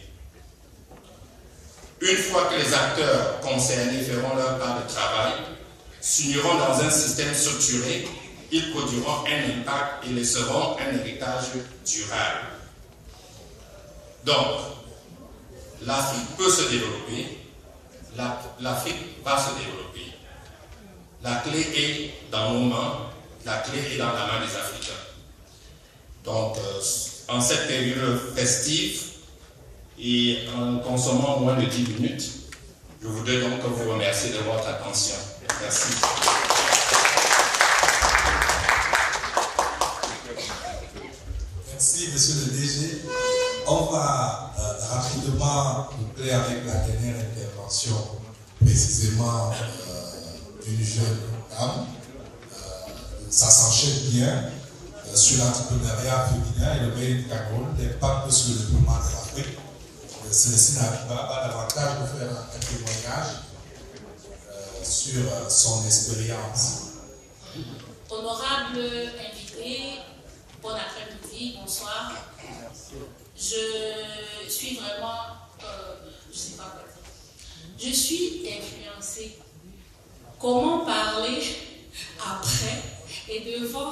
Une fois que les acteurs concernés feront leur part de travail, s'uniront dans un système structuré, ils produiront un impact et laisseront un héritage durable. Donc, l'Afrique peut se développer, l'Afrique va se développer. La clé est dans nos mains, la clé est dans la main des Africains. Donc, euh, en cette période festive, et en consommant moins de dix minutes, je voudrais donc vous remercier de votre attention. Merci. Merci, monsieur le D G. On va euh, rapidement couper avec la dernière intervention, précisément euh, d'une jeune dame. Euh, ça s'enchaîne bien euh, sur l'entrepreneuriat féminin et le pays du Cameroun, pas que sur le développement de l'Afrique. Celle-ci n'a pas l'avantage de faire un témoignage euh, sur euh, son expérience. Honorable invité, bon après-midi, bonsoir. Je suis vraiment, euh, je sais pas quoi dire. Je suis influencée. Comment parler après et devant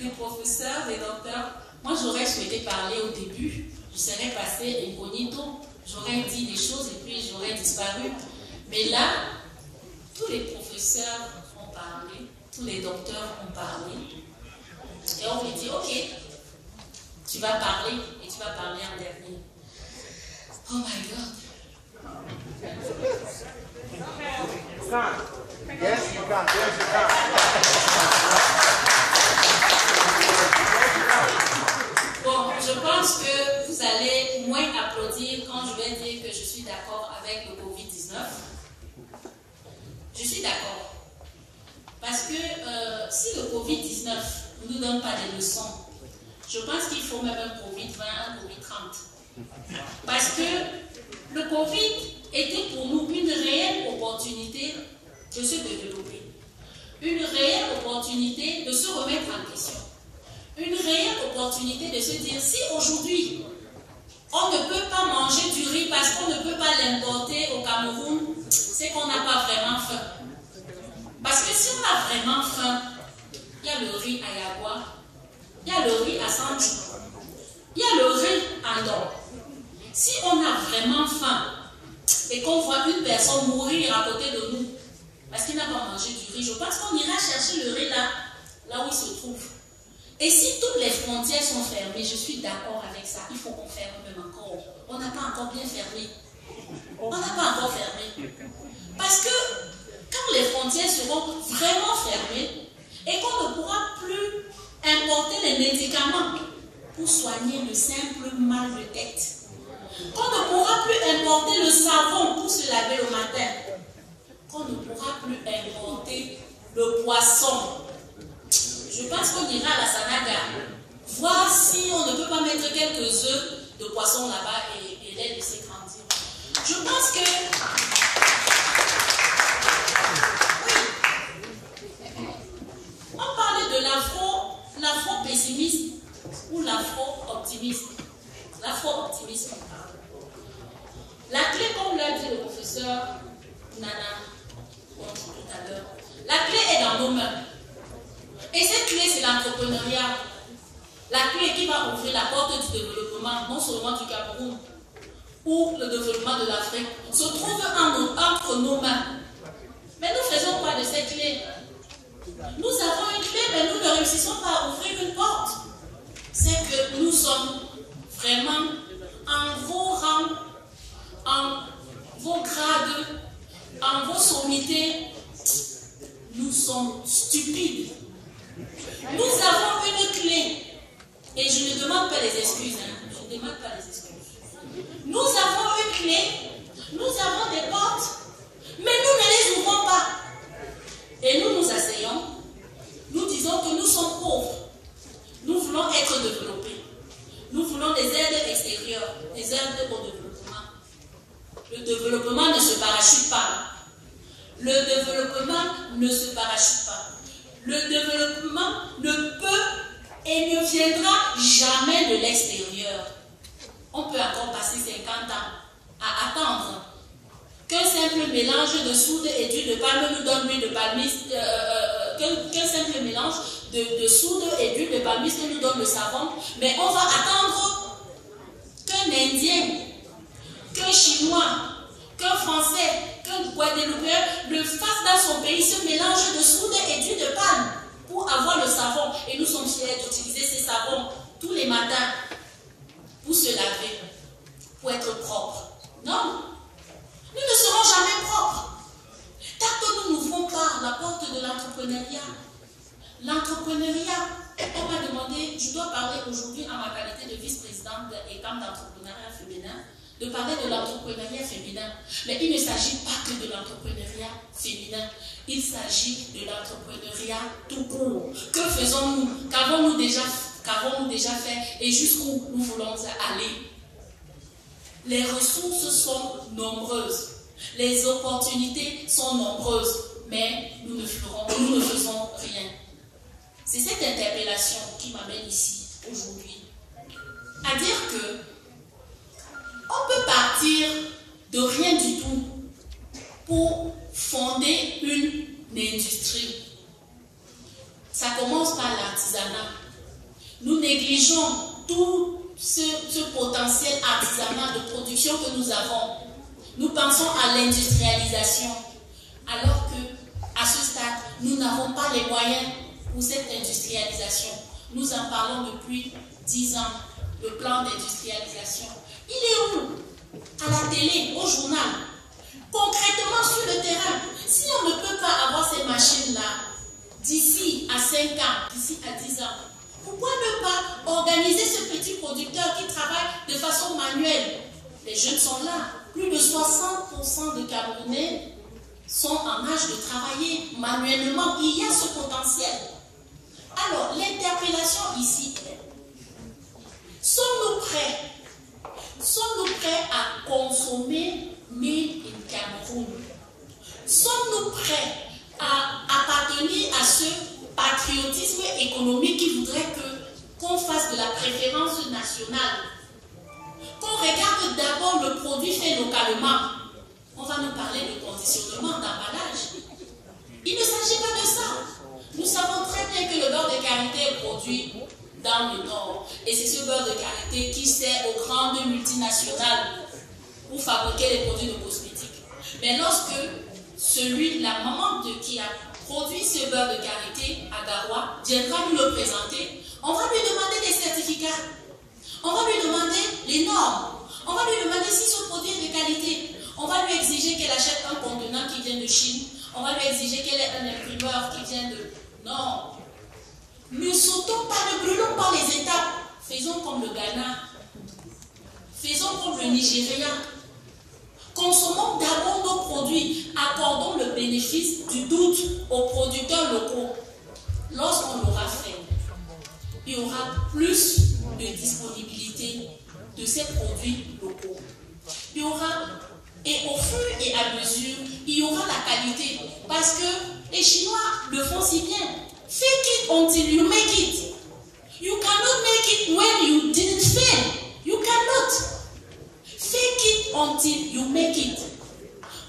les professeurs, les docteurs? Moi, j'aurais souhaité parler au début. Je serais passée incognito, j'aurais dit des choses et puis j'aurais disparu. Mais là, tous les professeurs ont parlé, tous les docteurs ont parlé. Et on me dit, ok, tu vas parler et tu vas parler en dernier. Oh my God. Yes, you can. Yes, you can. Bon, je pense que vous allez moins applaudir quand je vais dire que je suis d'accord avec le Covid dix-neuf. Je suis d'accord. Parce que euh, si le Covid dix-neuf ne nous donne pas des leçons, je pense qu'il faut même un Covid vingt, un Covid trente. Parce que le Covid était pour nous une réelle opportunité de se développer. Une réelle opportunité de se remettre en question. Une réelle opportunité de se dire, si aujourd'hui, on ne peut pas manger du riz parce qu'on ne peut pas l'importer au Cameroun, c'est qu'on n'a pas vraiment faim. Parce que si on a vraiment faim, il y a le riz à Yagua, il y a le riz à Sanchou, il y a le riz à Ndor. Si on a vraiment faim et qu'on voit une personne mourir à côté de nous parce qu'il n'a pas mangé du riz, je pense qu'on ira chercher le riz là, là où il se trouve. Et si toutes les frontières sont fermées, je suis d'accord avec ça, il faut qu'on ferme même encore. On n'a pas encore bien fermé. On n'a pas encore fermé. Parce que quand les frontières seront vraiment fermées et qu'on ne pourra plus importer les médicaments pour soigner le simple mal de tête, qu'on ne pourra plus importer le savon pour se laver le matin, qu'on ne pourra plus importer le poisson, je pense qu'on ira à la Sanaga, voir si on ne peut pas mettre quelques œufs de poisson là-bas et, et l'aide de s'écrandir. Je pense que... Oui. Nana Konchou tout à l'heure. La clé est dans nos mains. Et cette clé, c'est l'entrepreneuriat. La clé qui va ouvrir la porte du développement, non seulement du Cameroun, ou le développement de l'Afrique, se trouve entre nos mains. Mais nous faisons quoi de cette clé? Nous avons une clé, mais nous ne réussissons pas à ouvrir une porte. C'est que nous sommes vraiment en vos rangs, en vos grades, en vos sommités. Nous sommes stupides. Nous avons une clé. Et je ne demande pas les excuses. Hein. Je ne demande pas les excuses. Nous avons une clé. Nous avons des portes. Mais nous ne les ouvrons pas. Et nous nous asseyons. Nous disons que nous sommes pauvres. Nous voulons être développés. Nous voulons des aides extérieures, des aides au développement. Le développement ne se parachute pas. Le développement ne se parachute pas. Le développement ne peut et ne viendra jamais de l'extérieur. On peut encore passer cinquante ans à attendre qu'un simple mélange de soude et d'huile de palme nous donne l'huile de palmiste, euh, qu'un qu'un simple mélange de, de soude et d'huile de palmiste nous donne le savon, mais on va attendre qu'un Indien, qu'un Chinois, qu'un Français, qu'un Guadeloupéen le fasse dans son pays ce mélange de soude et d'huile de palme pour avoir le savon. Et nous sommes fiers d'utiliser ces savons tous les matins pour se laver, pour être propre. Non, nous ne serons jamais propres. Tant que nous n'ouvrons pas la porte de l'entrepreneuriat, l'entrepreneuriat, on m'a demandé, je dois parler aujourd'hui en ma qualité de vice-présidente et camp d'entrepreneuriat féminin, de parler de l'entrepreneuriat féminin. Mais il ne s'agit pas que de l'entrepreneuriat féminin. Il s'agit de l'entrepreneuriat tout court. Que faisons-nous? Qu'avons-nous déjà, qu'avons-nous déjà fait? Et jusqu'où nous voulons aller? Les ressources sont nombreuses. Les opportunités sont nombreuses. Mais nous ne ferons, nous ne faisons rien. C'est cette interpellation qui m'amène ici, aujourd'hui, à dire que on peut partir de rien du tout pour fonder une industrie. Ça commence par l'artisanat. Nous négligeons tout ce, ce potentiel artisanat de production que nous avons. Nous pensons à l'industrialisation, alors que, à ce stade, nous n'avons pas les moyens pour cette industrialisation. Nous en parlons depuis dix ans, le plan d'industrialisation. Il est où? À la télé, au journal, concrètement sur le terrain. Si on ne peut pas avoir ces machines-là d'ici à cinq ans, d'ici à dix ans, pourquoi ne pas organiser ce petit producteur qui travaille de façon manuelle? Les jeunes sont là. Plus de soixante pour cent de Camerounais sont en âge de travailler manuellement. Il y a ce potentiel. Alors, l'interpellation ici, sommes-nous prêts? Sommes-nous prêts à consommer made in Cameroun? Sommes-nous prêts à appartenir à ce patriotisme économique qui voudrait que qu'on fasse de la préférence nationale? Qu'on regarde d'abord le produit fait localement. On va nous parler de conditionnement, d'emballage. Il ne s'agit pas de ça. Nous savons très bien que le beurre de karité est produit dans le nord. Et c'est ce beurre de karité qui sert aux grandes multinationales pour fabriquer les produits de cosmétiques. Mais lorsque celui, la maman de qui a produit ce beurre de karité à Garoua viendra nous le présenter, on va lui demander des certificats. On va lui demander les normes. On va lui demander si ce produit est de qualité. On va lui exiger qu'elle achète un contenant qui vient de Chine. On va lui exiger qu'elle ait un imprimeur qui vient de... Non. Ne sautons pas, ne brûlons pas les étapes. Faisons comme le Ghana. Faisons comme le Nigeria. Consommons d'abord nos produits. Accordons le bénéfice du doute aux producteurs locaux. Lorsqu'on l'aura fait, il y aura plus de disponibilité de ces produits locaux. Il y aura, et au fur et à mesure, il y aura la qualité. Parce que les Chinois le font si bien. Fake it until you make it. You cannot make it when you didn't fail. You cannot. Fake it until you make it.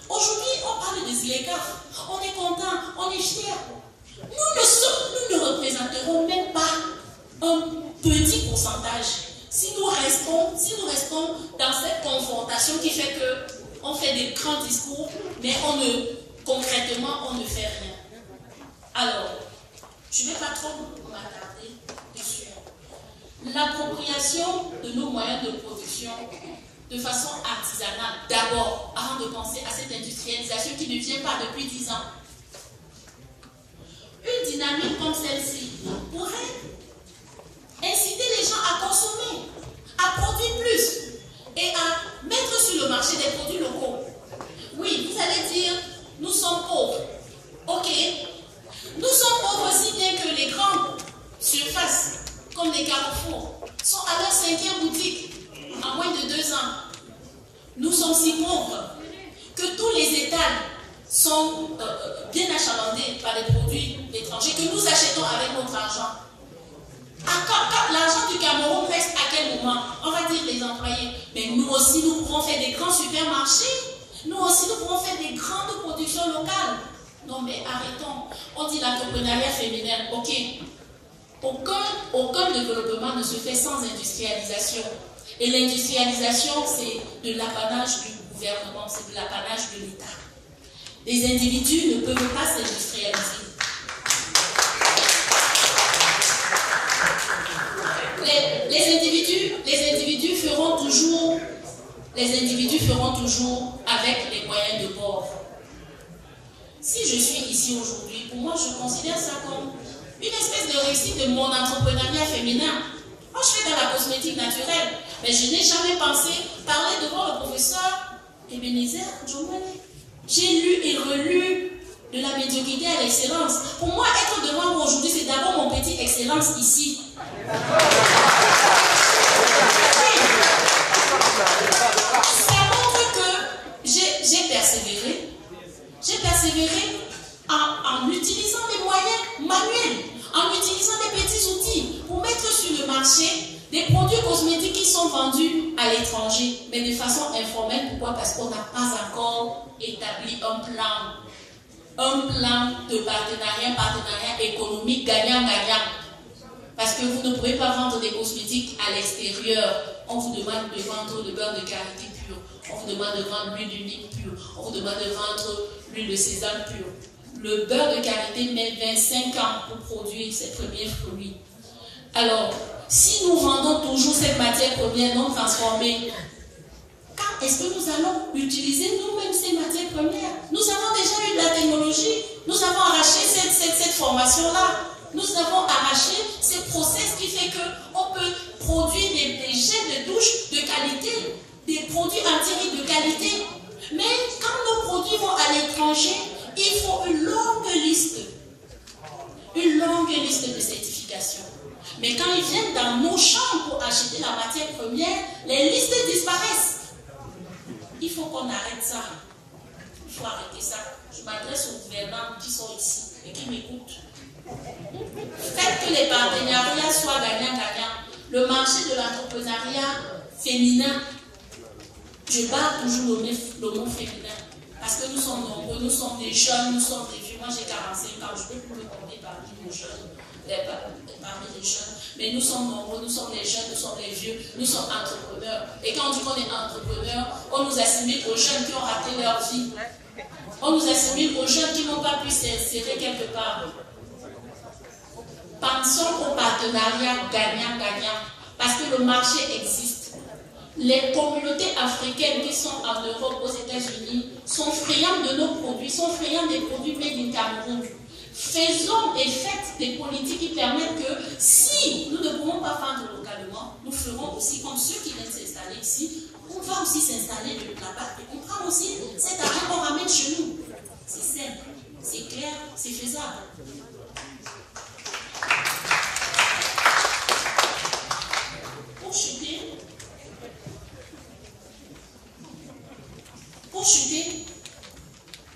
Aujourd'hui, on parle de les GAF. On est content, on est fiers. Nous ne sommes, nous ne représenterons même pas un petit pourcentage. Si nous restons, si nous restons dans cette confrontation qui fait que on fait des grands discours, mais on ne, concrètement, on ne fait rien. Alors, je ne vais pas trop m'attarder dessus. L'appropriation de nos moyens de production de façon artisanale, d'abord, avant de penser à cette industrialisation qui ne vient pas depuis dix ans. Une dynamique comme celle-ci pourrait inciter les gens à consommer, à produire plus et à mettre sur le marché des produits locaux. Oui, vous allez dire, nous sommes pauvres. Ok. Nous sommes pauvres aussi bien que les grandes surfaces, comme les Carrefour, sont à leur cinquième boutique en moins de deux ans. Nous sommes si pauvres que tous les étals sont euh, bien achalandés par les produits étrangers que nous achetons avec notre argent. Quand l'argent du Cameroun reste à quel moment? On va dire les employés. Mais nous aussi, nous pouvons faire des grands supermarchés. Nous aussi, nous pouvons faire des grandes productions locales. Non, mais arrêtons. On dit l'entrepreneuriat féminin. Ok. Aucun, aucun développement ne se fait sans industrialisation. Et l'industrialisation, c'est de l'apanage du gouvernement, c'est de l'apanage de l'État. Les individus ne peuvent pas s'industrialiser. Les, les, individus, les individus feront toujours les individus feront toujours avec les moyens de bord. Si je suis ici aujourd'hui, pour moi je considère ça comme une espèce de réussite de mon entrepreneuriat féminin. Moi je fais dans la cosmétique naturelle, mais je n'ai jamais pensé parler devant le professeur Ebenezer Jean-Ménet. J'ai lu et relu de la médiocrité à l'excellence. Pour moi, être devant vous aujourd'hui, c'est d'abord mon petit excellence ici. Oui. Ça montre que j'ai persévéré. J'ai persévéré en, en utilisant des moyens manuels, en utilisant des petits outils pour mettre sur le marché des produits cosmétiques qui sont vendus à l'étranger, mais de façon informelle. Pourquoi? Parce qu'on n'a pas encore établi un plan, un plan de partenariat, partenariat économique gagnant-gagnant. Parce que vous ne pouvez pas vendre des cosmétiques à l'extérieur. On vous demande de vendre le beurre de karité pur. On vous demande de vendre l'huile d'unique pure. On vous demande de vendre l'huile de sésame pure. Le beurre de karité met vingt-cinq ans pour produire ses premiers fruits. Alors, si nous vendons toujours cette matière première non transformée, quand est-ce que nous allons utiliser nous-mêmes ces matières premières? Nous avons déjà eu de la technologie. Nous avons arraché cette, cette, cette formation-là. Nous avons arraché ces process qui fait qu'on peut produire des, des gels de douche de qualité, des produits anti-rides de qualité. Mais quand nos produits vont à l'étranger, il faut une longue liste, une longue liste de certification. Mais quand ils viennent dans nos champs pour acheter la matière première, les listes disparaissent. Il faut qu'on arrête ça. Il faut arrêter ça. Je m'adresse aux gouvernants qui sont ici et qui m'écoutent. Faites que les partenariats soient gagnants-gagnants. Le marché de l'entrepreneuriat féminin, je parle toujours le, le mot féminin, parce que nous sommes nombreux, nous sommes des jeunes, nous sommes des vieux. Moi j'ai quarante-cinq ans, je ne peux plus me compter parmi les jeunes, parmi les jeunes. Mais nous sommes nombreux, nous sommes les jeunes, nous sommes les vieux, nous sommes entrepreneurs. Et quand on dit qu'on est entrepreneur, on nous assimile aux jeunes qui ont raté leur vie. On nous assimile aux jeunes qui n'ont pas pu s'insérer quelque part. Pensons au partenariat gagnant-gagnant, parce que le marché existe. Les communautés africaines qui sont en Europe, aux États-Unis, sont friandes de nos produits, sont friandes des produits made in Cameroun. Faisons et faites des politiques qui permettent que si nous ne pouvons pas vendre localement, nous ferons aussi comme ceux qui viennent s'installer ici, on va aussi s'installer là-bas et on prend aussi cet argent qu'on ramène chez nous. C'est simple, c'est clair, c'est faisable. Pour chuter, pour chuter,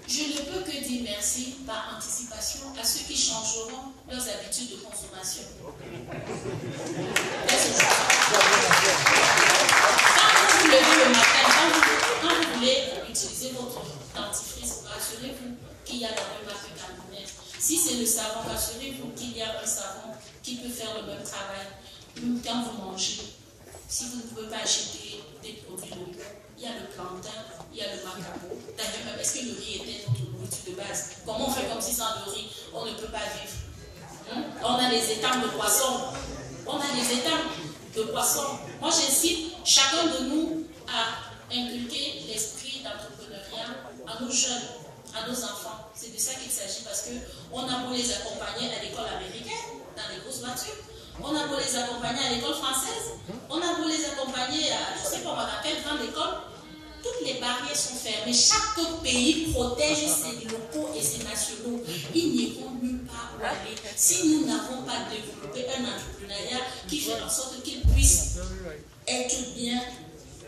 je ne peux que dire merci par anticipation à ceux qui changeront leurs habitudes de consommation. Merci. Quand vous vous levez le matin, quand vous, quand vous voulez utiliser votre dentifrice pour rassurez-vous qu'il y a la même marque camerounaise. Si c'est le savon, rassurez-vous qu'il y a un savon qui peut faire le même travail. Même quand vous mangez, si vous ne pouvez pas acheter des produits locaux, il y a le plantain, il y a le macabo. D'ailleurs, même, est-ce que le riz était notre nourriture de base? Comment on fait comme si sans le riz, on ne peut pas vivre? Hein? On a les étangs de poissons. On a les étangs de poissons. Moi, j'incite chacun de nous à inculquer l'esprit d'entrepreneuriat à nos jeunes, à nos enfants. C'est de ça qu'il s'agit parce qu'on a pour les accompagner à l'école américaine, dans les grosses voitures. On a pour les accompagner à l'école française, on a pour les accompagner à, je ne sais pas, on appelle grande école. Toutes les barrières sont fermées. Chaque pays protège ses locaux et ses nationaux. Ils n'iront nulle part où aller si nous n'avons pas développé un entrepreneuriat qui fait en sorte qu'ils puissent être bien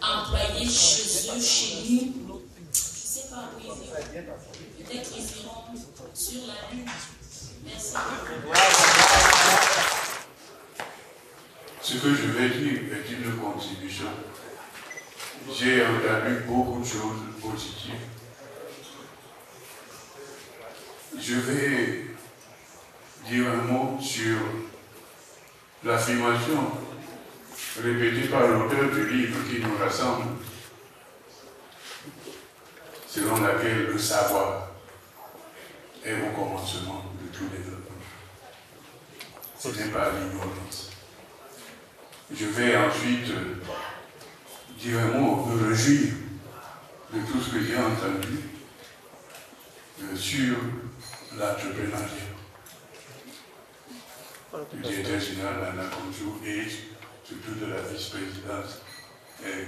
employés chez eux, chez nous. Je ne sais pas où ils iront. Peut-être qu'ils iront sur la lune. Merci. Ce que je vais dire est une contribution. J'ai entendu beaucoup de choses positives. Je vais dire un mot sur l'affirmation répétée par l'auteur du livre qui nous rassemble, selon laquelle le savoir est au commencement de tout développement. Ce n'est pas l'ignorance. Je vais ensuite dire un mot, me réjouir de tout ce que j'ai entendu sur l'entrepreneuriat du directeur général Nana Konchou et surtout de la vice-présidente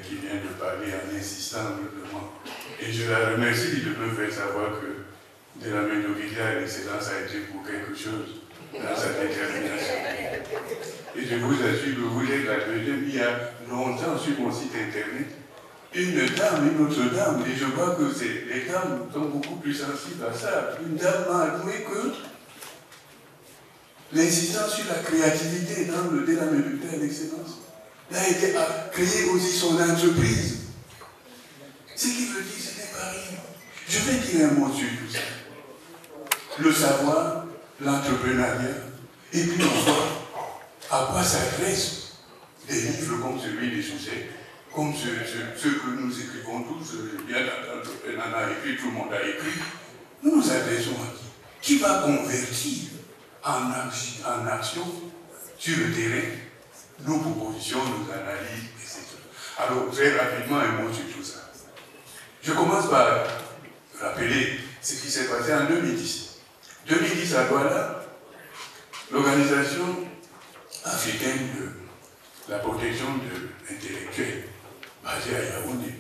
qui vient de parler en insistant lourdement. Et je la remercie de me faire savoir que de la médiocrité à l'excellence a été pour quelque chose dans sa détermination. Et je vous assure que vous êtes la deuxième il y a longtemps sur mon site internet. Une dame, une autre dame, et je vois que les dames sont beaucoup plus sensibles à ça. Une dame m'a avoué que l'insistance sur la créativité dans le déterminisme à l'excellence a été à créer aussi son entreprise. Ce qui veut dire ce n'est pas rien. Je vais dire un mot sur tout ça. Le savoir, l'entrepreneuriat, et puis on voit à quoi s'adressent des livres comme celui d'Essoussé, comme ceux ce, ce que nous écrivons tous, bien on a écrit, tout le monde a écrit. Nous nous adressons à qui? Qui va convertir en, en action sur le terrain nos propositions, nos analyses, et cetera. Alors, très rapidement, un mot sur tout ça. Je commence par rappeler ce qui s'est passé en deux mille dix. deux mille dix à Douala, l'Organisation africaine de la protection de intellectuelle, basée à Yaoundé,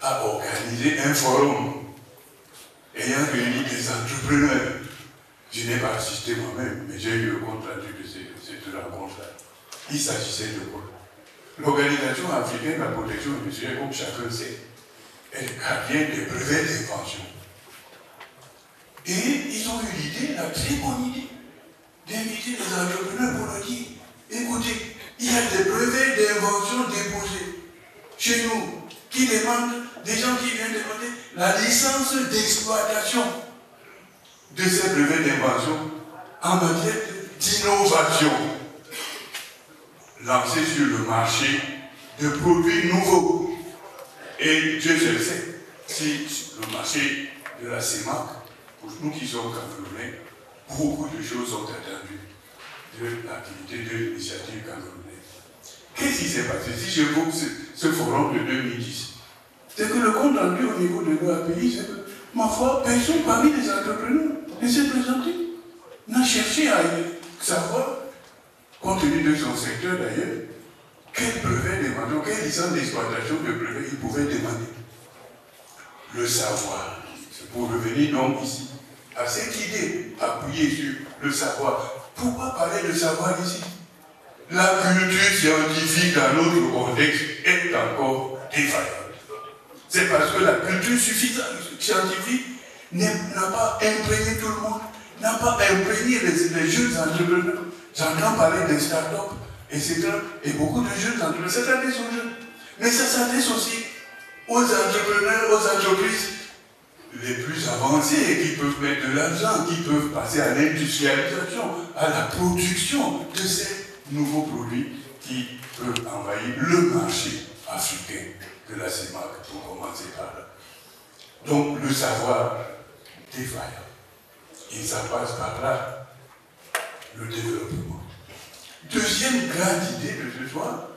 a organisé un forum ayant réuni des entrepreneurs. Je n'ai pas assisté moi-même, mais j'ai eu le compte rendu de cette rencontre-là. Il s'agissait de quoi? L'Organisation africaine de la protection industrielle, comme chacun sait, elle gardienne des brevets d'invention. Et ils ont eu l'idée, la très bonne idée, d'inviter les entrepreneurs pour leur dire, écoutez, il y a des brevets d'invention déposés chez nous, qui demandent, des gens qui viennent demander la licence d'exploitation de ces brevets d'invention en matière d'innovation, lancés sur le marché de produits nouveaux. Et Dieu seul sait si le marché de la CEMAC, pour nous qui sommes camerounais, beaucoup de choses sont attendues de l'activité de l'initiative camerounaise. Qu'est-ce qui s'est passé? Si je vous ce, ce forum de deux mille dix, c'est que le compte rendu au niveau de nos pays, c'est que, ma foi, personne parmi les entrepreneurs ne s'est présenté, n'a cherché à savoir, compte tenu de son secteur d'ailleurs, quel brevet demandons, quelle licence d'exploitation de brevet il pouvait demander. Le savoir. Pour revenir donc ici à cette idée appuyée sur le savoir. Pourquoi parler de savoir ici? La culture scientifique dans notre contexte est encore défaillante. C'est parce que la culture suffisante scientifique n'a pas imprégné tout le monde, n'a pas imprégné les, les jeunes entrepreneurs. J'entends parler des start-up, et cetera. Et beaucoup de jeunes entrepreneurs, ça s'adresse aux jeunes. Mais ça s'adresse aussi aux entrepreneurs, aux entreprises les plus avancés, qui peuvent mettre de l'argent, qui peuvent passer à l'industrialisation, à la production de ces nouveaux produits qui peuvent envahir le marché africain de la CEMAC, pour commencer par là. Donc le savoir défaillant. Et ça passe par là, le développement. Deuxième grande idée de ce soir,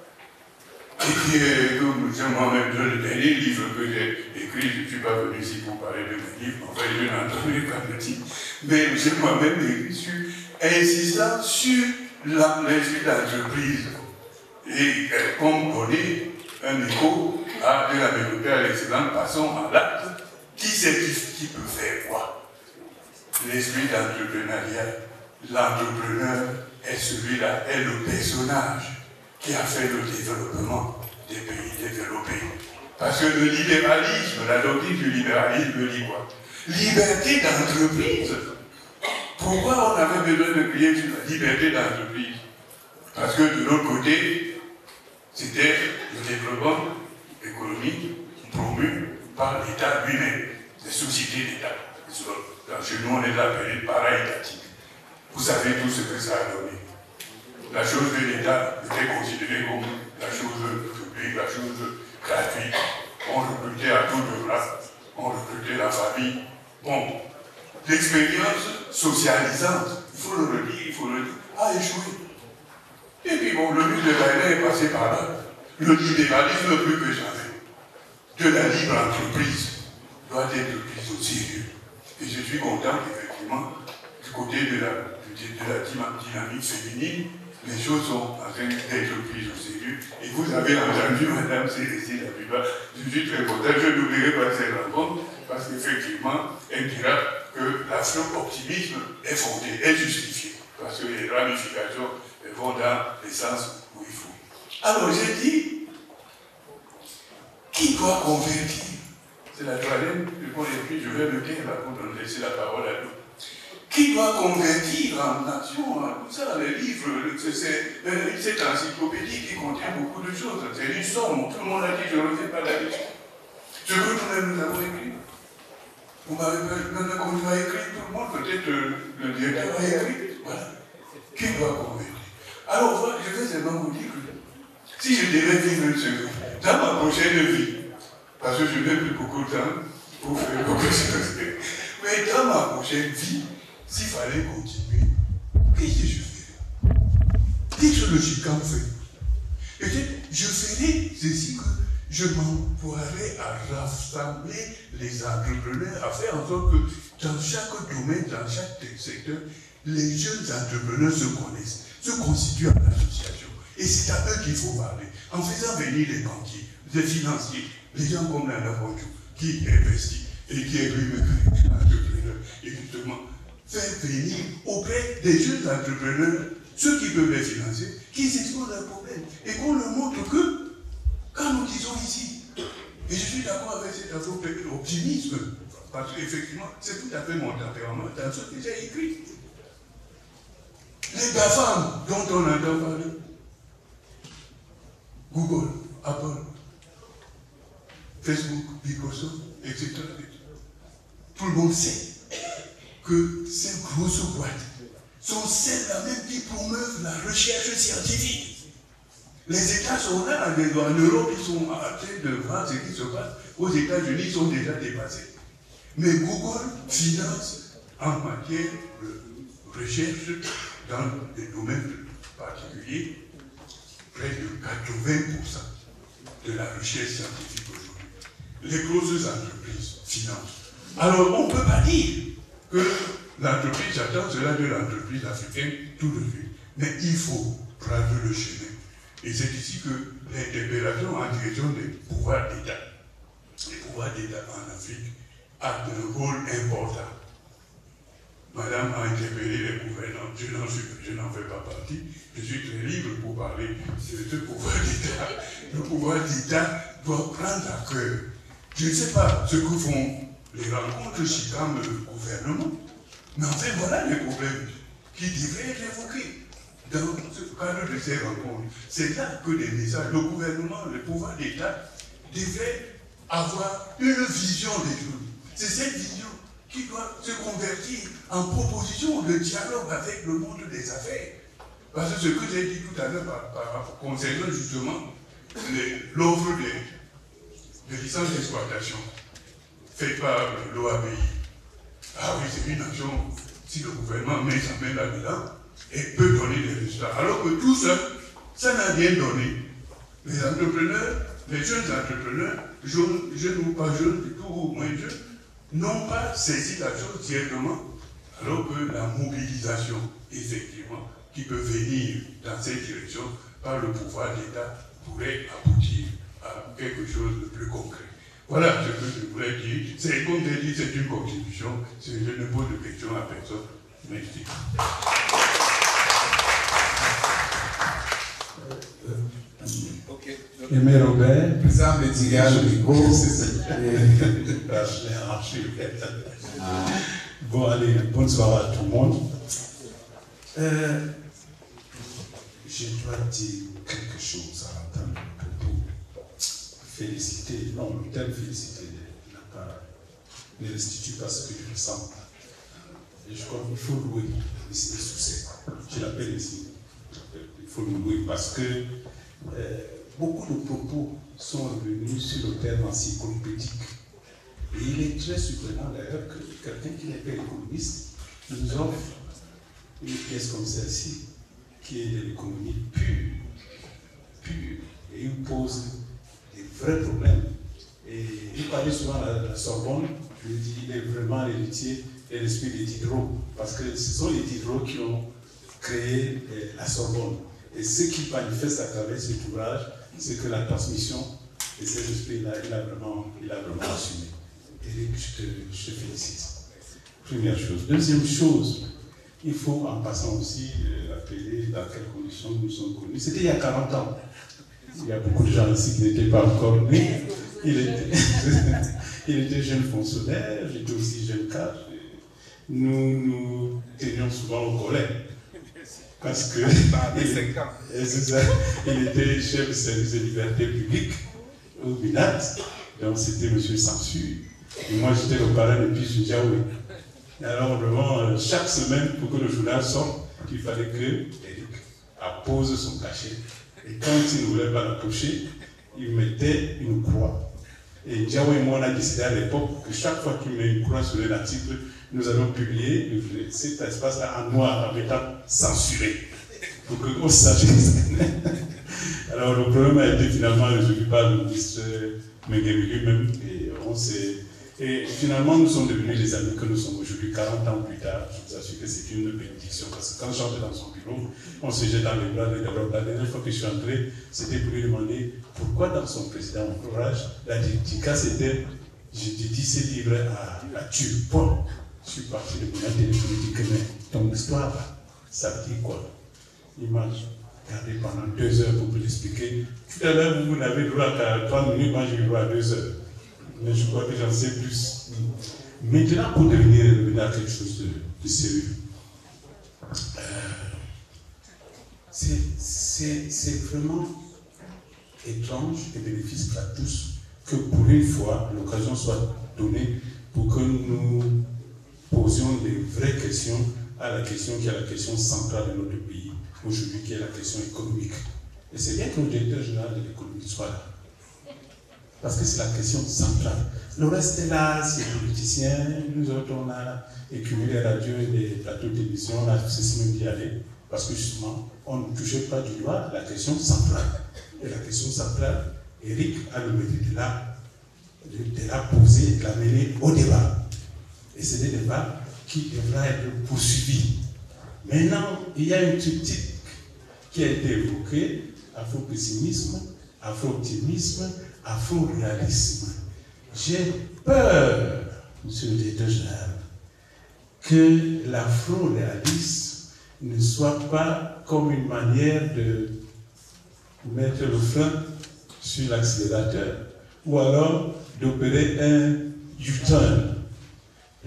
et qui est, comme c'est moi-même le dernier livre que j'ai écrit, je ne suis pas venu ici pour parler de mon livre, enfin je n'en parlerai pas petit, mais j'ai moi-même écrit sur, insistant sur l'entreprise. Et comme on est un écho à de la vérité à l'excellence, passons à l'acte, qui c'est qui peut faire quoi? L'esprit d'entrepreneuriat, l'entrepreneur est celui-là, est le personnage qui a fait le développement des pays développés. Parce que le libéralisme, la doctrine du libéralisme dit quoi? Liberté d'entreprise. Pourquoi on avait besoin de crier sur la liberté d'entreprise? Parce que de l'autre côté, c'était le développement économique promu par l'État lui-même, les sociétés d'État. Chez nous, on les appelait para-étatiques. Vous savez tout ce que ça a donné. La chose de l'État était considérée comme la chose publique, la chose gratuite. On recrutait à tout de place, on recrutait la famille. Bon, l'expérience socialisante, il faut le redire, il faut le dire, a échoué. Et puis bon, le but de Berlin est passé par là. Le libéralisme plus que jamais. De la libre entreprise doit être prise au sérieux. Et je suis content qu'effectivement, du côté de la, de la dynamique féminine, les choses sont en train d'être prises au sérieux. Et vous avez entendu Madame Célestine Abiba, je suis très content, je n'oublierai pas cette rencontre, parce qu'effectivement, elle dira que l'afro-optimisme est fondé, est justifié, parce que les ramifications vont dans les sens où il faut. Alors j'ai dit, qui doit convertir? C'est la troisième, puis je vais le dire là pour laisser la parole à nous. Qui doit convertir en nation, tout ça, les livres, c'est cette encyclopédie qui contient beaucoup de choses, c'est une somme, tout le monde a dit, je ne refais pas la liste. Ce que nous avons écrit, vous m'avez même qu'on a écrit, tout le monde, peut-être le directeur a écrit, voilà. Qui doit convertir? Alors, je vais seulement vous dire que si je devais vivre ce jour, dans ma prochaine vie, parce que je n'ai plus beaucoup de temps pour faire beaucoup de choses, mais dans ma prochaine vie, s'il fallait continuer, qu'est-ce que je ferais? Qu'est-ce que le chican fait? Je ferais ceci, que je m'emploierais à rassembler les entrepreneurs, à faire en sorte que dans chaque domaine, dans chaque secteur, les jeunes entrepreneurs se connaissent, se constituent en association. Et c'est à eux qu'il faut parler. En faisant venir les banquiers, les financiers, les gens comme Nana Konchou, qui investissent et qui est lui-même entrepreneur, et justement, faire venir auprès des jeunes entrepreneurs, ceux qui peuvent les financer, qui s'exposent à un problème, et qu'on leur montre que, quand nous disons ici, et je suis d'accord avec cet optimisme, parce qu'effectivement, c'est tout à fait mon tempérament dans ce que j'ai écrit. Les GAFAM dont on entend parler, Google, Apple, Facebook, Microsoft, et cetera, tout le monde sait que ces grosses boîtes sont celles-là même qui promeuvent la recherche scientifique. Les États sont là, en Europe, ils sont en train de voir ce qui se passe. Aux États-Unis, ils sont déjà dépassés. Mais Google finance en matière de recherche dans des domaines particuliers près de quatre-vingts pour cent de la recherche scientifique aujourd'hui. Les grosses entreprises financent. Alors, on ne peut pas dire que l'entreprise, j'attends cela de l'entreprise africaine tout de suite. Mais il faut prendre le chemin. Et c'est ici que l'interpellation en direction des pouvoirs d'État, les pouvoirs d'État en Afrique, a un rôle important. Madame a interpellé les gouvernants, je n'en fais pas partie, je suis très libre pour parler de ce pouvoir d'État. Le pouvoir d'État doit prendre à cœur. Je ne sais pas ce que font les rencontres chicanes le gouvernement. Mais enfin, voilà les problèmes qui devraient être évoqués dans ce cadre de ces rencontres. C'est là que les messages, le gouvernement, le pouvoir d'État devraient avoir une vision des choses. C'est cette vision qui doit se convertir en proposition de dialogue avec le monde des affaires. Parce que ce que j'ai dit tout à l'heure par, par, concernant justement l'offre de, de licence d'exploitation faite par l'O A B I. Ah oui, c'est une action, si le gouvernement met sa main là-dedans, et peut donner des résultats. Alors que tout ça, ça n'a rien donné. Les entrepreneurs, les jeunes entrepreneurs, jeunes, jeunes ou pas jeunes, du tout ou moins jeunes, n'ont pas saisi la chose directement, alors que la mobilisation, effectivement, qui peut venir dans cette direction par le pouvoir d'État pourrait aboutir à quelque chose de plus concret. Voilà ce que je voulais dire. C'est comme j'ai dit, c'est une contribution. Je ne pose de question à personne. Merci. Aimé Robert, président médical du groupe, c'est archive. Bon, allez, bonne soirée à tout le monde. Euh, je dois dire quelque chose à l'entendre pour féliciter, non, le terme féliciter ne restitue pas ce que je ressens. Et je crois qu'il faut louer Monsieur Essoussé. Je l'appelle ici. Il faut louer parce que. Euh, Beaucoup de propos sont revenus sur le terme encyclopédique. Et il est très surprenant d'ailleurs que quelqu'un qui n'est pas économiste nous offre une pièce comme celle-ci, qui est de l'économie pure, pure, et il pose des vrais problèmes. Et il parlait souvent de la Sorbonne, je lui dis il est vraiment l'héritier et l'esprit des Diderot, parce que ce sont les Diderot qui ont créé la Sorbonne. Et ce qui manifeste à travers cet ouvrage, c'est que la transmission de ces esprits-là, il a vraiment, il a vraiment assumé. Éric, je, je te félicite. Première chose. Deuxième chose, il faut en passant aussi euh, rappeler dans quelles conditions nous sommes connus. C'était il y a quarante ans. Il y a beaucoup de gens ici qui n'étaient pas encore nés. Il était, il était jeune fonctionnaire, j'étais aussi jeune cadre. Nous nous tenions souvent au collège. Parce que il, ça, il était chef du service des libertés publiques au Binat, donc c'était M. Sansu, et moi j'étais le parrain de Pichunjaoui. Alors vraiment, chaque semaine, pour que le journal sorte, il fallait que Eric appose son cachet. Et quand il ne voulait pas l'approcher, il mettait une croix. Et Jaoui et moi, on a décidé à l'époque que chaque fois qu'il met une croix sur un article, nous allons publier cet espace-là en noir, en étant censuré, pour qu'on sache. Alors, le problème a été finalement résolu par le ministre Mengemi lui-même, et on s'est. Et finalement, nous sommes devenus les amis que nous sommes aujourd'hui, quarante ans plus tard. Je vous assure que c'est une bénédiction, parce que quand j'entre dans son bureau, on se jette dans les bras de Diderot. La dernière fois que je suis entré, c'était pour lui demander pourquoi, dans son président encourage, la dédicace était je dédie ces livres à la Turque. Bon, je suis parti de mon téléphonique, mais ton histoire, ça veut dire quoi? Il m'a gardé pendant deux heures pour vous l'expliquer. Tout à l'heure, vous n'avez droit qu'à trois minutes, moi j'ai eu droit à deux heures. Mais je crois que j'en sais plus. Maintenant, pour devenir, revenir à quelque chose de, de sérieux, euh, c'est vraiment étrange et bénéfique à tous que pour une fois, l'occasion soit donnée pour que nous posions les vraies questions à la question qui est la question centrale de notre pays, aujourd'hui qui est la question économique. Et c'est bien que le directeur général de l'économie soit là. Parce que c'est la question centrale. Le reste est là, c'est les politiciens, nous autres on a écumé les radios et les plateaux de télévision, on a cessé même d'y aller, parce que justement, on ne touchait pas du doigt la question centrale. Et la question centrale, Eric a le mérite de la, de la poser, de la mener au débat. Et c'est des débats qui devraient être poursuivis. Maintenant, il y a une critique qui a été évoquée, afro-pessimisme, afro-optimisme, afro-réalisme. J'ai peur, monsieur le directeur général, que l'afro-réalisme ne soit pas comme une manière de mettre le frein sur l'accélérateur, ou alors d'opérer un U-turn.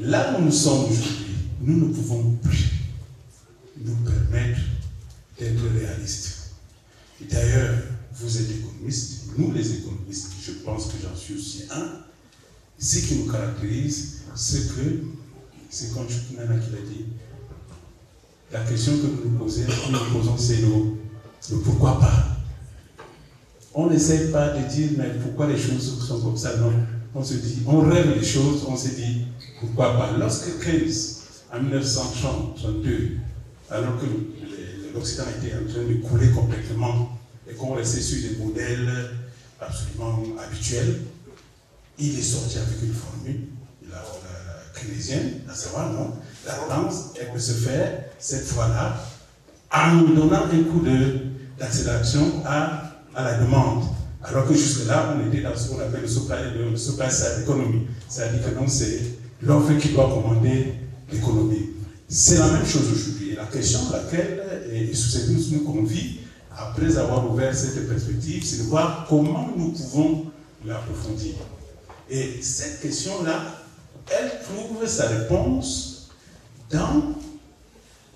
Là où nous sommes aujourd'hui, nous ne pouvons plus nous permettre d'être réalistes. Et d'ailleurs, vous êtes économistes, nous les économistes, je pense que j'en suis aussi un, ce qui nous caractérise, c'est que c'est comme Nana qui l'a dit. La question que nous nous posons, nous posons c'est nous. Le pourquoi pas. On n'essaie pas de dire mais pourquoi les choses sont comme ça, non. On se dit, on rêve les choses, on se dit pourquoi pas. Lorsque Keynes, en mille neuf cent trente-deux, alors que l'Occident était en train de couler complètement et qu'on restait sur des modèles absolument habituels, il est sorti avec une formule, la, la, la keynésienne, à savoir, non, la relance, elle peut se faire cette fois-là en donnant un coup d'accélération à, à la demande. Alors que jusque-là, on était dans ce qu'on appelle le supply side economy. C'est-à-dire que non, c'est l'offre qui doit commander l'économie. C'est la même chose aujourd'hui. La question à laquelle et sous cette nous nous convie, après avoir ouvert cette perspective, c'est de voir comment nous pouvons l'approfondir. Et cette question-là, elle trouve sa réponse dans un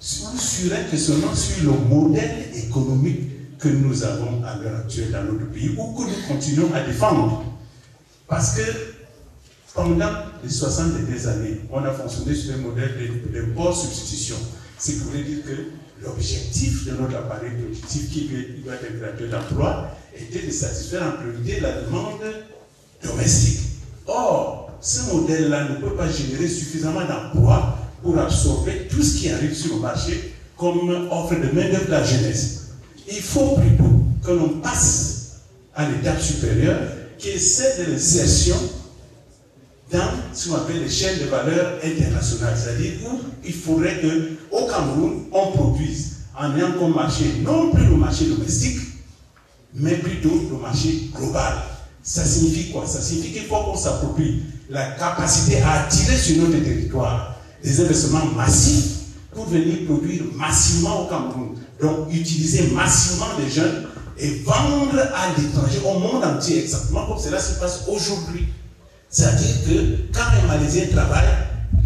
surenquestionnement sur le modèle économique que nous avons à l'heure actuelle dans notre pays ou que nous continuons à défendre. Parce que pendant les soixante dernières années, on a fonctionné sur le modèle d'import-substitution. C'est pour dire que l'objectif de notre appareil productif qui doit être créateur d'emploi était de satisfaire en priorité la demande domestique. Or, ce modèle-là ne peut pas générer suffisamment d'emplois pour absorber tout ce qui arrive sur le marché comme offre de main-d'œuvre de la jeunesse. Il faut plutôt que l'on passe à l'étape supérieure qui est celle de l'insertion dans ce qu'on appelle les chaînes de valeur internationales. C'est-à-dire où il faudrait qu'au Cameroun, on produise en ayant comme marché non plus le marché domestique, mais plutôt le marché global. Ça signifie quoi? Ça signifie qu'il faut qu'on s'approprie la capacité à attirer sur notre territoire des investissements massifs pour venir produire massivement au Cameroun. Donc utiliser massivement les jeunes et vendre à l'étranger, au monde entier, exactement comme cela se passe aujourd'hui. C'est-à-dire que quand un Malaisien travaille,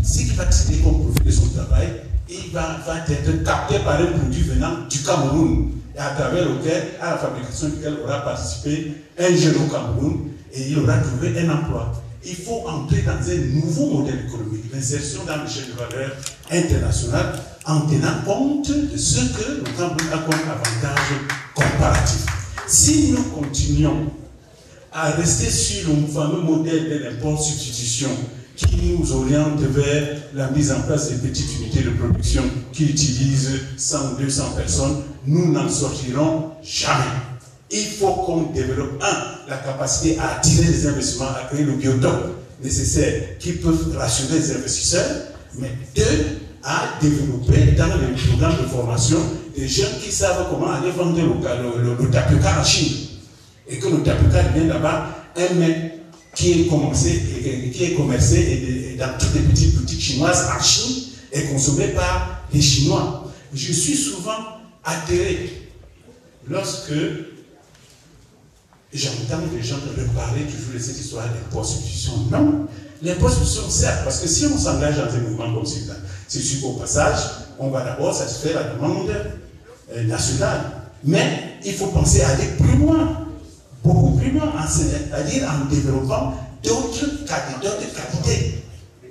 ce qui va tirer comme profit de son travail, il va, va être capté par un produit venant du Cameroun, et à travers lequel, à la fabrication duquel aura participé un jeune au Cameroun, et il aura trouvé un emploi. Il faut entrer dans un nouveau modèle économique, l'insertion dans les chaînes de valeur internationales, en tenant compte de ce que le Cameroun a comme avantage comparatif. Si nous continuons à rester sur le fameux modèle de l'import-substitution qui nous oriente vers la mise en place des petites unités de production qui utilisent cent ou deux cents personnes, nous n'en sortirons jamais. Il faut qu'on développe, un, la capacité à attirer les investissements, à créer le biotope nécessaire qui peut rassurer les investisseurs, mais deux, à développer dans les programmes de formation des jeunes qui savent comment aller vendre le, le, le, le tapioca en Chine. Et que le tapioca vient là-bas, un mec qui est commencé, qui est commercé et, et dans toutes les petites boutiques chinoises en Chine est consommé par les Chinois. Je suis souvent atterré lorsque j'entends des gens reparler toujours de cette histoire d'import-substitution. Non, l'import-substitution certes, parce que si on s'engage dans un mouvement comme celui-là, c'est sûr qu'au passage, on va d'abord satisfaire la demande nationale. Mais il faut penser à aller plus loin. Beaucoup plus loin, c'est-à-dire en développant d'autres qualités.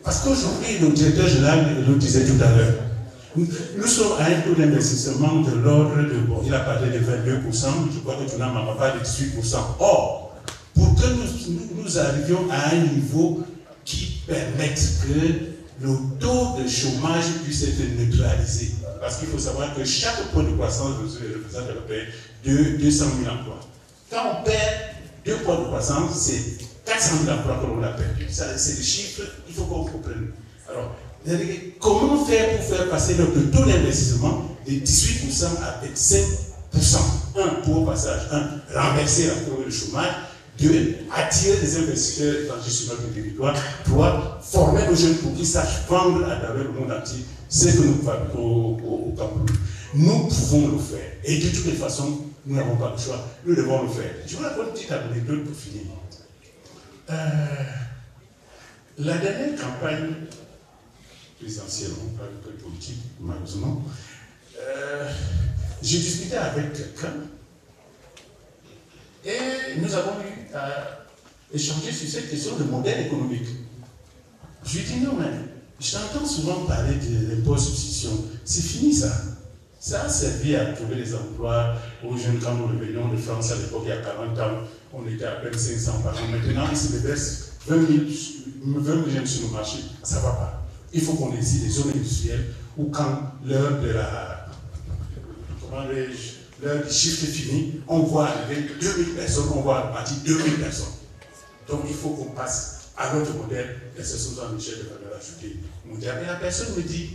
Parce qu'aujourd'hui, le directeur général le disait tout à l'heure, nous sommes à un taux d'investissement de l'ordre de, bon, il a parlé de vingt-deux pour cent, je crois que tout le monde pas de dix-huit pour cent. Or, pour que nous, nous, nous arrivions à un niveau qui permette que le taux de chômage puisse être neutralisé. Parce qu'il faut savoir que chaque point de croissance représente à peu près de deux cent mille emplois. Quand on perd deux points de croissance, c'est quatre cent mille emplois que l'on a perdu. C'est le chiffre, il faut qu'on comprenne. Alors, comment faire pour faire passer notre taux d'investissement de dix-huit pour cent à vingt-cinq pour cent? Un, pour passage, un, renverser la courbe de chômage. Deux, attirer des investisseurs étrangers sur notre territoire. Trois, former nos jeunes pour qu'ils sachent vendre à travers le monde entier ce que nous fabriquons au, au, au Cameroun. Nous pouvons le faire. Et de toutes les façons, nous n'avons pas le choix, nous devons le faire. Je vous raconte une petite anecdote pour finir. Euh, la dernière campagne présidentielle, on parle de politique, malheureusement, euh, j'ai discuté avec quelqu'un et nous avons eu à échanger sur cette question de modèle économique. Je lui ai dit non, mais J'entends souvent parler de l'impôt substitution. C'est fini ça. Ça a servi à trouver des emplois aux jeunes quand nous revenions de France à l'époque, il y a quarante ans, on était à peine cinq cents par an. Maintenant, il se déverse vingt mille jeunes sur le marché, ça ne va pas. Il faut qu'on décide des zones industrielles où quand l'heure de la... Comment dirais-je, l'heure du chiffre est finie, on voit arriver deux mille personnes, on voit partir deux mille personnes. Donc il faut qu'on passe à notre modèle, et ce sont en échelle de valeur ajoutée mondiale. Et la personne me dit,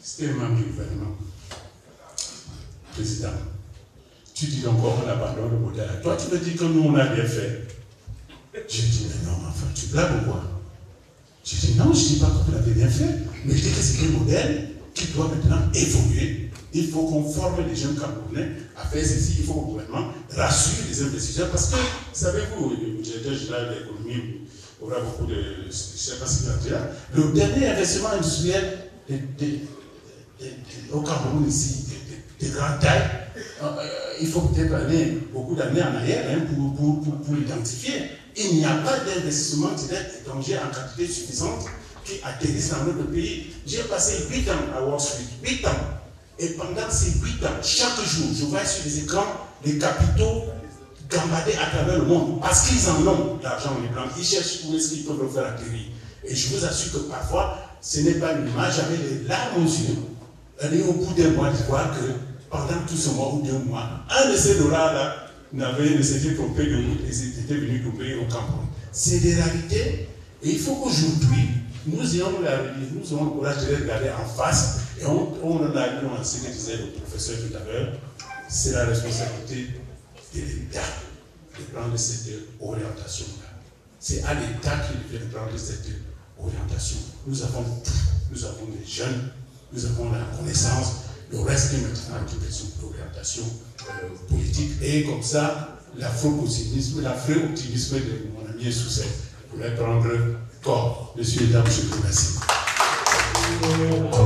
c'était un membre du gouvernement, président, tu dis encore on abandonne le modèle. Toi tu me dis que nous on a bien fait. J'ai dit, mais non, enfin, tu blagues ou quoi? J'ai dit, non, je ne dis pas que vous l'avez bien fait, mais je dis que c'est un modèle qui doit maintenant évoluer. Il faut qu'on forme les jeunes Camerounais à faire ceci, il faut que le gouvernement rassure les investisseurs, parce que, savez-vous, le directeur général de l'économie aura beaucoup de... Je ne sais pas si vous l'avez là. Le dernier investissement industriel de, de, de, de, de, au Cameroun ici, de, de, de grande taille, il faut peut-être aller beaucoup d'années en arrière hein, pour, pour, pour, pour l'identifier. Il n'y a pas d'investissement direct étranger en quantité suffisante qui atterrisse dans notre pays. J'ai passé huit ans à Wall Street, huit ans. Et pendant ces huit ans, chaque jour, je vois sur les écrans les capitaux gambader à travers le monde. Parce qu'ils en ont, l'argent, les blancs. Ils cherchent où est-ce qu'ils peuvent le faire atterrir. Et je vous assure que parfois, ce n'est pas une image. J'avais les larmes aux yeux. Allez, au bout d'un mois, je vois que pendant tout ce mois ou deux mois, un de ces dollars-là, n'avait ne s'était trompé de route et s'était venu tomber au Cameroun. C'est des réalités et il faut qu'aujourd'hui, nous ayons la nous ayons le courage de les regarder en face et on, on en a vu, on ce que disait le professeur tout à l'heure, c'est la responsabilité de l'État de prendre cette orientation-là. C'est à l'État qu'il devait prendre cette orientation. Nous avons tout, nous avons des jeunes, nous avons la connaissance. Le reste est maintenant une question d'orientation euh, politique. Et comme ça, l'afro-optimisme, l'afro-optimisme de mon ami Essoussé pourrait prendre corps. Monsieur et dames, je vous remercie.